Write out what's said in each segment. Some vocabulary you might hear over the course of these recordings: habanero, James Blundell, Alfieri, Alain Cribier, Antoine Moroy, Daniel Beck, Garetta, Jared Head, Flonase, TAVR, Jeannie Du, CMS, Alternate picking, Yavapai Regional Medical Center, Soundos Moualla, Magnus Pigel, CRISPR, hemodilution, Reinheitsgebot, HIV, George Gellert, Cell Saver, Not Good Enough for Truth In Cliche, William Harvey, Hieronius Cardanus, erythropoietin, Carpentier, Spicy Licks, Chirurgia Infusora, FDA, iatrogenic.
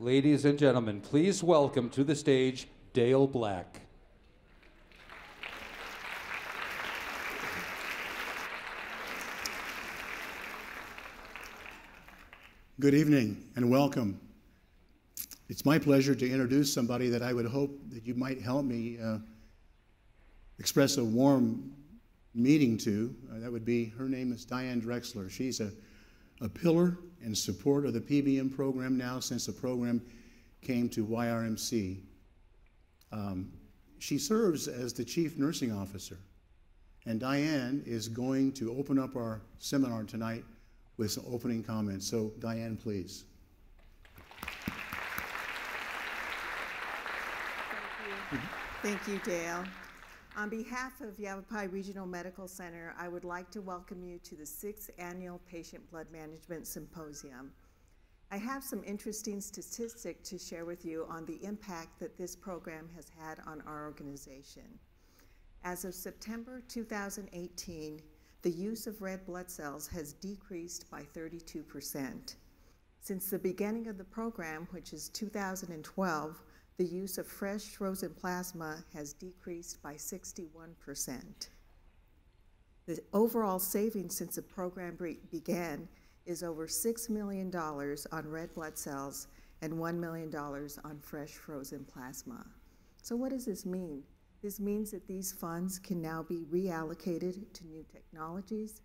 Ladies and gentlemen, please welcome to the stage Dale Black. Good evening and welcome. It's my pleasure to introduce somebody that I would hope that you might help me express a warm meaning to. That would be, her name is Diane Drexler. She's a pillar and support of the PBM program now since the program came to YRMC. She serves as the chief nursing officer, and Diane is going to open up our seminar tonight with some opening comments. So Diane, please. Thank you, Dale. On behalf of Yavapai Regional Medical Center, I would like to welcome you to the 6th Annual Patient Blood Management Symposium. I have some interesting statistics to share with you on the impact that this program has had on our organization. As of September 2018, the use of red blood cells has decreased by 32%. Since the beginning of the program, which is 2012, the use of fresh frozen plasma has decreased by 61%. The overall savings since the program began is over $6 million on red blood cells and $1 million on fresh frozen plasma. So what does this mean? This means that these funds can now be reallocated to new technologies,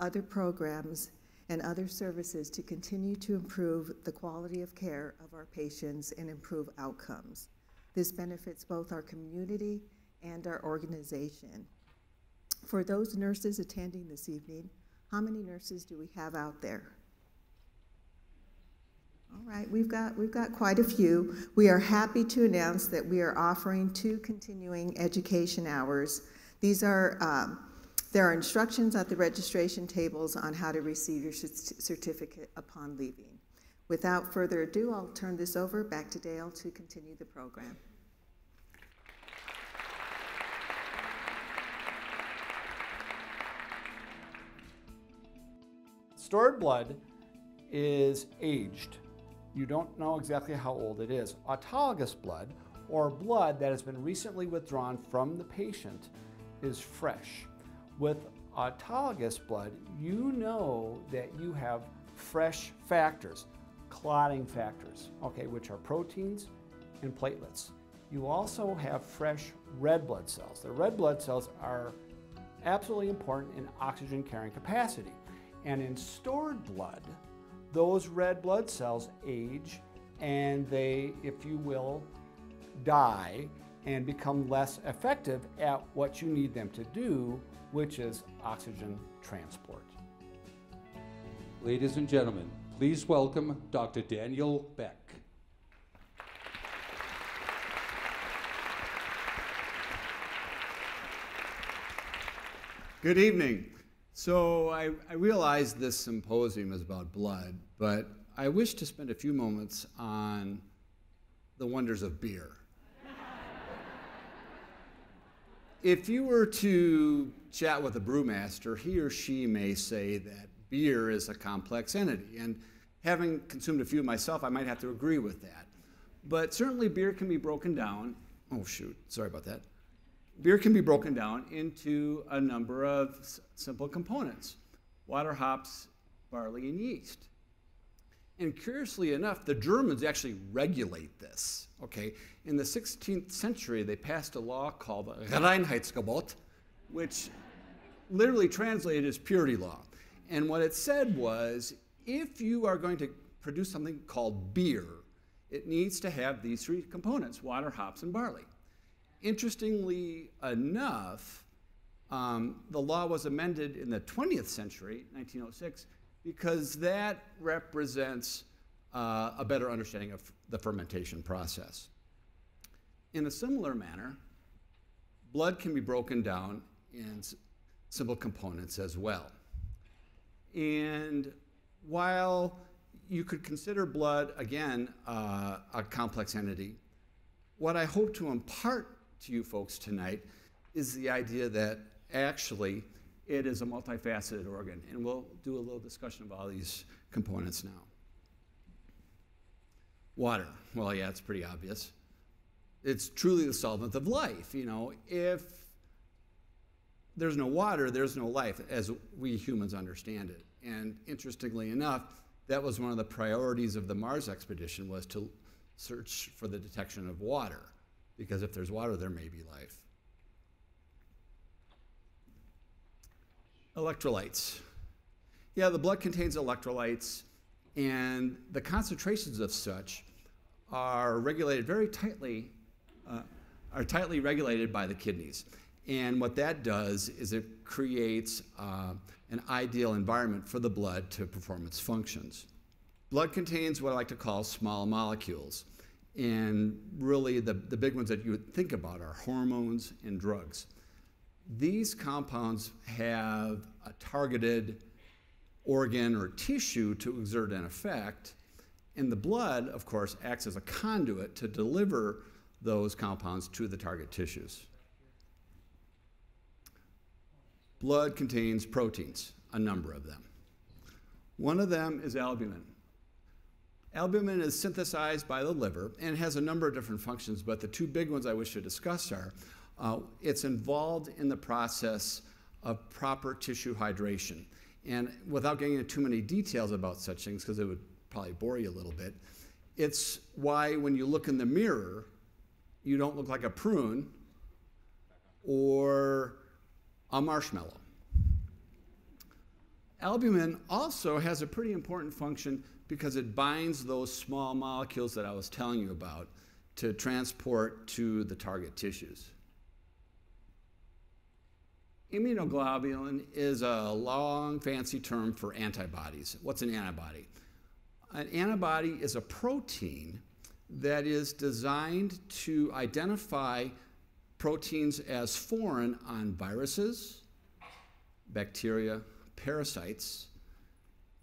other programs, and other services to continue to improve the quality of care of our patients and improve outcomes. This benefits both our community and our organization. For those nurses attending this evening, how many nurses do we have out there? All right, we've got quite a few. We are happy to announce that we are offering 2 continuing education hours. These are There are instructions at the registration tables on how to receive your certificate upon leaving. Without further ado, I'll turn this over back to Dale to continue the program. Stored blood is aged. You don't know exactly how old it is. Autologous blood, or blood that has been recently withdrawn from the patient, is fresh. With autologous blood, you know that you have fresh factors, clotting factors, okay, which are proteins and platelets. You also have fresh red blood cells. The red blood cells are absolutely important in oxygen carrying capacity. And in stored blood, those red blood cells age and they, if you will, die and become less effective at what you need them to do, which is oxygen transport. Ladies and gentlemen, please welcome Dr. Daniel Beck. Good evening. So I realize this symposium is about blood, but I wish to spend a few moments on the wonders of beer. If you were to chat with a brewmaster, he or she may say that beer is a complex entity. And having consumed a few myself, I might have to agree with that. But certainly beer can be broken down, oh shoot, sorry about that. Beer can be broken down into a number of simple components: water, hops, barley, and yeast. And curiously enough, the Germans actually regulate this, okay? In the 16th century, they passed a law called the Reinheitsgebot, which literally translated as purity law. And what it said was, if you are going to produce something called beer, it needs to have these 3 components: water, hops, and barley. Interestingly enough, the law was amended in the 20th century, 1906, because that represents a better understanding of the fermentation process. In a similar manner, blood can be broken down in simple components as well. And while you could consider blood, again, a complex entity, what I hope to impart to you folks tonight is the idea that actually it is a multifaceted organ, and we'll do a little discussion of all these components now. Water. Well, yeah, it's pretty obvious. It's truly the solvent of life. You know, if there's no water, there's no life, as we humans understand it. And interestingly enough, that was one of the priorities of the Mars expedition, was to search for the detection of water, because if there's water, there may be life. Electrolytes. Yeah, the blood contains electrolytes, and the concentrations of such are regulated very tightly, are tightly regulated by the kidneys. And what that does is it creates an ideal environment for the blood to perform its functions. Blood contains what I like to call small molecules. And really, the big ones that you would think about are hormones and drugs. These compounds have a targeted organ or tissue to exert an effect. And the blood, of course, acts as a conduit to deliver those compounds to the target tissues. Blood contains proteins, a number of them. One of them is albumin. Albumin is synthesized by the liver and has a number of different functions, but the two big ones I wish to discuss are it's involved in the process of proper tissue hydration. And without getting into too many details about such things, because it would probably bore you a little bit, it's why when you look in the mirror, you don't look like a prune or a marshmallow. Albumin also has a pretty important function because it binds those small molecules that I was telling you about to transport to the target tissues. Immunoglobulin is a long, fancy term for antibodies. What's an antibody? An antibody is a protein that is designed to identify proteins as foreign on viruses, bacteria, parasites,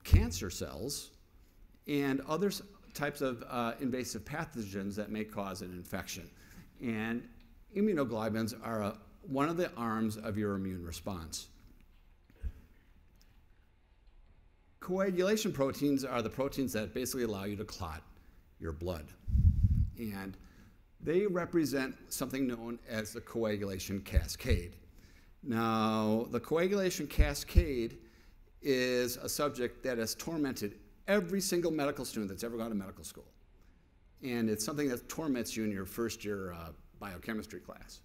cancer cells, and other types of invasive pathogens that may cause an infection. And immunoglobulins are one of the arms of your immune response. Coagulation proteins are the proteins that basically allow you to clot your blood. And they represent something known as the coagulation cascade. Now, the coagulation cascade is a subject that has tormented every single medical student that's ever gone to medical school. And it's something that torments you in your first year biochemistry class.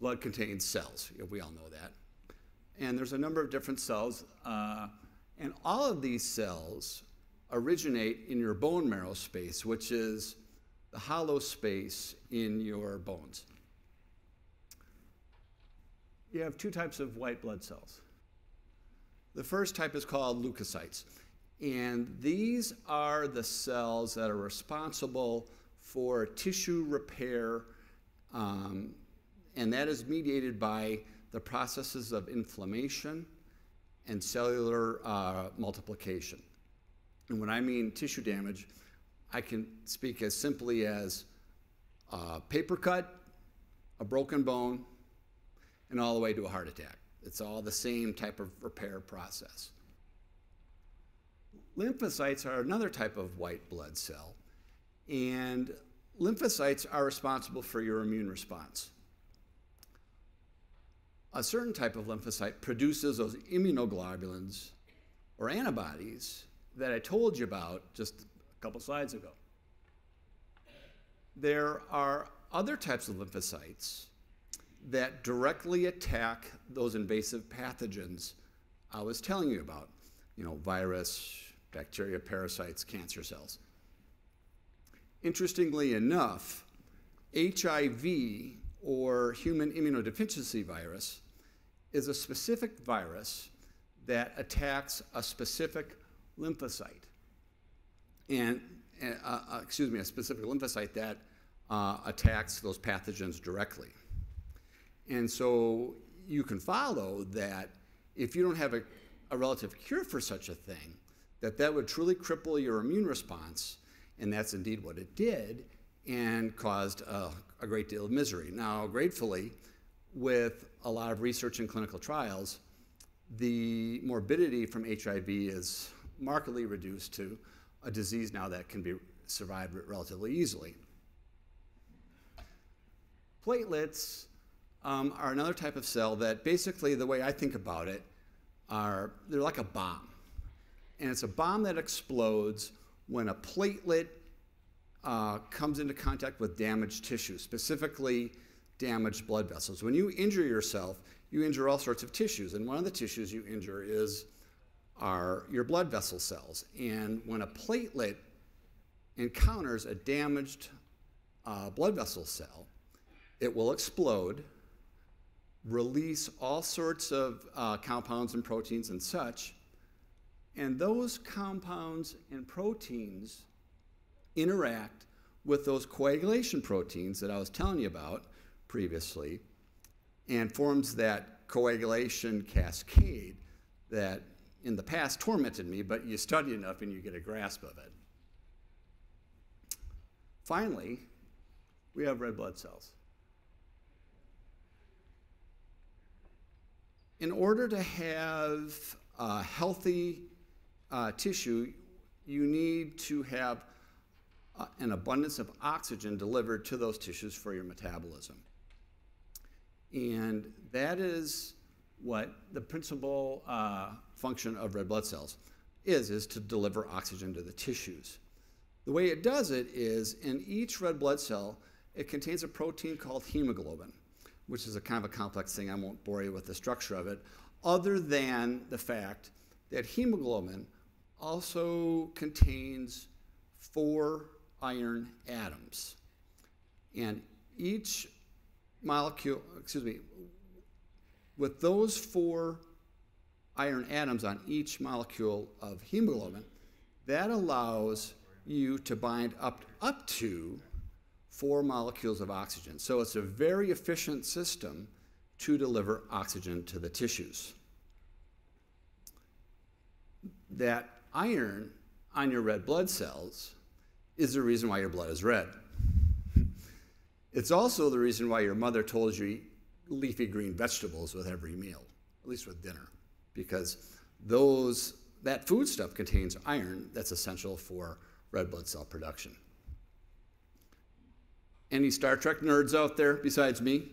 Blood contains cells, we all know that. And there's a number of different cells, and all of these cells originate in your bone marrow space, which is the hollow space in your bones. You have two types of white blood cells. The first type is called leukocytes, and these are the cells that are responsible for tissue repair, and that is mediated by the processes of inflammation and cellular multiplication. And when I mean tissue damage, I can speak as simply as a paper cut, a broken bone, and all the way to a heart attack. It's all the same type of repair process. Lymphocytes are another type of white blood cell, and lymphocytes are responsible for your immune response. A certain type of lymphocyte produces those immunoglobulins or antibodies that I told you about just a couple slides ago. There are other types of lymphocytes that directly attack those invasive pathogens I was telling you about, virus, bacteria, parasites, cancer cells. Interestingly enough, HIV, or human immunodeficiency virus, is a specific virus that attacks a specific lymphocyte, a specific lymphocyte that attacks those pathogens directly. And so you can follow that if you don't have a relative cure for such a thing, that would truly cripple your immune response, and that's indeed what it did, and caused a great deal of misery. Now, gratefully, with a lot of research and clinical trials, the morbidity from HIV is markedly reduced to a disease now that can be survived relatively easily. Platelets are another type of cell that basically, the way I think about it, they're like a bomb. And it's a bomb that explodes when a platelet comes into contact with damaged tissue, specifically damaged blood vessels. When you injure yourself, you injure all sorts of tissues, and one of the tissues you injure are your blood vessel cells. And when a platelet encounters a damaged blood vessel cell, it will explode, release all sorts of compounds and proteins and such, and those compounds and proteins interact with those coagulation proteins that I was telling you about previously, and forms that coagulation cascade that in the past tormented me, but you study enough and you get a grasp of it. Finally, we have red blood cells. In order to have a healthy tissue, you need to have an abundance of oxygen delivered to those tissues for your metabolism. And that is what the principal function of red blood cells is to deliver oxygen to the tissues. The way it does it is, in each red blood cell, it contains a protein called hemoglobin, which is a kind of a complex thing. I won't bore you with the structure of it, other than the fact that hemoglobin also contains 4 iron atoms. And each molecule, excuse me, with those 4 iron atoms on each molecule of hemoglobin, that allows you to bind up to 4 molecules of oxygen. So it's a very efficient system to deliver oxygen to the tissues. That iron on your red blood cells is the reason why your blood is red. It's also the reason why your mother told you eat leafy green vegetables with every meal, at least with dinner, because that foodstuff contains iron that's essential for red blood cell production. Any Star Trek nerds out there besides me?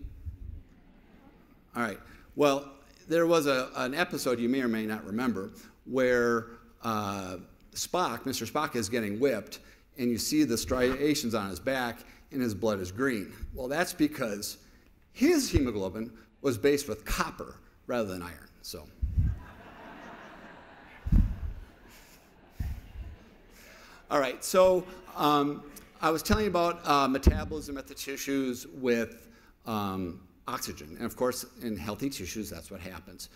All right. Well, there was an episode you may or may not remember where Spock, Mr. Spock, is getting whipped, and you see the striations on his back, and his blood is green. Well, that's because his hemoglobin was based with copper rather than iron. So, all right. So I was telling you about metabolism at the tissues with oxygen, and of course, in healthy tissues, that's what happens.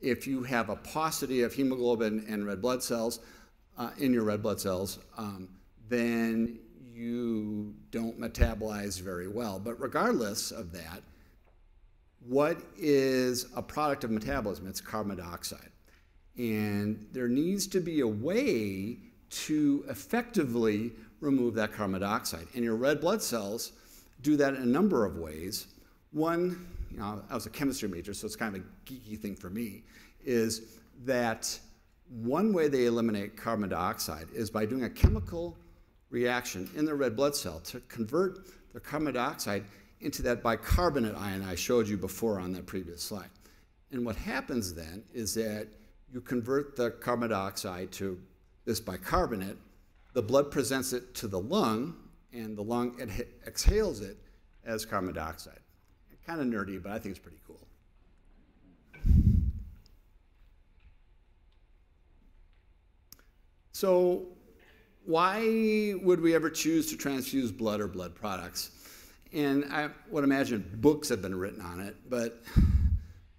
If you have a paucity of hemoglobin and red blood cells in your red blood cells, then you don't metabolize very well. But regardless of that, what is a product of metabolism? It's carbon dioxide. And there needs to be a way to effectively remove that carbon dioxide. And your red blood cells do that in a number of ways. One, you know, I was a chemistry major, so it's kind of a geeky thing for me, is that one way they eliminate carbon dioxide is by doing a chemical reaction in the red blood cell to convert the carbon dioxide into that bicarbonate ion I showed you before on that previous slide. And what happens then is that you convert the carbon dioxide to this bicarbonate, the blood presents it to the lung, and the lung exhales it as carbon dioxide. Kind of nerdy, but I think it's pretty cool. So why would we ever choose to transfuse blood or blood products? And I would imagine books have been written on it, but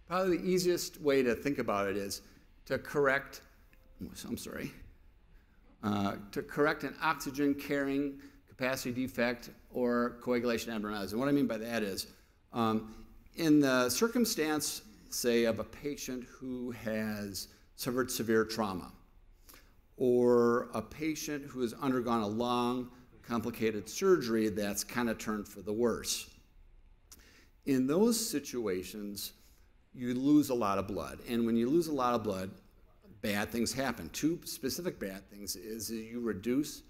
probably the easiest way to think about it is to correct an oxygen-carrying capacity defect or coagulation abnormality. And what I mean by that is, in the circumstance, say, of a patient who has suffered severe trauma, or a patient who has undergone a long, complicated surgery that's kind of turned for the worse. In those situations, you lose a lot of blood. And when you lose a lot of blood, bad things happen. Two specific bad things is you reduce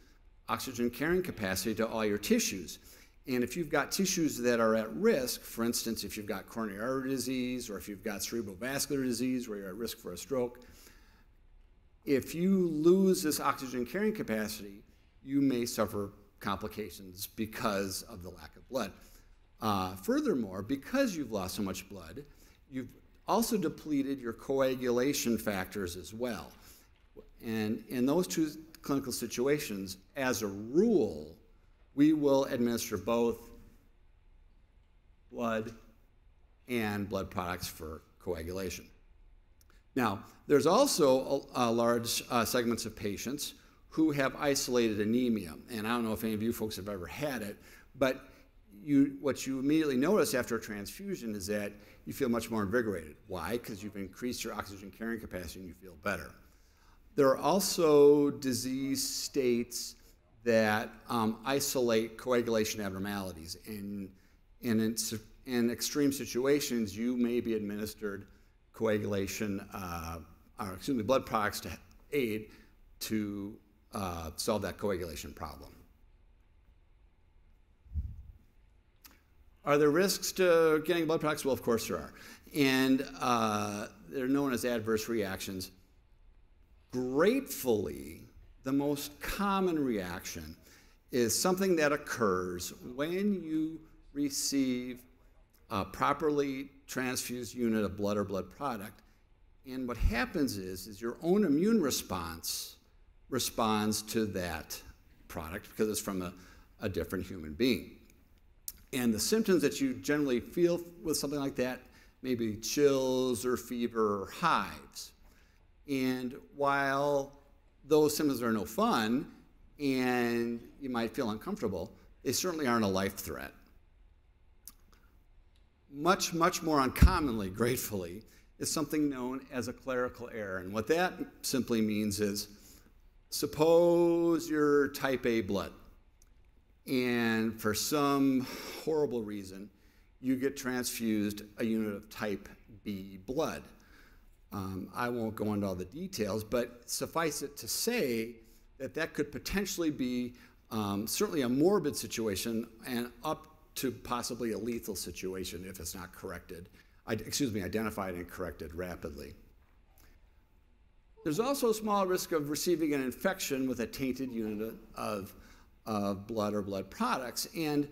oxygen carrying capacity to all your tissues. And if you've got tissues that are at risk, for instance, if you've got coronary artery disease or if you've got cerebrovascular disease where you're at risk for a stroke, if you lose this oxygen carrying capacity, you may suffer complications because of the lack of blood. Furthermore, because you've lost so much blood, you've also depleted your coagulation factors as well. And in those two clinical situations, as a rule, we will administer both blood and blood products for coagulation. Now, there's also large segments of patients who have isolated anemia. And I don't know if any of you folks have ever had it, but what you immediately notice after a transfusion is that you feel much more invigorated. Why? Because you've increased your oxygen carrying capacity and you feel better. There are also disease states that isolate coagulation abnormalities. In extreme situations, you may be administered coagulation, blood products to aid to solve that coagulation problem. Are there risks to getting blood products? Well, of course there are. And they're known as adverse reactions. Gratefully, the most common reaction is something that occurs when you receive a properly transfused unit of blood or blood product. And what happens is your own immune response responds to that product because it's from a different human being. And the symptoms that you generally feel with something like that may be chills or fever or hives. And while those symptoms are no fun and you might feel uncomfortable, they certainly aren't a life threat. Much, much more uncommonly, gratefully, is something known as a clerical error. And what that simply means is, suppose you're type A blood, and for some horrible reason, you get transfused a unit of type B blood. I won't go into all the details, but suffice it to say that that could potentially be certainly a morbid situation and up to possibly a lethal situation if it's not identified and corrected rapidly. There's also a small risk of receiving an infection with a tainted unit of blood or blood products. And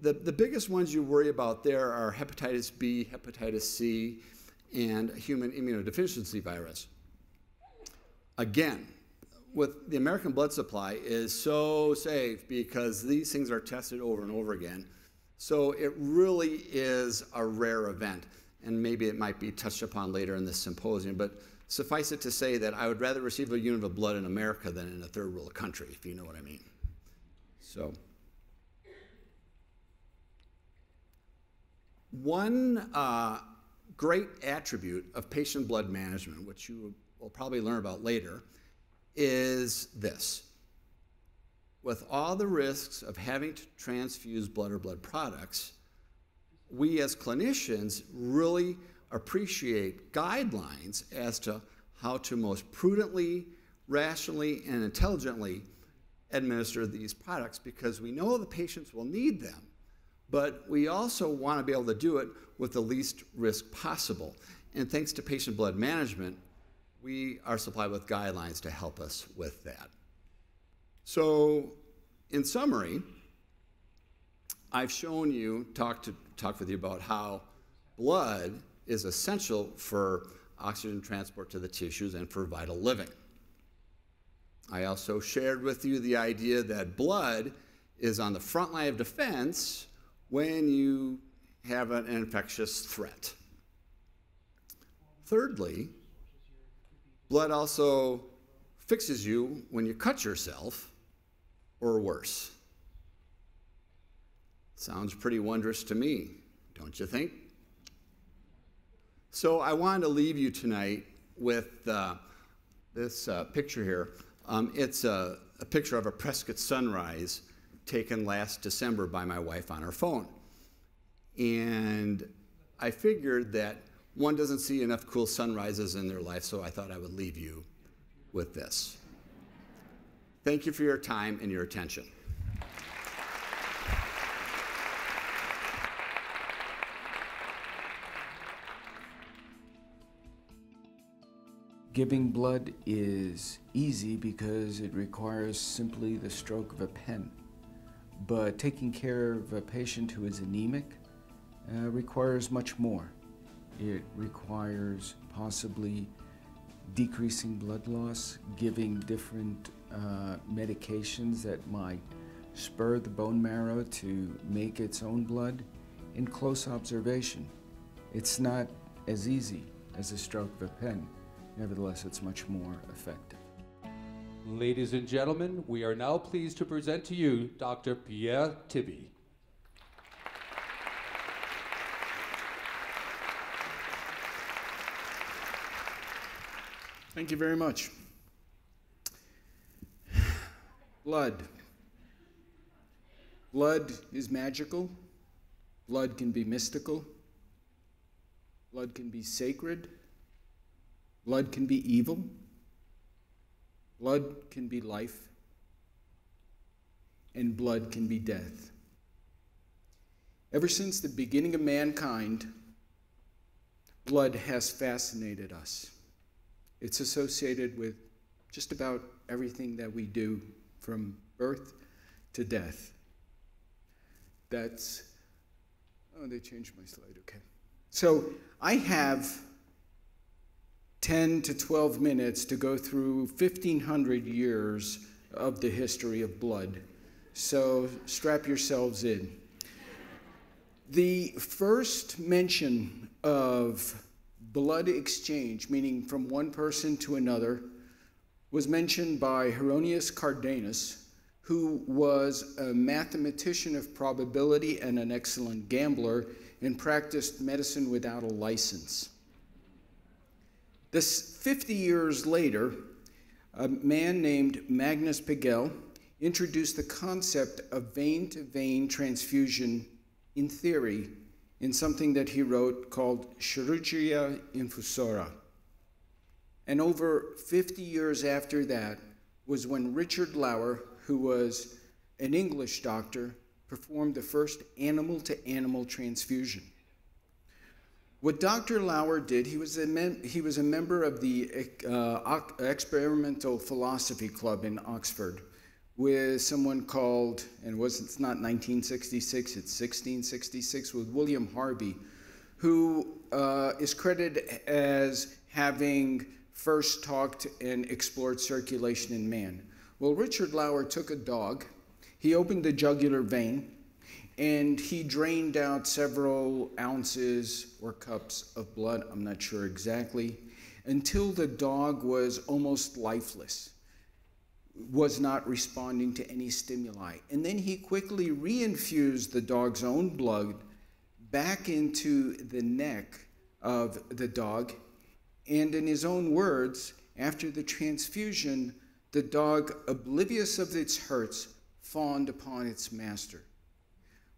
the biggest ones you worry about there are hepatitis B, hepatitis C, and human immunodeficiency virus. Again, with the American blood supply is so safe because these things are tested over and over again. So it really is a rare event. And maybe it might be touched upon later in this symposium, but suffice it to say that I would rather receive a unit of blood in America than in a third world country, if you know what I mean. So, one great attribute of patient blood management, which you will probably learn about later, is this. With all the risks of having to transfuse blood or blood products, we as clinicians really appreciate guidelines as to how to most prudently, rationally, and intelligently administer these products, because we know the patients will need them, but we also want to be able to do it with the least risk possible. And thanks to patient blood management, we are supplied with guidelines to help us with that. So, in summary, I've shown you, talked with you about how blood is essential for oxygen transport to the tissues and for vital living. I also shared with you the idea that blood is on the front line of defense when you have an infectious threat. Thirdly, blood also fixes you when you cut yourself or worse. Sounds pretty wondrous to me, don't you think? So I wanted to leave you tonight with this picture here. It's a picture of a Prescott sunrise taken last December by my wife on her phone. And I figured that one doesn't see enough cool sunrises in their life, so I thought I would leave you with this. Thank you for your time and your attention. Giving blood is easy because it requires simply the stroke of a pen. But taking care of a patient who is anemic requires much more. It requires possibly decreasing blood loss, giving different medications that might spur the bone marrow to make its own blood in close observation. It's not as easy as a stroke of a pen. Nevertheless, it's much more effective. Ladies and gentlemen, we are now pleased to present to you Dr. Pierre Tibi. Thank you very much. Blood. Blood is magical. Blood can be mystical. Blood can be sacred. Blood can be evil. Blood can be life. And blood can be death. Ever since the beginning of mankind, blood has fascinated us. It's associated with just about everything that we do, from birth to death. That's, oh, they changed my slide, okay. So I have 10 to 12 minutes to go through 1,500 years of the history of blood. So strap yourselves in. The first mention of blood exchange, meaning from one person to another, was mentioned by Hieronius Cardanus, who was a mathematician of probability and an excellent gambler, and practiced medicine without a license. This 50 years later, a man named Magnus Pigel introduced the concept of vein-to-vein transfusion in theory in something that he wrote called Chirurgia Infusora. And over 50 years after that was when Richard Lower, who was an English doctor, performed the first animal-to-animal transfusion. What Dr. Lower did, he was a member of the Experimental Philosophy Club in Oxford with someone called, and it's not 1966, it's 1666, with William Harvey, who is credited as having first talked and explored circulation in man. Well, Richard Lower took a dog, he opened the jugular vein, and he drained out several ounces or cups of blood, I'm not sure exactly, until the dog was almost lifeless, was not responding to any stimuli. And then he quickly reinfused the dog's own blood back into the neck of the dog. And in his own words, after the transfusion, the dog, oblivious of its hurts, fawned upon its master.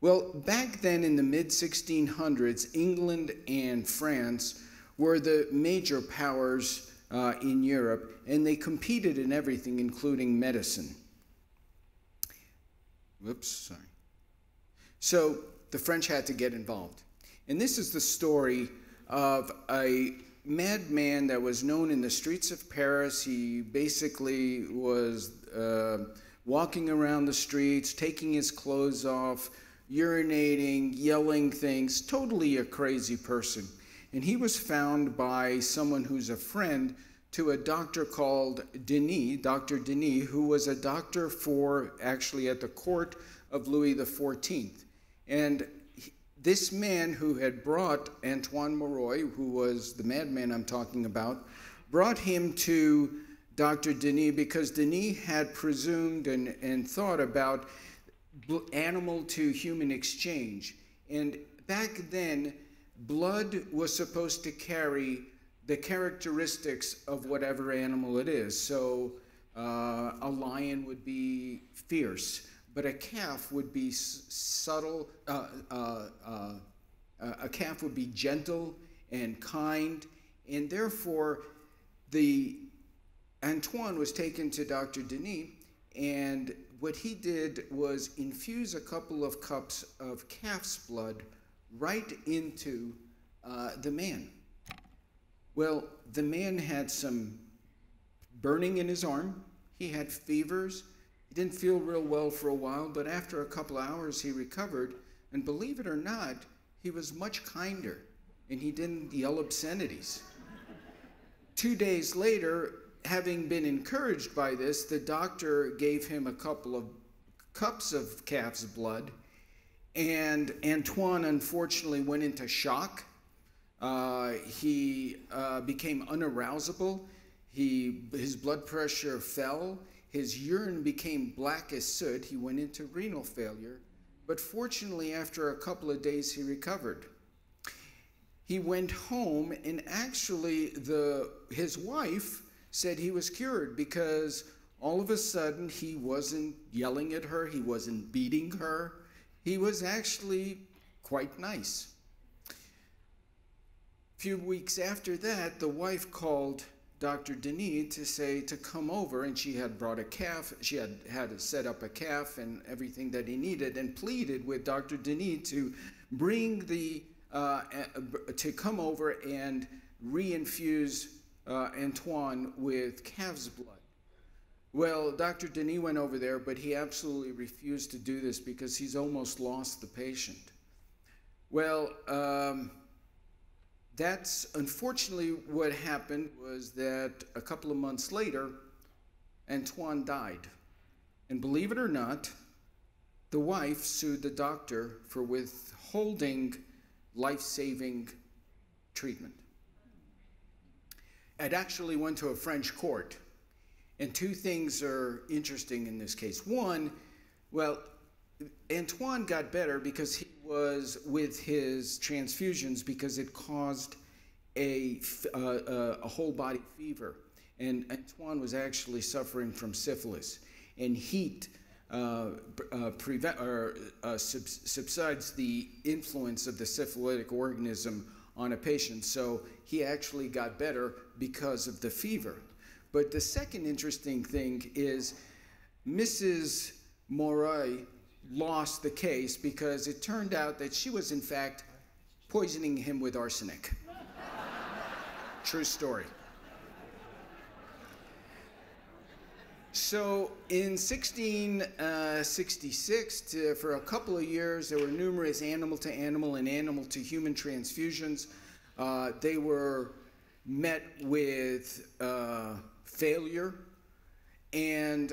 Well, back then in the mid-1600s, England and France were the major powers in Europe, and they competed in everything, including medicine. Whoops, sorry. So the French had to get involved. And this is the story of a madman that was known in the streets of Paris. He basically was walking around the streets, taking his clothes off, urinating, yelling things, totally a crazy person. And he was found by someone who's a friend to a doctor called Denis, Dr. Denis, who was a doctor for, actually at the court of Louis XIV. And this man who had brought Antoine Moroy, who was the madman I'm talking about, brought him to Dr. Denis because Denis had presumed and thought about animal to human exchange. And back then, blood was supposed to carry the characteristics of whatever animal it is. So a lion would be fierce, but a calf would be subtle, a calf would be gentle, and kind, and therefore Antoine was taken to Dr. Denis, and what he did was infuse a couple of cups of calf's blood right into the man. Well, the man had some burning in his arm. He had fevers. He didn't feel real well for a while, but after a couple of hours he recovered, and believe it or not, he was much kinder, and he didn't yell obscenities. 2 days later, having been encouraged by this, the doctor gave him a couple of cups of calf's blood, and Antoine unfortunately went into shock. He became unarousable. His blood pressure fell. His urine became black as soot. He went into renal failure. But fortunately, after a couple of days, he recovered. He went home, and actually his wife said he was cured, because all of a sudden he wasn't yelling at her, he wasn't beating her. He was actually quite nice. A few weeks after that, the wife called Dr. Denis to say to come over, and she had brought a calf, she had set up a calf and everything that he needed, and pleaded with Dr. Denis to bring to come over and reinfuse Antoine with calf's blood. Well, Dr. Denis went over there, but he absolutely refused to do this because he's almost lost the patient. Well, that's unfortunately what happened, was that a couple of months later, Antoine died. And believe it or not, the wife sued the doctor for withholding life-saving treatment. It actually went to a French court. And two things are interesting in this case. One, well, Antoine got better because he was with his transfusions, because it caused a whole body fever. And Antoine was actually suffering from syphilis. And heat subsides the influence of the syphilitic organism on a patient. So he actually got better because of the fever. But the second interesting thing is Mrs. Moroy lost the case because it turned out that she was, in fact, poisoning him with arsenic. True story. So in 1666, for a couple of years, there were numerous animal-to-animal and animal-to-human transfusions. They were met with failure. And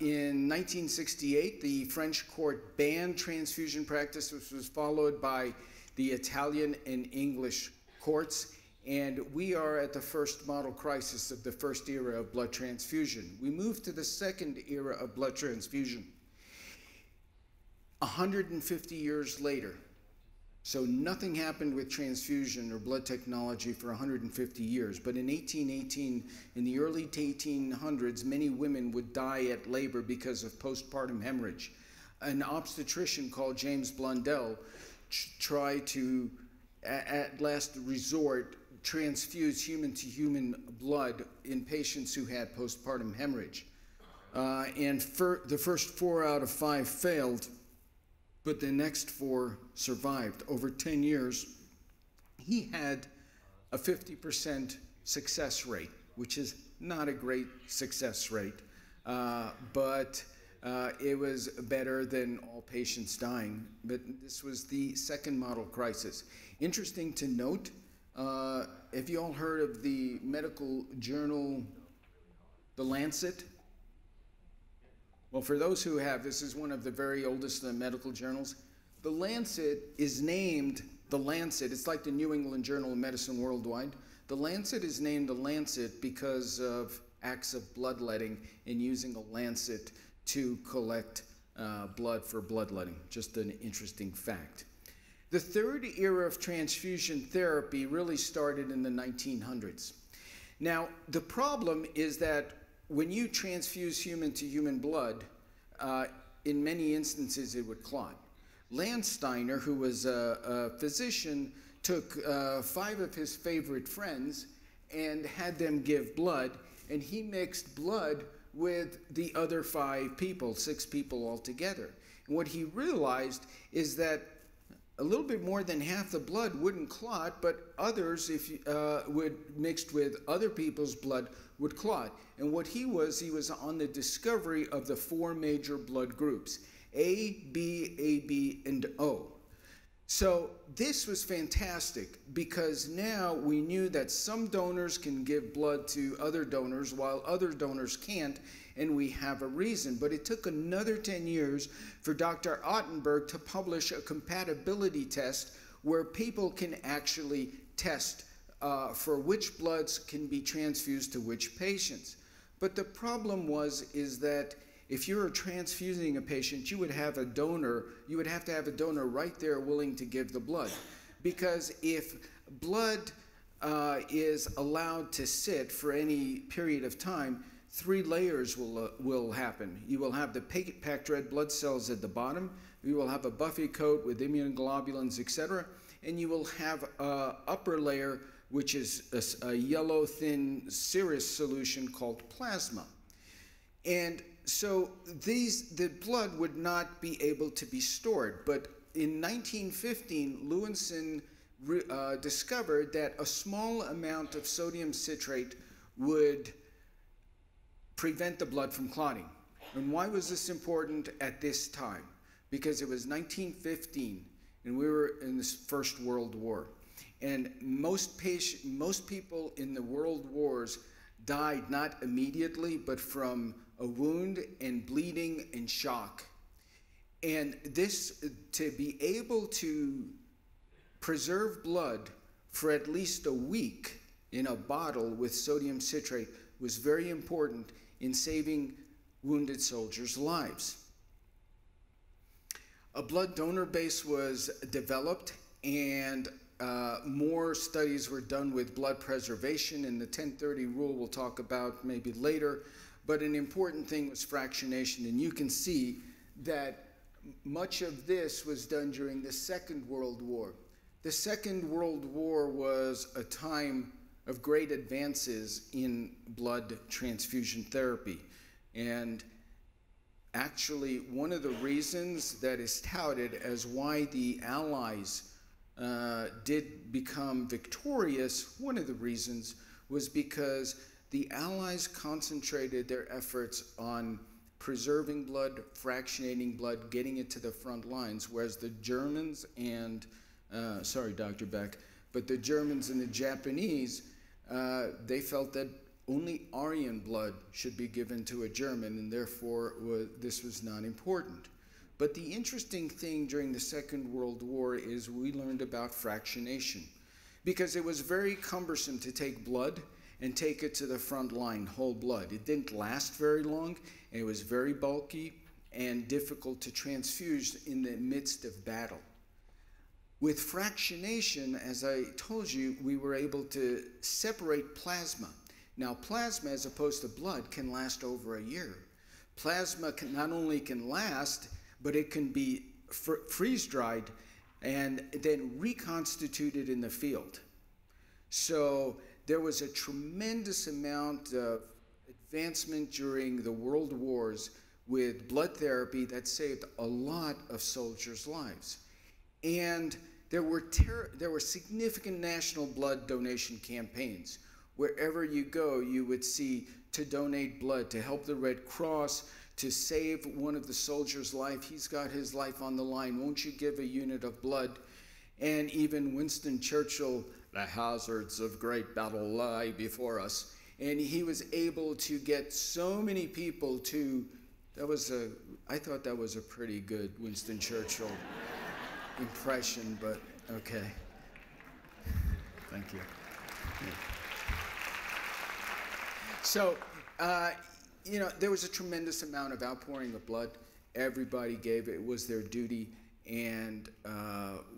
in 1968, the French court banned transfusion practice, which was followed by the Italian and English courts. And we are at the first model crisis of the first era of blood transfusion. We move to the second era of blood transfusion, 150 years later. So nothing happened with transfusion or blood technology for 150 years. But in 1818, in the early 1800s, many women would die at labor because of postpartum hemorrhage. An obstetrician called James Blundell tried to, at last resort, transfuse human-to-human blood in patients who had postpartum hemorrhage. And the first 4 out of 5 failed, but the next 4 survived. Over 10 years, he had a 50% success rate, which is not a great success rate, but it was better than all patients dying. But this was the second model crisis. Interesting to note, have you all heard of the medical journal, The Lancet? Well, for those who have, this is one of the very oldest medical journals. The Lancet is named The Lancet. It's like the New England Journal of Medicine worldwide. The Lancet is named The Lancet because of acts of bloodletting and using a lancet to collect blood for bloodletting. Just an interesting fact. The third era of transfusion therapy really started in the 1900s. Now, the problem is that when you transfuse human-to-human blood, in many instances it would clot. Landsteiner, who was a physician, took five of his favorite friends and had them give blood, and he mixed blood with the other five people, six people altogether. And what he realized is that a little bit more than half the blood wouldn't clot, but others, if would mixed with other people's blood, would clot. And what he was on the discovery of the four major blood groups, A, B, and O. So this was fantastic because now we knew that some donors can give blood to other donors while other donors can't, and we have a reason. But it took another 10 years for Dr. Ottenberg to publish a compatibility test where people can actually test for which bloods can be transfused to which patients. But the problem was is that if you were transfusing a patient, you would have a donor, you would have to have a donor right there willing to give the blood. Because if blood is allowed to sit for any period of time, three layers will happen. You will have the packed red blood cells at the bottom, you will have a buffy coat with immunoglobulins, etc., and you will have an upper layer, which is a yellow, thin, serous solution called plasma. And so the blood would not be able to be stored. But in 1915, Lewinson discovered that a small amount of sodium citrate would prevent the blood from clotting. And why was this important at this time? Because it was 1915, and we were in the First World War. And most people in the world wars died not immediately, but from a wound and bleeding and shock. And this, to be able to preserve blood for at least a week in a bottle with sodium citrate was very important in saving wounded soldiers' lives. A blood donor base was developed, and more studies were done with blood preservation, and the 1030 rule we'll talk about maybe later. But an important thing was fractionation, and you can see that much of this was done during the Second World War. The Second World War was a time of great advances in blood transfusion therapy. And actually, one of the reasons that is touted as why the Allies did become victorious, one of the reasons was because the Allies concentrated their efforts on preserving blood, fractionating blood, getting it to the front lines, whereas the Germans and, sorry, Dr. Beck, but the Germans and the Japanese, they felt that only Aryan blood should be given to a German, and therefore this was not important. But the interesting thing during the Second World War is we learned about fractionation, because it was very cumbersome to take blood and take it to the front line, whole blood. It didn't last very long, and it was very bulky and difficult to transfuse in the midst of battle. With fractionation, as I told you, we were able to separate plasma. Now, plasma, as opposed to blood, can last over a year. Plasma not only can last, but it can be freeze-dried and then reconstituted in the field. So there was a tremendous amount of advancement during the world wars with blood therapy that saved a lot of soldiers' lives. And there were significant national blood donation campaigns. Wherever you go, you would see to donate blood, to help the Red Cross, to save one of the soldiers' life. He's got his life on the line. Won't you give a unit of blood? And even Winston Churchill, the hazards of great battle lie before us. And he was able to get so many people to, I thought that was a pretty good Winston Churchill impression, but okay. Thank you. Yeah. So, you know, there was a tremendous amount of outpouring of blood. Everybody gave it. It was their duty. And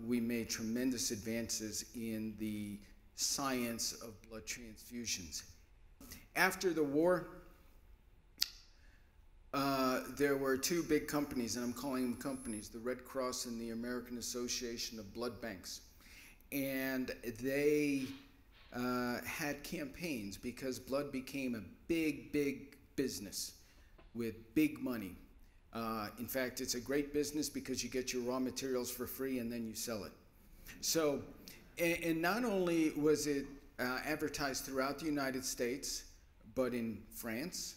we made tremendous advances in the science of blood transfusions. After the war, there were two big companies, and I'm calling them companies, the Red Cross and the American Association of Blood Banks. and they had campaigns because blood became a big, big business with big money. In fact, it's a great business because you get your raw materials for free and then you sell it. So, and not only was it advertised throughout the United States, but in France,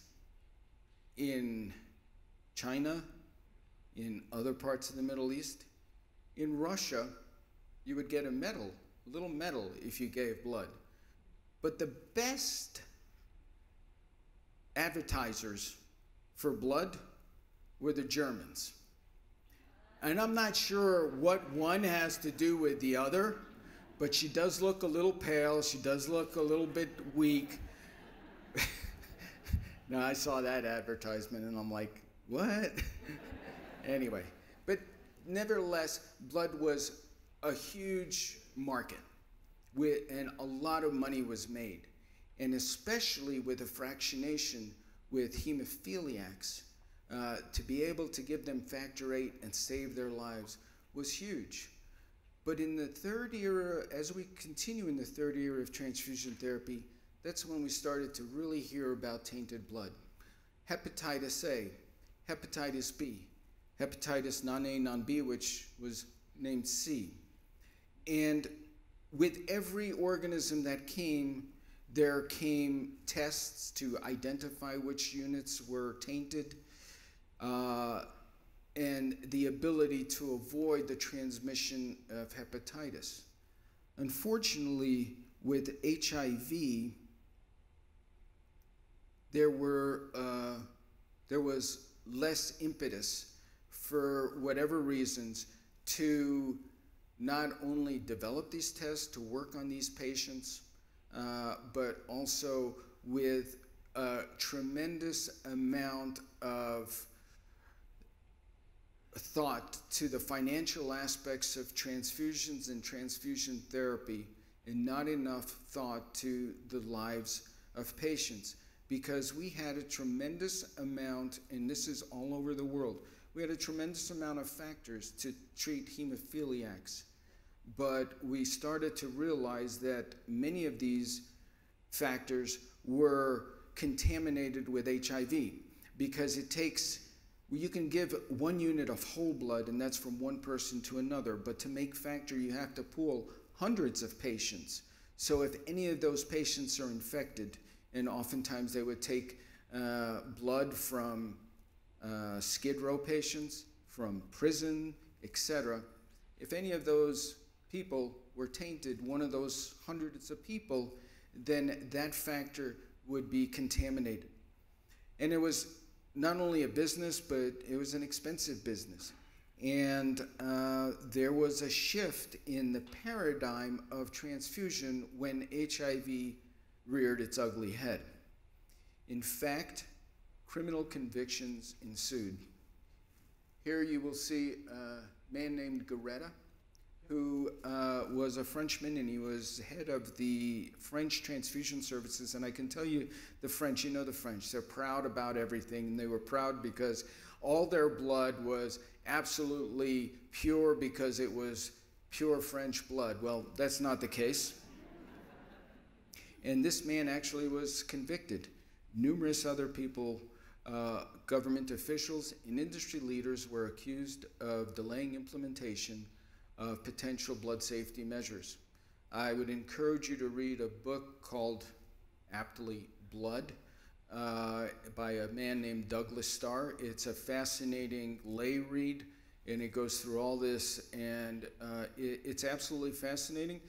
in China, in other parts of the Middle East. In Russia, you would get a medal, a little medal, if you gave blood. But the best advertisers for blood were the Germans. And I'm not sure what one has to do with the other, but she does look a little pale, she does look a little bit weak. Now, I saw that advertisement and I'm like, what? Anyway, but nevertheless, blood was a huge market with, and a lot of money was made. And especially with the fractionation with hemophiliacs, to be able to give them factor VIII and save their lives was huge. But in the third era, as we continue in the third era of transfusion therapy, that's when we started to really hear about tainted blood. Hepatitis A, hepatitis B, hepatitis non-A, non-B, which was named C. And with every organism that came, there came tests to identify which units were tainted, and the ability to avoid the transmission of hepatitis. Unfortunately, with HIV, there was less impetus for whatever reasons to not only develop these tests, to work on these patients, but also with a tremendous amount of thought to the financial aspects of transfusions and transfusion therapy, and not enough thought to the lives of patients. Because we had a tremendous amount, and this is all over the world, we had a tremendous amount of factors to treat hemophiliacs. But we started to realize that many of these factors were contaminated with HIV, because it takes, you can give 1 unit of whole blood, and that's from one person to another, but to make factor, you have to pool hundreds of patients. So if any of those patients are infected, and oftentimes they would take blood from skid row patients, from prison, etc. If any of those people were tainted, one of those hundreds of people, then that factor would be contaminated. And it was not only a business, but it was an expensive business. And there was a shift in the paradigm of transfusion when HIV reared its ugly head. In fact, criminal convictions ensued. Here you will see a man named Garetta, who was a Frenchman, and he was head of the French transfusion services. And I can tell you, the French, you know the French, they're proud about everything, and they were proud because all their blood was absolutely pure because it was pure French blood. Well, that's not the case. And this man actually was convicted. Numerous other people, government officials, and industry leaders were accused of delaying implementation of potential blood safety measures. I would encourage you to read a book called, aptly, Blood, by a man named Douglas Starr. It's a fascinating lay read, and it goes through all this, and it's absolutely fascinating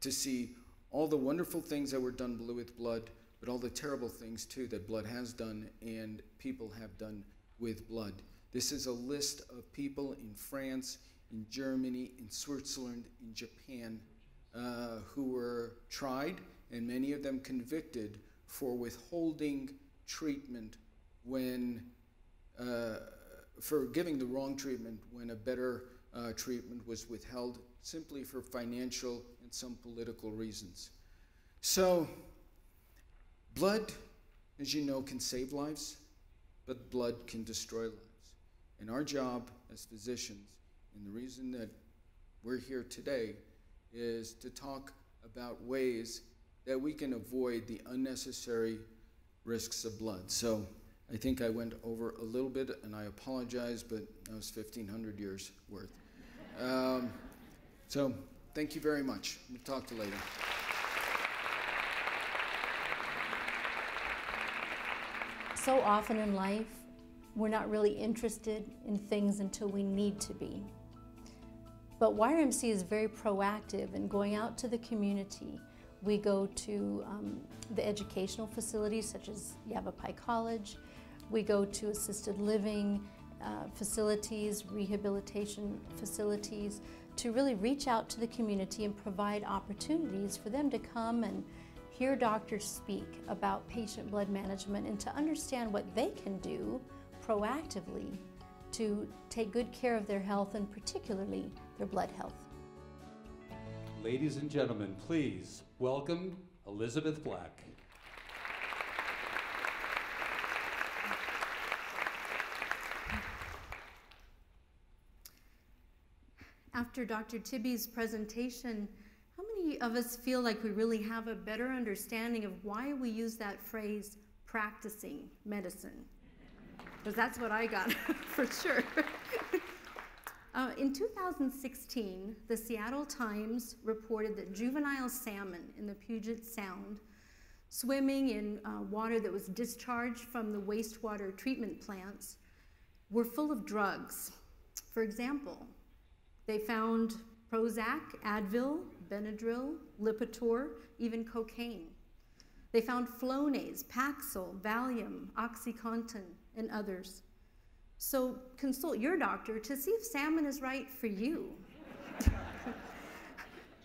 to see all the wonderful things that were done with blood, but all the terrible things too that blood has done and people have done with blood. This is a list of people in France, in Germany, in Switzerland, in Japan, who were tried, and many of them convicted for withholding treatment when, for giving the wrong treatment when a better treatment was withheld, simply for financial and some political reasons. So blood, as you know, can save lives, but blood can destroy lives. And our job as physicians, and the reason that we're here today, is to talk about ways that we can avoid the unnecessary risks of blood. So I think I went over a little bit, and I apologize, but that was 1,500 years worth. So thank you very much. We'll talk to you later. So often in life, we're not really interested in things until we need to be. But YRMC is very proactive in going out to the community. We go to the educational facilities, such as Yavapai College. We go to assisted living facilities, rehabilitation facilities, to really reach out to the community and provide opportunities for them to come and hear doctors speak about patient blood management and to understand what they can do proactively to take good care of their health, and particularly their blood health. Ladies and gentlemen, please welcome Elizabeth Black. After Dr. Tibi's presentation, how many of us feel like we really have a better understanding of why we use that phrase, practicing medicine? Because that's what I got for sure. In 2016, the Seattle Times reported that juvenile salmon in the Puget Sound, swimming in water that was discharged from the wastewater treatment plants, were full of drugs. For example, they found Prozac, Advil, Benadryl, Lipitor, even cocaine. They found Flonase, Paxil, Valium, OxyContin, and others. So consult your doctor to see if salmon is right for you.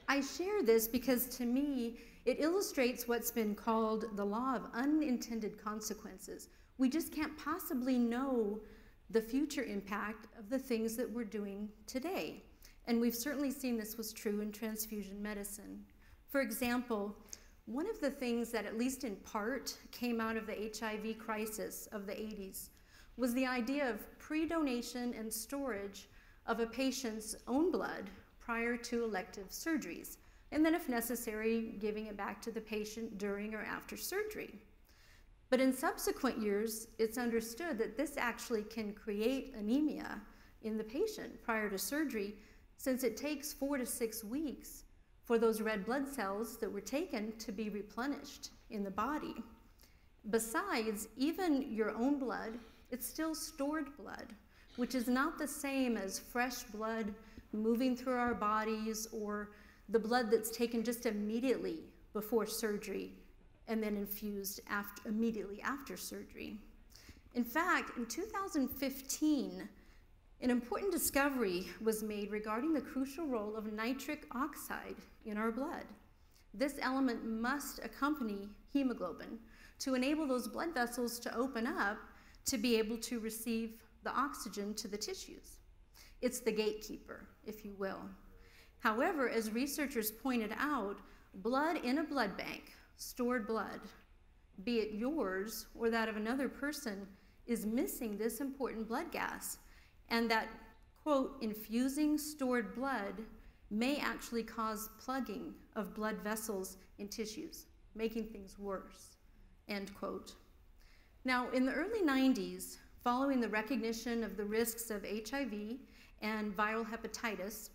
I share this because to me, it illustrates what's been called the law of unintended consequences. We just can't possibly know the future impact of the things that we're doing today. And we've certainly seen this was true in transfusion medicine. For example, one of the things that, at least in part, came out of the HIV crisis of the 80s was the idea of pre-donation and storage of a patient's own blood prior to elective surgeries, and then, if necessary, giving it back to the patient during or after surgery. But in subsequent years, it's understood that this actually can create anemia in the patient prior to surgery, since it takes 4 to 6 weeks for those red blood cells that were taken to be replenished in the body. Besides, even your own blood, it's still stored blood, which is not the same as fresh blood moving through our bodies or the blood that's taken just immediately before surgery and then infused immediately after surgery. In fact, in 2015, an important discovery was made regarding the crucial role of nitric oxide in our blood. This element must accompany hemoglobin to enable those blood vessels to open up to be able to receive the oxygen to the tissues. It's the gatekeeper, if you will. However, as researchers pointed out, blood in a blood bank, stored blood, be it yours or that of another person, is missing this important blood gas. And that, quote, infusing stored blood may actually cause plugging of blood vessels in tissues, making things worse, end quote. Now, in the early 90s, following the recognition of the risks of HIV and viral hepatitis,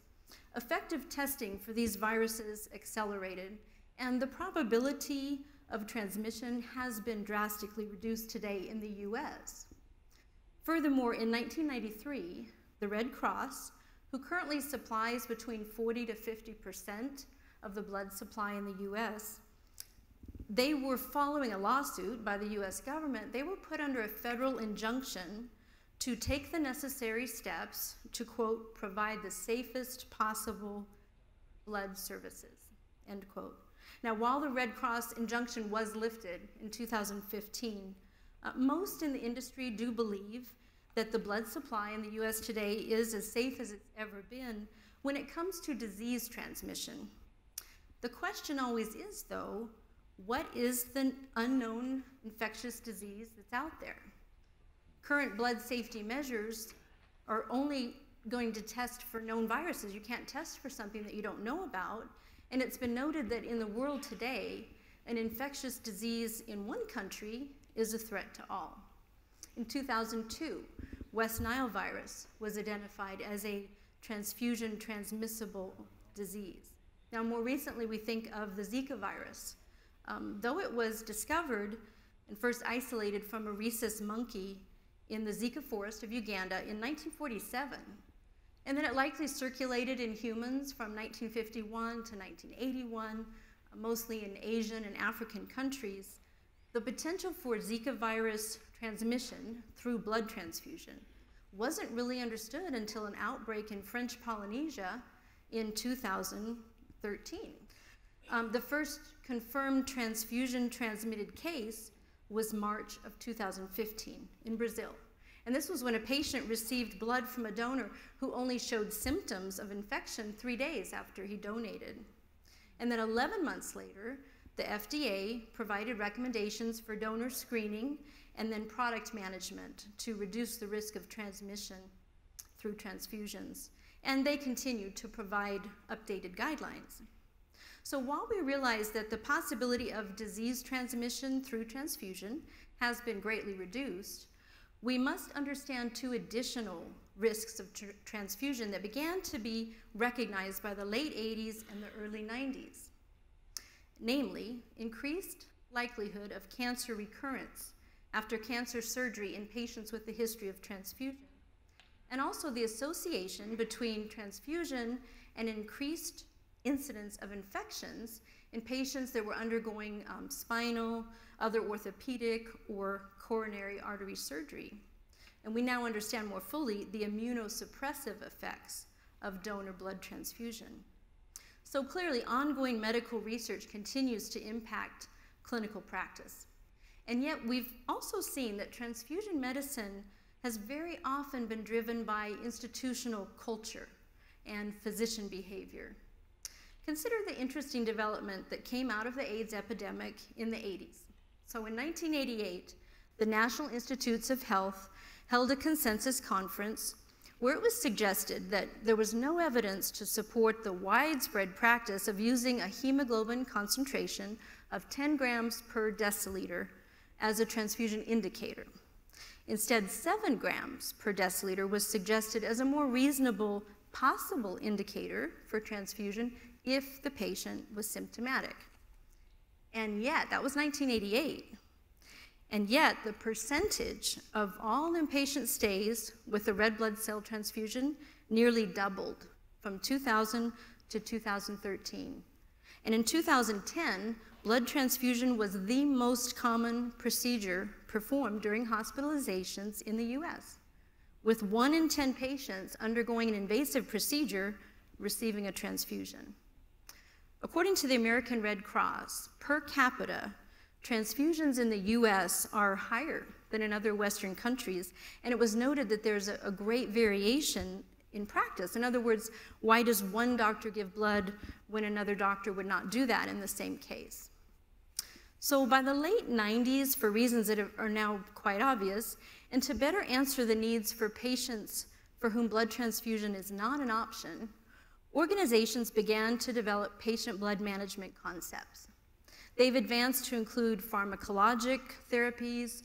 effective testing for these viruses accelerated, and the probability of transmission has been drastically reduced today in the US. Furthermore, in 1993, the Red Cross, who currently supplies between 40 to 50% of the blood supply in the US, they were following a lawsuit by the US government. They were put under a federal injunction to take the necessary steps to, quote, provide the safest possible blood services, end quote. Now, while the Red Cross injunction was lifted in 2015, most in the industry do believe that the blood supply in the US today is as safe as it's ever been when it comes to disease transmission. The question always is, though, what is the unknown infectious disease that's out there? Current blood safety measures are only going to test for known viruses. You can't test for something that you don't know about, And it's been noted that in the world today, an infectious disease in one country is a threat to all. In 2002, West Nile virus was identified as a transfusion-transmissible disease. Now, more recently, we think of the Zika virus. Though it was discovered and first isolated from a rhesus monkey in the Zika forest of Uganda in 1947, and then it likely circulated in humans from 1951 to 1981, mostly in Asian and African countries, the potential for Zika virus transmission through blood transfusion wasn't really understood until an outbreak in French Polynesia in 2013. The first confirmed transfusion-transmitted case was March of 2015 in Brazil. And this was when a patient received blood from a donor who only showed symptoms of infection 3 days after he donated. And then 11 months later, the FDA provided recommendations for donor screening and then product management to reduce the risk of transmission through transfusions. And they continued to provide updated guidelines. So while we realize that the possibility of disease transmission through transfusion has been greatly reduced, we must understand two additional risks of transfusion that began to be recognized by the late 80s and the early 90s, namely increased likelihood of cancer recurrence after cancer surgery in patients with a history of transfusion, and also the association between transfusion and increased incidence of infections in patients that were undergoing spinal, other orthopedic, or coronary artery surgery. And we now understand more fully the immunosuppressive effects of donor blood transfusion. So clearly, ongoing medical research continues to impact clinical practice. And yet, we've also seen that transfusion medicine has very often been driven by institutional culture and physician behavior. Consider the interesting development that came out of the AIDS epidemic in the 80s. So in 1988, the National Institutes of Health held a consensus conference where it was suggested that there was no evidence to support the widespread practice of using a hemoglobin concentration of 10 grams per deciliter as a transfusion indicator. Instead, 7 grams per deciliter was suggested as a more reasonable possible indicator for transfusion if the patient was symptomatic. And yet, that was 1988. And yet, the percentage of all inpatient stays with a red blood cell transfusion nearly doubled from 2000 to 2013. And in 2010, blood transfusion was the most common procedure performed during hospitalizations in the US, with 1 in 10 patients undergoing an invasive procedure receiving a transfusion. According to the American Red Cross, per capita, transfusions in the US are higher than in other Western countries, and it was noted that there's a great variation in practice. In other words, why does one doctor give blood when another doctor would not do that in the same case? So by the late 90s, for reasons that are now quite obvious, and to better answer the needs for patients for whom blood transfusion is not an option, organizations began to develop patient blood management concepts. They've advanced to include pharmacologic therapies,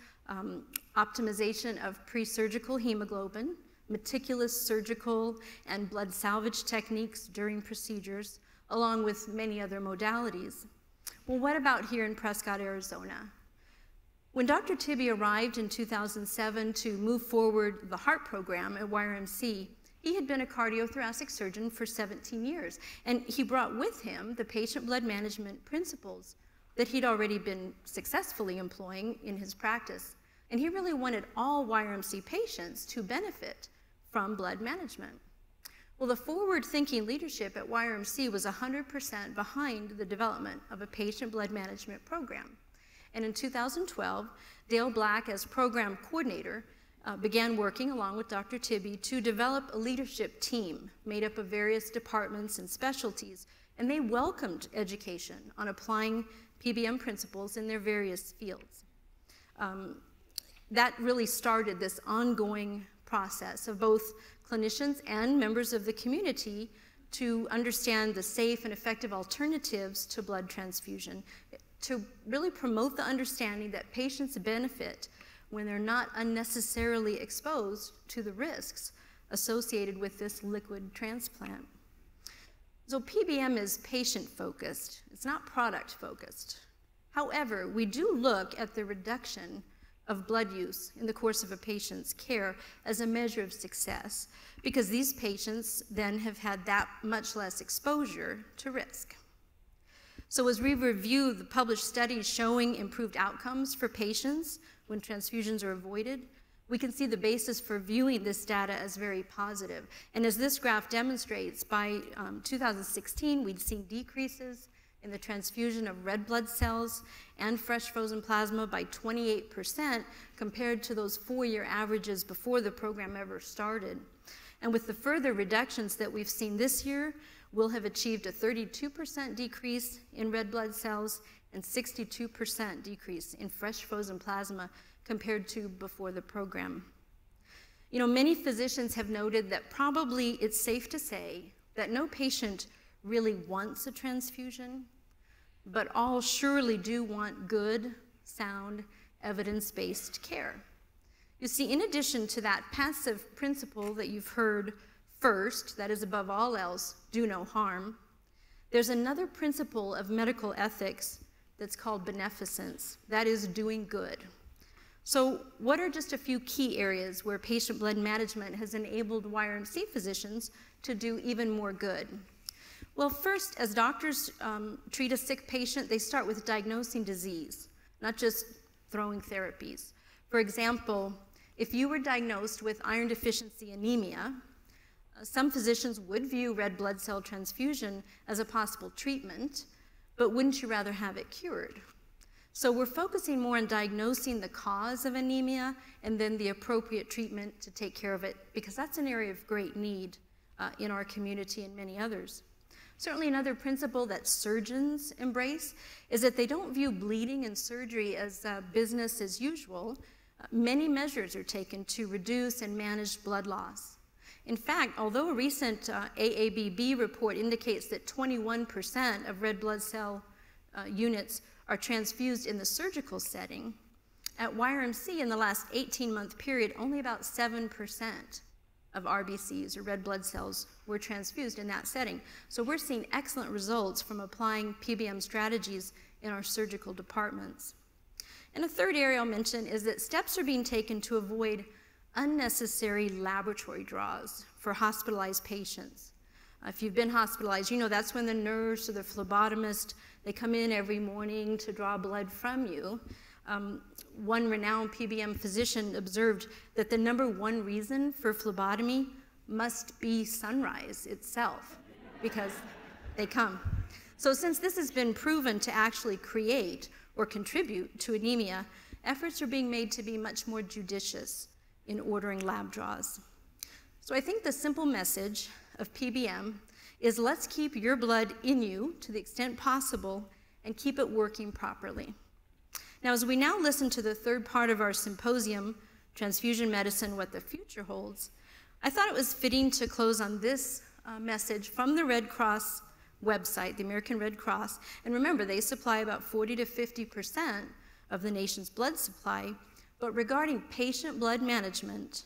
optimization of pre-surgical hemoglobin, meticulous surgical and blood salvage techniques during procedures, along with many other modalities. Well, what about here in Prescott, Arizona? When Dr. Tibi arrived in 2007 to move forward the heart program at YRMC, he had been a cardiothoracic surgeon for 17 years, and he brought with him the patient blood management principles that he'd already been successfully employing in his practice, and he really wanted all YRMC patients to benefit from blood management. Well, the forward-thinking leadership at YRMC was 100% behind the development of a patient blood management program, and in 2012, Dale Black, as program coordinator, began working along with Dr. Tibi to develop a leadership team made up of various departments and specialties, and they welcomed education on applying PBM principles in their various fields. That really started this ongoing process of both clinicians and members of the community to understand the safe and effective alternatives to blood transfusion, to really promote the understanding that patients benefit when they're not unnecessarily exposed to the risks associated with this liquid transplant. So PBM is patient-focused. It's not product-focused. However, we do look at the reduction of blood use in the course of a patient's care as a measure of success, because these patients then have had that much less exposure to risk. So as we review the published studies showing improved outcomes for patients when transfusions are avoided, we can see the basis for viewing this data as very positive. And as this graph demonstrates, by 2016, we'd seen decreases in the transfusion of red blood cells and fresh frozen plasma by 28% compared to those four-year averages before the program ever started. And with the further reductions that we've seen this year, we'll have achieved a 32% decrease in red blood cells and 62% decrease in fresh frozen plasma compared to before the program. You know, many physicians have noted that probably it's safe to say that no patient really wants a transfusion, but all surely do want good, sound, evidence-based care. You see, in addition to that passive principle that you've heard first, that is above all else, do no harm, there's another principle of medical ethics that's called beneficence, that is doing good. So what are just a few key areas where patient blood management has enabled YRMC physicians to do even more good? Well, first, as doctors treat a sick patient, they start with diagnosing disease, not just throwing therapies. For example, if you were diagnosed with iron deficiency anemia, some physicians would view red blood cell transfusion as a possible treatment, but wouldn't you rather have it cured? So we're focusing more on diagnosing the cause of anemia and then the appropriate treatment to take care of it, because that's an area of great need in our community and many others. Certainly another principle that surgeons embrace is that they don't view bleeding and surgery as business as usual. Many measures are taken to reduce and manage blood loss. In fact, although a recent AABB report indicates that 21% of red blood cell units are transfused in the surgical setting, at YRMC in the last 18-month period, only about 7% of RBCs, or red blood cells, were transfused in that setting. So we're seeing excellent results from applying PBM strategies in our surgical departments. And a third area I'll mention is that steps are being taken to avoid unnecessary laboratory draws for hospitalized patients. If you've been hospitalized, you know that's when the nurse or the phlebotomist, they come in every morning to draw blood from you. One renowned PBM physician observed that the #1 reason for phlebotomy must be sunrise itself, because they come. So since this has been proven to actually create or contribute to anemia, efforts are being made to be much more judicious in ordering lab draws. So I think the simple message of PBM is let's keep your blood in you to the extent possible and keep it working properly. Now, as we now listen to the third part of our symposium, Transfusion Medicine, What the Future Holds, I thought it was fitting to close on this message from the Red Cross website, the American Red Cross. And remember, they supply about 40 to 50% of the nation's blood supply. But regarding patient blood management,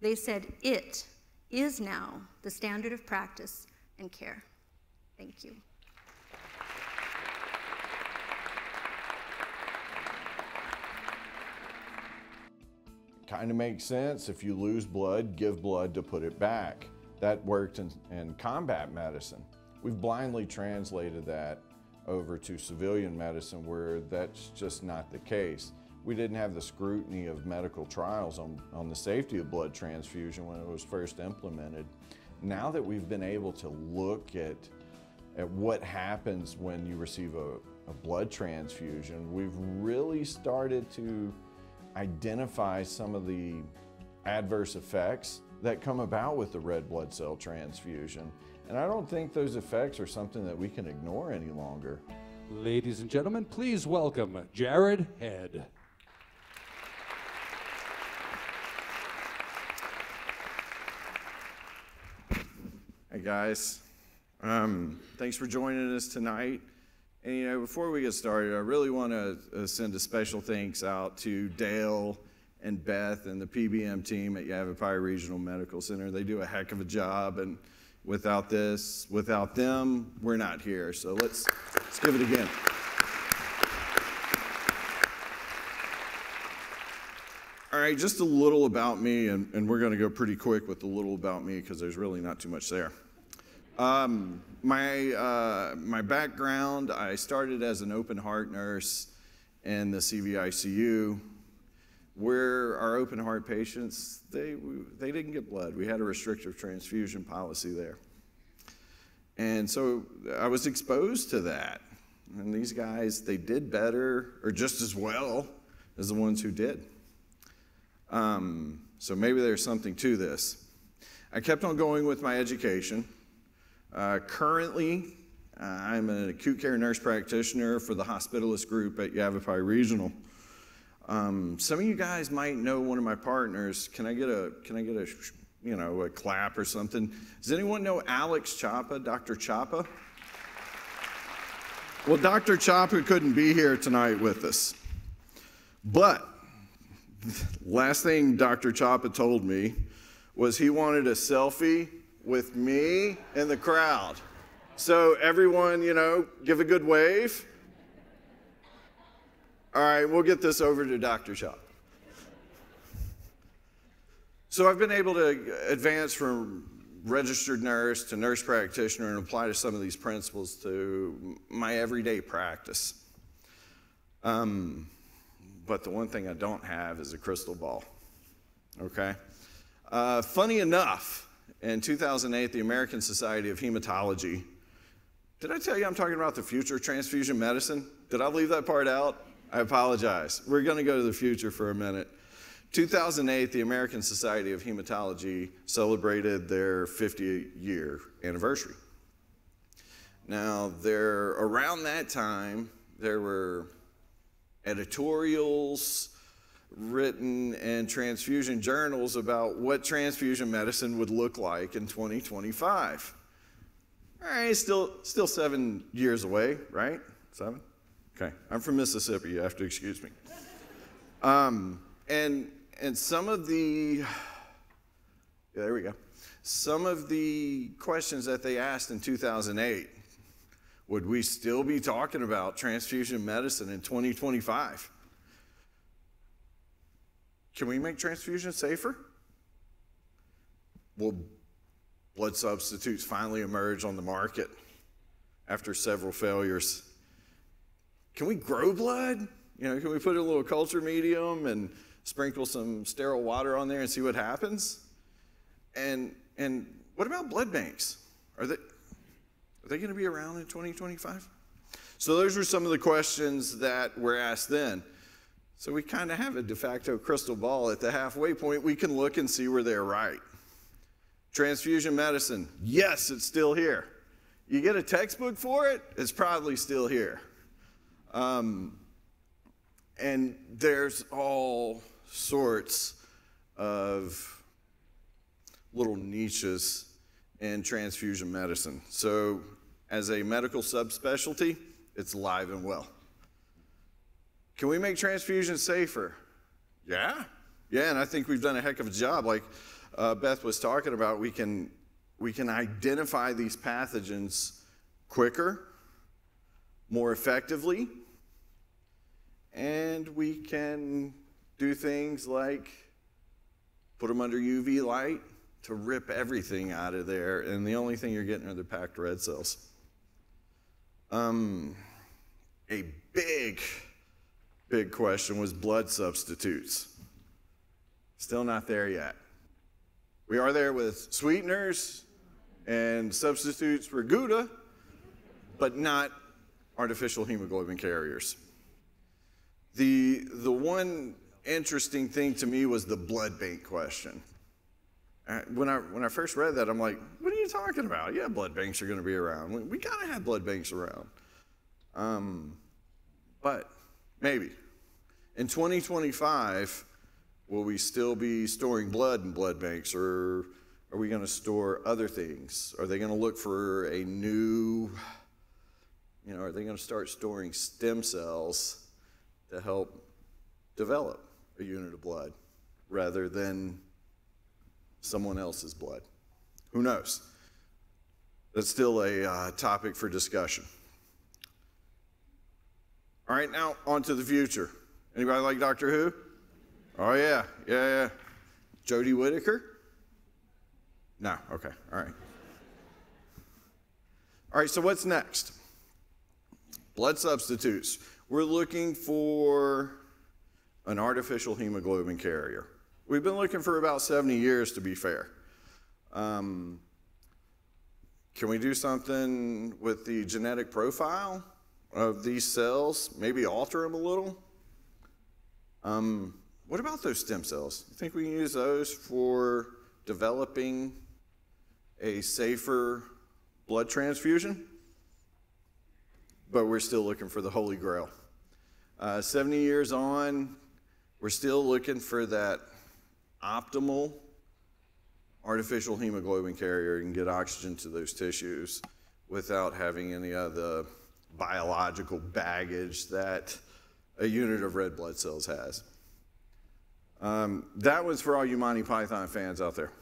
they said it is now the standard of practice and care. Thank you. Kind of makes sense. If you lose blood, give blood to put it back. That worked in combat medicine. We've blindly translated that over to civilian medicine, where that's just not the case. We didn't have the scrutiny of medical trials on the safety of blood transfusion when it was first implemented. Now that we've been able to look at what happens when you receive a blood transfusion, we've really started to identify some of the adverse effects that come about with the red blood cell transfusion. And I don't think those effects are something that we can ignore any longer. Ladies and gentlemen, please welcome Jared Head. Hey guys, Thanks for joining us tonight. And you know, before we get started, I really want to send a special thanks out to Dale and Beth and the PBM team at Yavapai Regional Medical Center. They do a heck of a job, and without them, we're not here. So let's give it again. All right, just a little about me, and we're going to go pretty quick with a little about me because there's really not too much there. My background, I started as an open heart nurse in the CVICU, where our open heart patients, they didn't get blood. We had a restrictive transfusion policy there. And so I was exposed to that. And these guys, they did better or just as well as the ones who did. So maybe there's something to this. I kept on going with my education. Currently, I'm an acute care nurse practitioner for the hospitalist group at Yavapai Regional. Some of you guys might know one of my partners. Can I get a you know, a clap or something? Does anyone know Alex Chapa, Dr. Chapa? Well, Dr. Chapa couldn't be here tonight with us, but last thing Dr. Chapa told me was he wanted a selfie with me in the crowd. So everyone, you know, give a good wave. All right, we'll get this over to Dr. Chapa. So I've been able to advance from registered nurse to nurse practitioner and apply to some of these principles to my everyday practice. But the one thing I don't have is a crystal ball, okay? Funny enough, in 2008, the American Society of Hematology, did I tell you I'm talking about the future of transfusion medicine? Did I leave that part out? I apologize. We're gonna go to the future for a minute. 2008, the American Society of Hematology celebrated their 50-year anniversary. Now, around that time, there were editorials written in transfusion journals about what transfusion medicine would look like in 2025. All right, still 7 years away, right? Seven? Okay, I'm from Mississippi, you have to excuse me. And some of the, yeah, there we go. Some of the questions that they asked in 2008, would we still be talking about transfusion medicine in 2025? Can we make transfusion safer? Well, blood substitutes finally emerge on the market after several failures. Can we grow blood? You know, can we put a little culture medium and sprinkle some sterile water on there and see what happens? And what about blood banks? Are they going to be around in 2025? So those were some of the questions that were asked then. So we kind of have a de facto crystal ball at the halfway point. We can look and see where they're right. Transfusion medicine, yes, it's still here. You get a textbook for it, it's probably still here. And there's all sorts of little niches in transfusion medicine. So as a medical subspecialty, it's alive and well. Can we make transfusion safer? Yeah. Yeah, and I think we've done a heck of a job. Like Beth was talking about, we can identify these pathogens quicker, more effectively, and we can do things like put them under UV light to rip everything out of there, and the only thing you're getting are the packed red cells. A big question was blood substitutes. Still not there yet. We are there with sweeteners and substitutes for Gouda, but not artificial hemoglobin carriers. The one interesting thing to me was the blood bank question. When I first read that, I'm like, what are you talking about? Yeah, blood banks are going to be around. We got to have blood banks around. But maybe. In 2025, will we still be storing blood in blood banks, or Are we going to store other things? Are they going to look for a new, you know, are they going to start storing stem cells to help develop a unit of blood rather than someone else's blood? Who knows? That's still a topic for discussion. All right, now on to the future. Anybody like Doctor Who? Oh yeah, yeah. Jodie Whittaker? No, okay, all right. All right, so what's next? Blood substitutes. We're looking for an artificial hemoglobin carrier. We've been looking for about 70 years, to be fair. Can we do something with the genetic profile of these cells? Maybe alter them a little? What about those stem cells? You think we can use those for developing a safer blood transfusion? But we're still looking for the Holy Grail. 70 years on, we're still looking for that optimal artificial hemoglobin carrier and get oxygen to those tissues without having any of the biological baggage that a unit of red blood cells has. That was for all you Monty Python fans out there.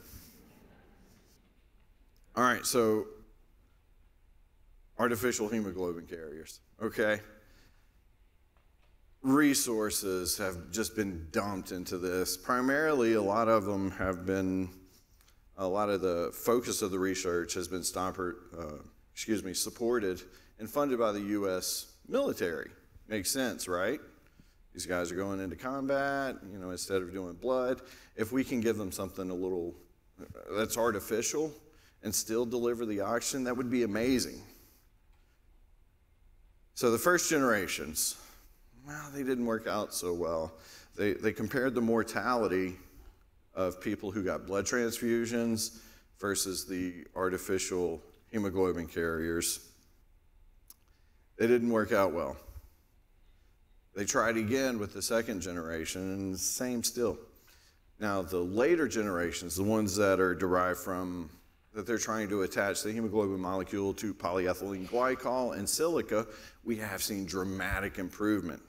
All right, so artificial hemoglobin carriers, okay? Resources have just been dumped into this. Primarily, a lot of the focus of the research has been supported and funded by the U.S. military. Makes sense, right? These guys are going into combat, you know, instead of doing blood. If we can give them something a little that's artificial and still deliver the oxygen, that would be amazing. So the first generations, well, they didn't work out so well. They compared the mortality of people who got blood transfusions versus the artificial hemoglobin carriers. It didn't work out well. They tried again with the second generation, and same still. Now, the later generations, the ones that are derived from, that they're trying to attach the hemoglobin molecule to polyethylene glycol and silica, we have seen dramatic improvement.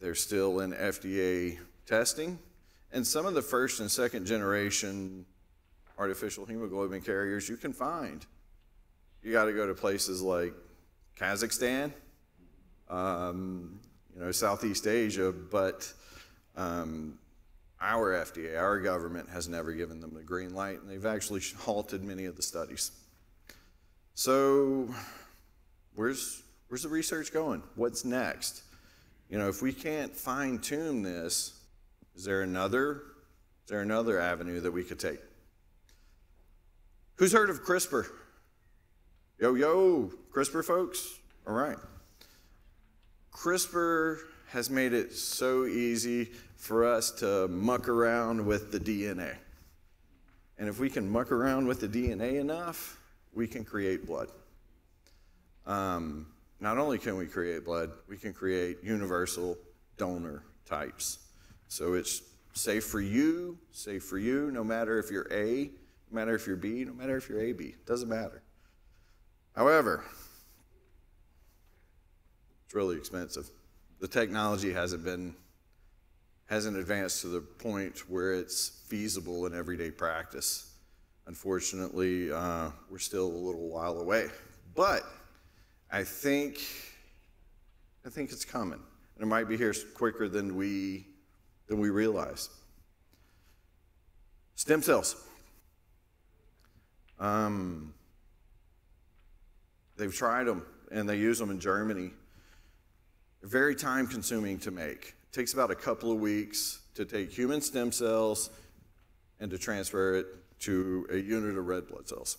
They're still in FDA testing. And some of the first and second generation artificial hemoglobin carriers you can find. You got to go to places like Kazakhstan, you know, Southeast Asia, but our FDA, our government has never given them the green light, and they've actually halted many of the studies. So where's the research going? What's next? You know, if we can't fine-tune this, is there another avenue that we could take? Who's heard of CRISPR? Yo, yo, CRISPR folks? All right. CRISPR has made it so easy for us to muck around with the DNA. And if we can muck around with the DNA enough, we can create blood. Not only can we create blood, we can create universal donor types. So it's safe for you, no matter if you're A, no matter if you're B, no matter if you're AB, it doesn't matter. However, it's really expensive. The technology hasn't advanced to the point where it's feasible in everyday practice. Unfortunately, we're still a little while away. But I think it's coming. And it might be here quicker than we realize. Stem cells. They've tried them, and they use them in Germany. They're very time-consuming to make. It takes about a couple of weeks to take human stem cells and to transfer it to a unit of red blood cells.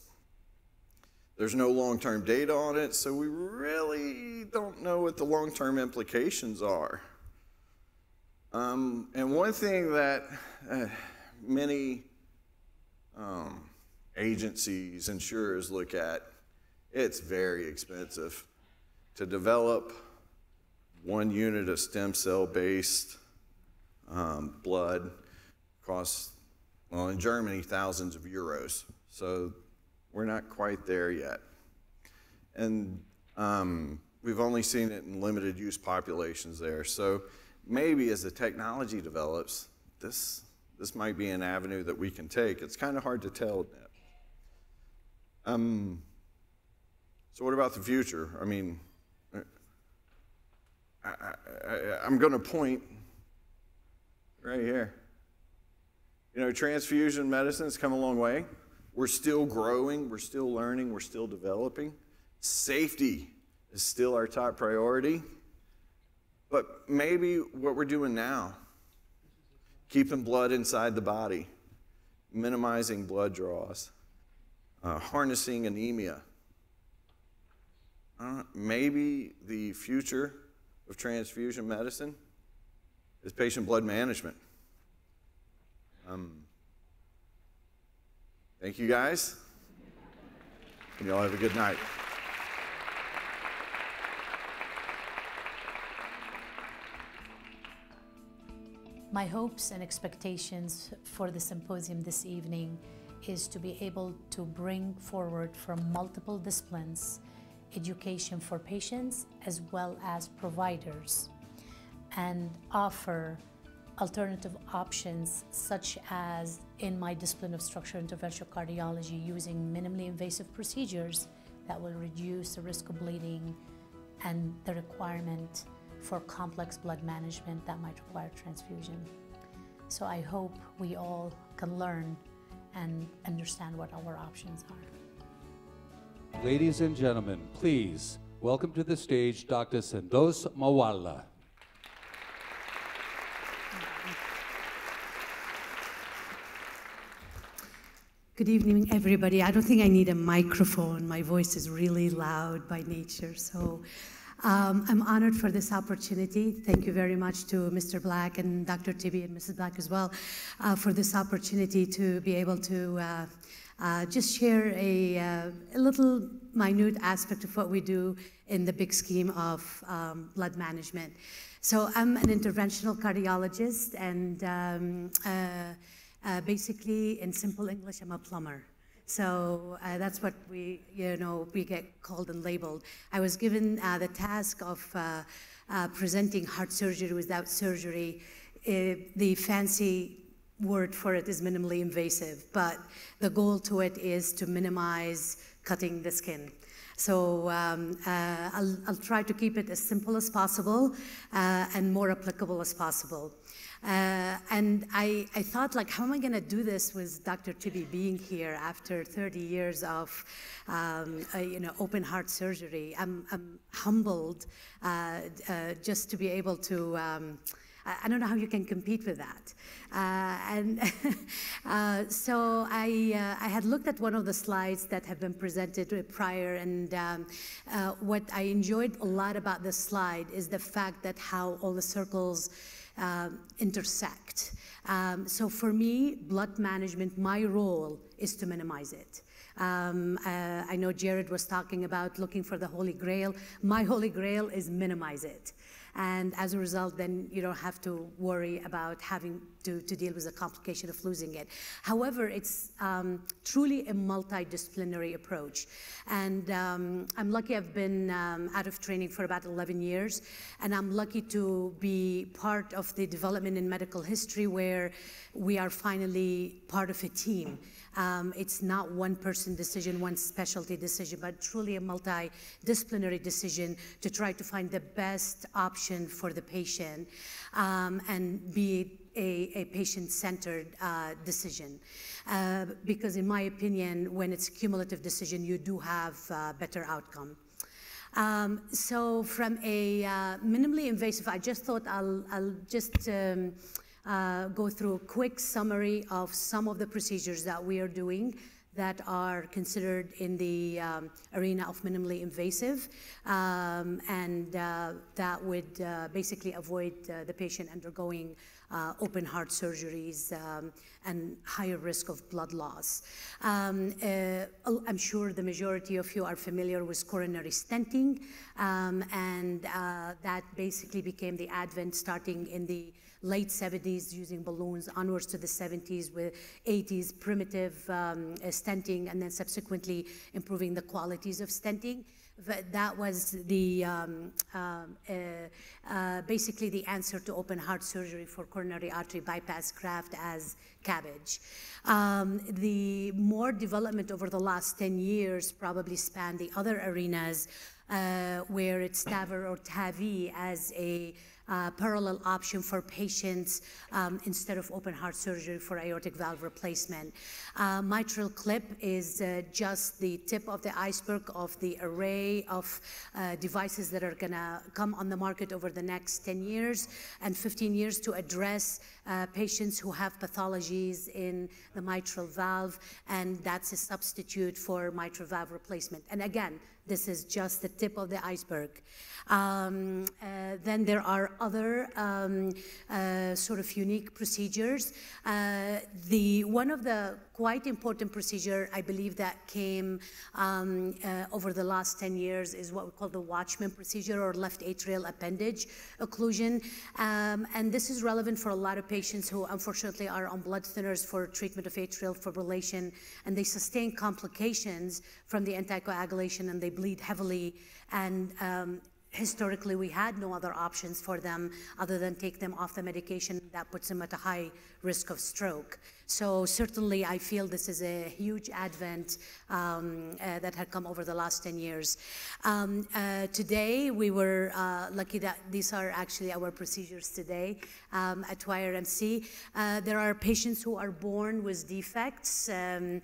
There's no long-term data on it, so we really don't know what the long-term implications are. And one thing that many agencies, insurers look at, it's very expensive to develop one unit of stem cell-based blood. Costs Well, in Germany, thousands of euros. So we're not quite there yet. And we've only seen it in limited use populations there. So maybe as the technology develops, this might be an avenue that we can take. It's kind of hard to tell. So what about the future? I mean, I'm going to point right here. You know, transfusion medicine has come a long way. We're still growing. We're still learning. We're still developing. Safety is still our top priority. But maybe what we're doing now, keeping blood inside the body, minimizing blood draws, harnessing anemia. Maybe the future of transfusion medicine is patient blood management. Thank you guys. And y'all have a good night. My hopes and expectations for the symposium this evening is to be able to bring forward from multiple disciplines education for patients as well as providers, and offer alternative options such as, in my discipline of structural interventional cardiology, using minimally invasive procedures that will reduce the risk of bleeding and the requirement for complex blood management that might require transfusion. So I hope we all can learn and understand what our options are. Ladies and gentlemen, please welcome to the stage Dr. Soundos Moualla. Good evening, everybody. I don't think I need a microphone. My voice is really loud by nature, so I'm honored for this opportunity. Thank you very much to Mr. Black and Dr. Tibi and Mrs. Black as well for this opportunity to be able to just share a little minute aspect of what we do in the big scheme of blood management. So I'm an interventional cardiologist, and basically, in simple English, I'm a plumber. So that's what we get called and labeled. I was given the task of presenting heart surgery without surgery. The fancy word for it is minimally invasive, but the goal to it is to minimize cutting the skin. So I'll try to keep it as simple as possible and more applicable as possible. And I thought, like, how am I going to do this with Dr. Tibi being here after 30 years of, open heart surgery? I'm humbled just to be able to. I don't know how you can compete with that. So I had looked at one of the slides that have been presented prior, and what I enjoyed a lot about this slide is the fact that how all the circles intersect. So for me, blood management, my role is to minimize it. I know Jared was talking about looking for the Holy Grail. My Holy Grail is minimize it. And as a result, then you don't have to worry about having to deal with the complication of losing it. However, it's truly a multidisciplinary approach. And I'm lucky I've been out of training for about 11 years, and I'm lucky to be part of the development in medical history where we are finally part of a team. It's not one person decision, one specialty decision, but truly a multidisciplinary decision to try to find the best option for the patient and be a patient-centered decision. Because in my opinion, when it's a cumulative decision, you do have a better outcome. So from a minimally invasive, I just thought I'll just go through a quick summary of some of the procedures that we are doing that are considered in the arena of minimally invasive, and that would basically avoid the patient undergoing open heart surgeries, and higher risk of blood loss. I'm sure the majority of you are familiar with coronary stenting, and that basically became the advent starting in the late 70s using balloons onwards to the 70s with 80s primitive stenting, and then subsequently improving the qualities of stenting. That was the basically the answer to open heart surgery for coronary artery bypass graft as CABG. The more development over the last 10 years probably spanned the other arenas where it's TAVR or TAVI as a parallel option for patients instead of open heart surgery for aortic valve replacement. Mitral clip is just the tip of the iceberg of the array of devices that are gonna come on the market over the next 10 years and 15 years to address patients who have pathologies in the mitral valve, and that's a substitute for mitral valve replacement. And again, this is just the tip of the iceberg. Then there are other sort of unique procedures. One of the quite important procedure, I believe, that came over the last 10 years is what we call the Watchman procedure or left atrial appendage occlusion. And this is relevant for a lot of patients who unfortunately are on blood thinners for treatment of atrial fibrillation, and they sustain complications from the anticoagulation and they bleed heavily. And historically, we had no other options for them other than take them off the medication. That puts them at a high risk of stroke. So certainly, I feel this is a huge advent that had come over the last 10 years. Today, we were lucky that these are actually our procedures today at YRMC. There are patients who are born with defects and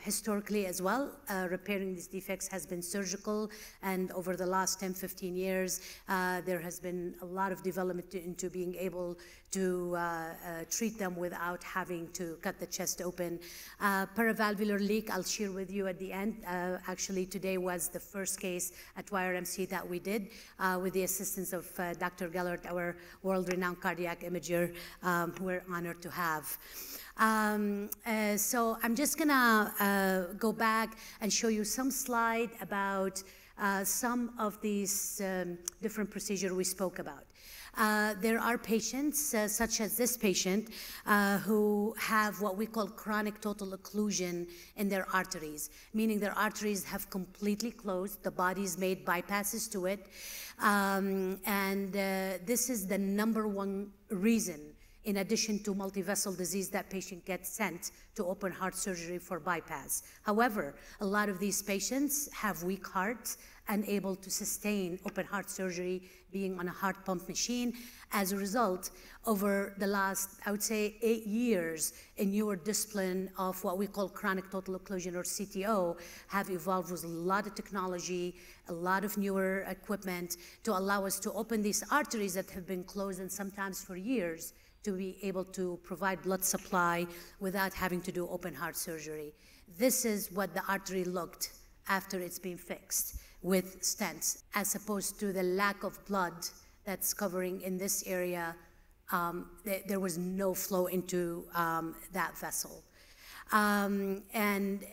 historically as well, repairing these defects has been surgical. And over the last 10, 15 years, there has been a lot of development into being able to treat them without having to cut the chest open. Paravalvular leak, I'll share with you at the end. Actually, today was the first case at YRMC that we did with the assistance of Dr. Gellert, our world-renowned cardiac imager we're honored to have. So I'm just gonna go back and show you some slide about some of these different procedures we spoke about. There are patients, such as this patient, who have what we call chronic total occlusion in their arteries, meaning their arteries have completely closed, the body's made bypasses to it, and this is the number one reason, in addition to multivessel disease, that patient gets sent to open heart surgery for bypass. However, a lot of these patients have weak hearts, unable to sustain open heart surgery, being on a heart pump machine. As a result, over the last, I would say, 8 years, a newer discipline of what we call chronic total occlusion, or CTO, have evolved with a lot of technology, a lot of newer equipment to allow us to open these arteries that have been closed and sometimes for years to be able to provide blood supply without having to do open heart surgery. This is what the artery looked after it's been fixed with stents, as opposed to the lack of blood that's covering in this area. There was no flow into that vessel. And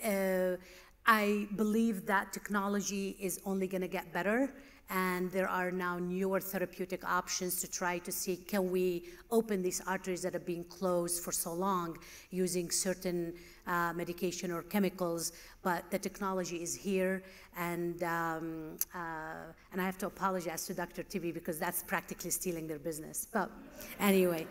I believe that technology is only gonna get better, and there are now newer therapeutic options to try to see, can we open these arteries that have been closed for so long using certain medication or chemicals, but the technology is here, and I have to apologize to Dr. Tibi because that's practically stealing their business. But anyway,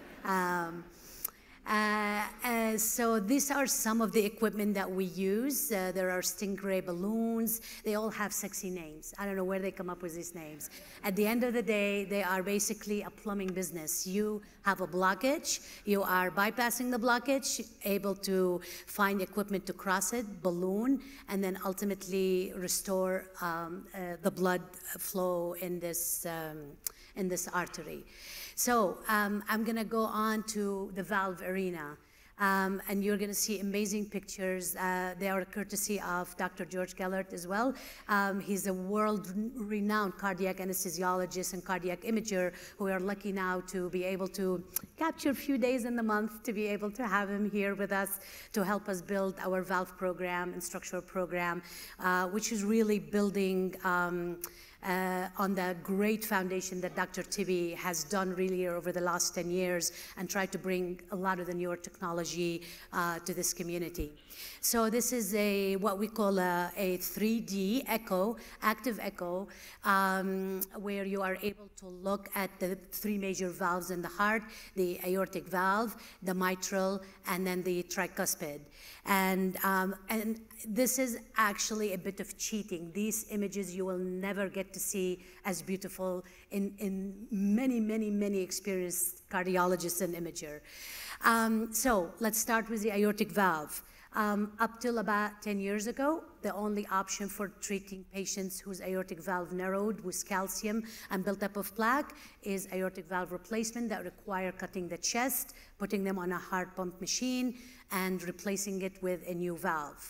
so these are some of the equipment that we use. There are stingray balloons. They all have sexy names. I don't know where they come up with these names. At the end of the day, they are basically a plumbing business. You have a blockage. You are bypassing the blockage, able to find equipment to cross it, balloon, and then ultimately restore the blood flow in this artery. So I'm gonna go on to the valve arena. and you're going to see amazing pictures. They are courtesy of Dr. George Gellert as well. He's a world-renowned cardiac anesthesiologist and cardiac imager who we are lucky now to be able to capture a few days in the month to be able to have him here with us to help us build our valve program and structural program, which is really building on the great foundation that Dr. Tibi has done really over the last 10 years and tried to bring a lot of the newer technology to this community. So this is a what we call a 3D echo, active echo, where you are able to look at the three major valves in the heart, the aortic valve, the mitral, and then the tricuspid. And this is actually a bit of cheating. These images you will never get to see as beautiful in many, many, many experienced cardiologists and imager. So let's start with the aortic valve. Up till about 10 years ago, the only option for treating patients whose aortic valve narrowed with calcium and buildup of plaque is aortic valve replacement that require cutting the chest, putting them on a heart pump machine, and replacing it with a new valve.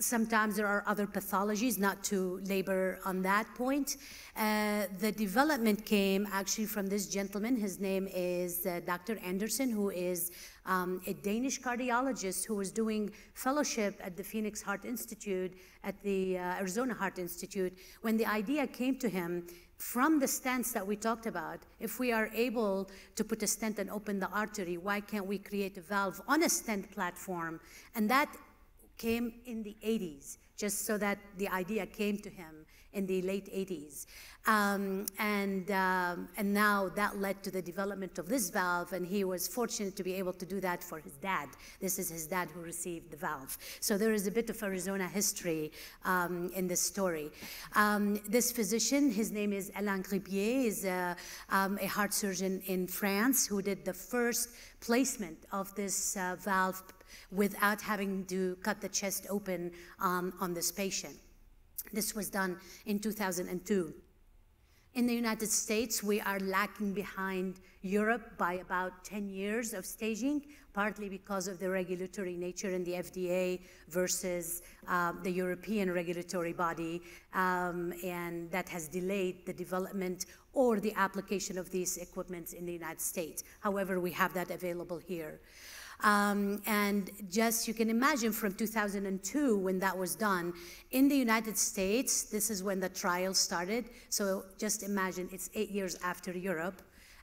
Sometimes there are other pathologies, not to labor on that point. The development came actually from this gentleman. His name is Dr. Anderson, who is a Danish cardiologist who was doing fellowship at the Phoenix Heart Institute, at the Arizona Heart Institute, when the idea came to him from the stents that we talked about. If we are able to put a stent and open the artery, why can't we create a valve on a stent platform? And that came in the 80s, just so that the idea came to him in the late 80s. And now that led to the development of this valve, and he was fortunate to be able to do that for his dad. This is his dad who received the valve. So there is a bit of Arizona history in this story. This physician, his name is Alain Cribier, is a heart surgeon in France who did the first placement of this valve without having to cut the chest open on this patient. This was done in 2002. In the United States, we are lacking behind Europe by about 10 years of staging, partly because of the regulatory nature in the FDA versus the European regulatory body, and that has delayed the development or the application of these equipments in the United States. However, we have that available here. And just you can imagine from 2002 when that was done, in the United States, this is when the trial started. So just imagine it's 8 years after Europe.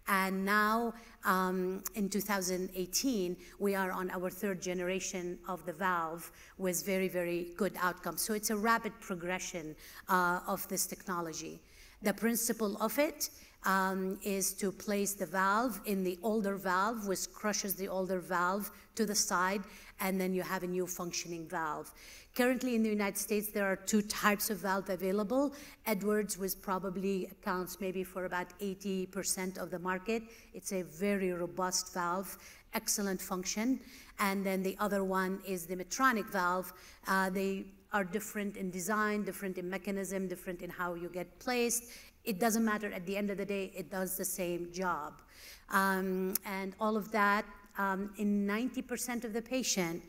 And now in 2018, we are on our third generation of the valve with very, very good outcomes. So it's a rapid progression of this technology. The principle of it is to place the valve in the older valve, which crushes the older valve to the side, and then you have a new functioning valve. Currently in the United States, there are two types of valve available. Edwards, which probably accounts maybe for about 80% of the market. It's a very robust valve, excellent function. And then the other one is the Medtronic valve. They are different in design, different in mechanism, different in how you get placed. It doesn't matter. At the end of the day, it does the same job. And all of that, in 90% of the patient,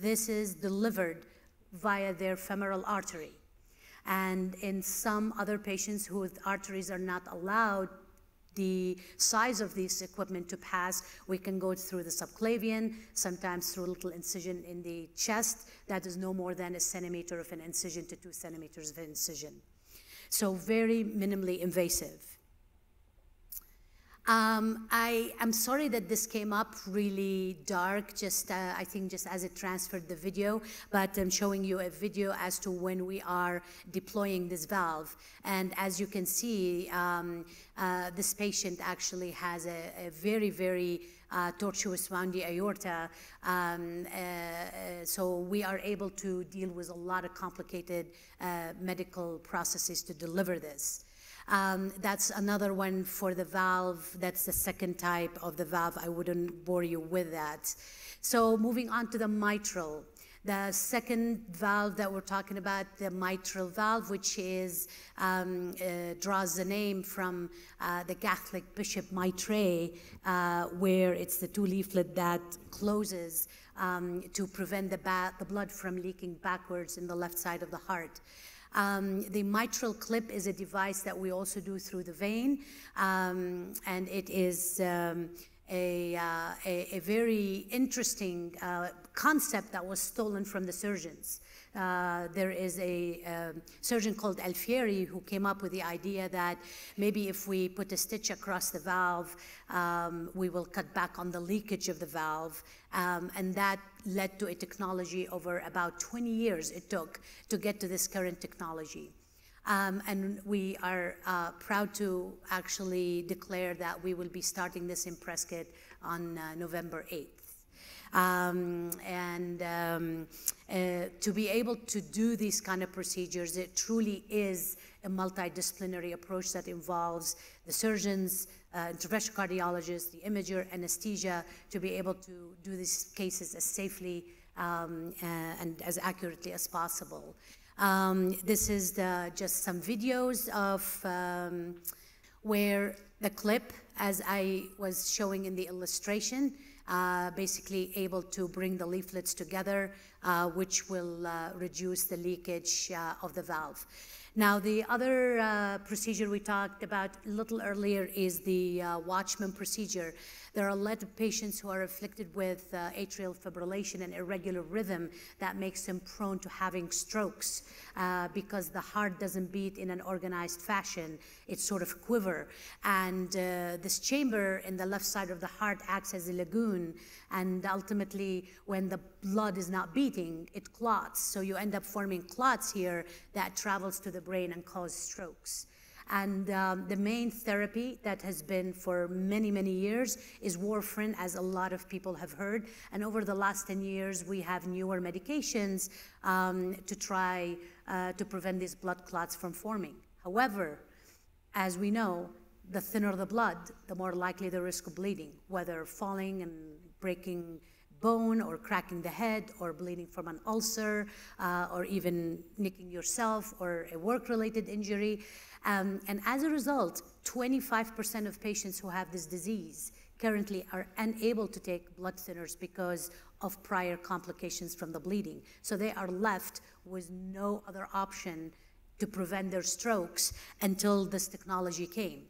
this is delivered via their femoral artery. And in some other patients whose arteries are not allowed the size of this equipment to pass, we can go through the subclavian, sometimes through a little incision in the chest. That is no more than 1 centimeter of an incision to 2 centimeters of an incision. So very minimally invasive. I'm sorry that this came up really dark, just I think just as it transferred the video, but I'm showing you a video as to when we are deploying this valve. And as you can see, this patient actually has a very, very tortuous wound aorta, so we are able to deal with a lot of complicated medical processes to deliver this. That's another one for the valve. That's the second type of the valve. I wouldn't bore you with that. So moving on to the mitral. The second valve that we're talking about, the mitral valve, which is draws the name from the Catholic Bishop Mitre, where it's the two leaflet that closes to prevent the blood from leaking backwards in the left side of the heart. The mitral clip is a device that we also do through the vein, and it is a very interesting concept that was stolen from the surgeons. There is a surgeon called Alfieri who came up with the idea that maybe if we put a stitch across the valve, we will cut back on the leakage of the valve. And that led to a technology over about 20 years it took to get to this current technology. And we are proud to actually declare that we will be starting this in Prescott on November 8th. To be able to do these kind of procedures, it truly is a multidisciplinary approach that involves the surgeons, interventional cardiologists, the imager, anesthesia, to be able to do these cases as safely and as accurately as possible. This is just some videos of where the clip, as I was showing in the illustration, basically able to bring the leaflets together, which will reduce the leakage of the valve. Now, the other procedure we talked about a little earlier is the Watchman procedure. There are a lot of patients who are afflicted with atrial fibrillation and irregular rhythm that makes them prone to having strokes because the heart doesn't beat in an organized fashion. It's sort of quiver. And this chamber in the left side of the heart acts as a lagoon. And ultimately, when the blood is not beating, it clots. So you end up forming clots here that travels to the brain and cause strokes. And the main therapy that has been for many, many years is warfarin, as a lot of people have heard. And over the last 10 years, we have newer medications to try to prevent these blood clots from forming. However, as we know, the thinner the blood, the more likely the risk of bleeding, whether falling and breaking bone or cracking the head or bleeding from an ulcer or even nicking yourself or a work-related injury. And as a result, 25% of patients who have this disease currently are unable to take blood thinners because of prior complications from the bleeding. So they are left with no other option to prevent their strokes until this technology came.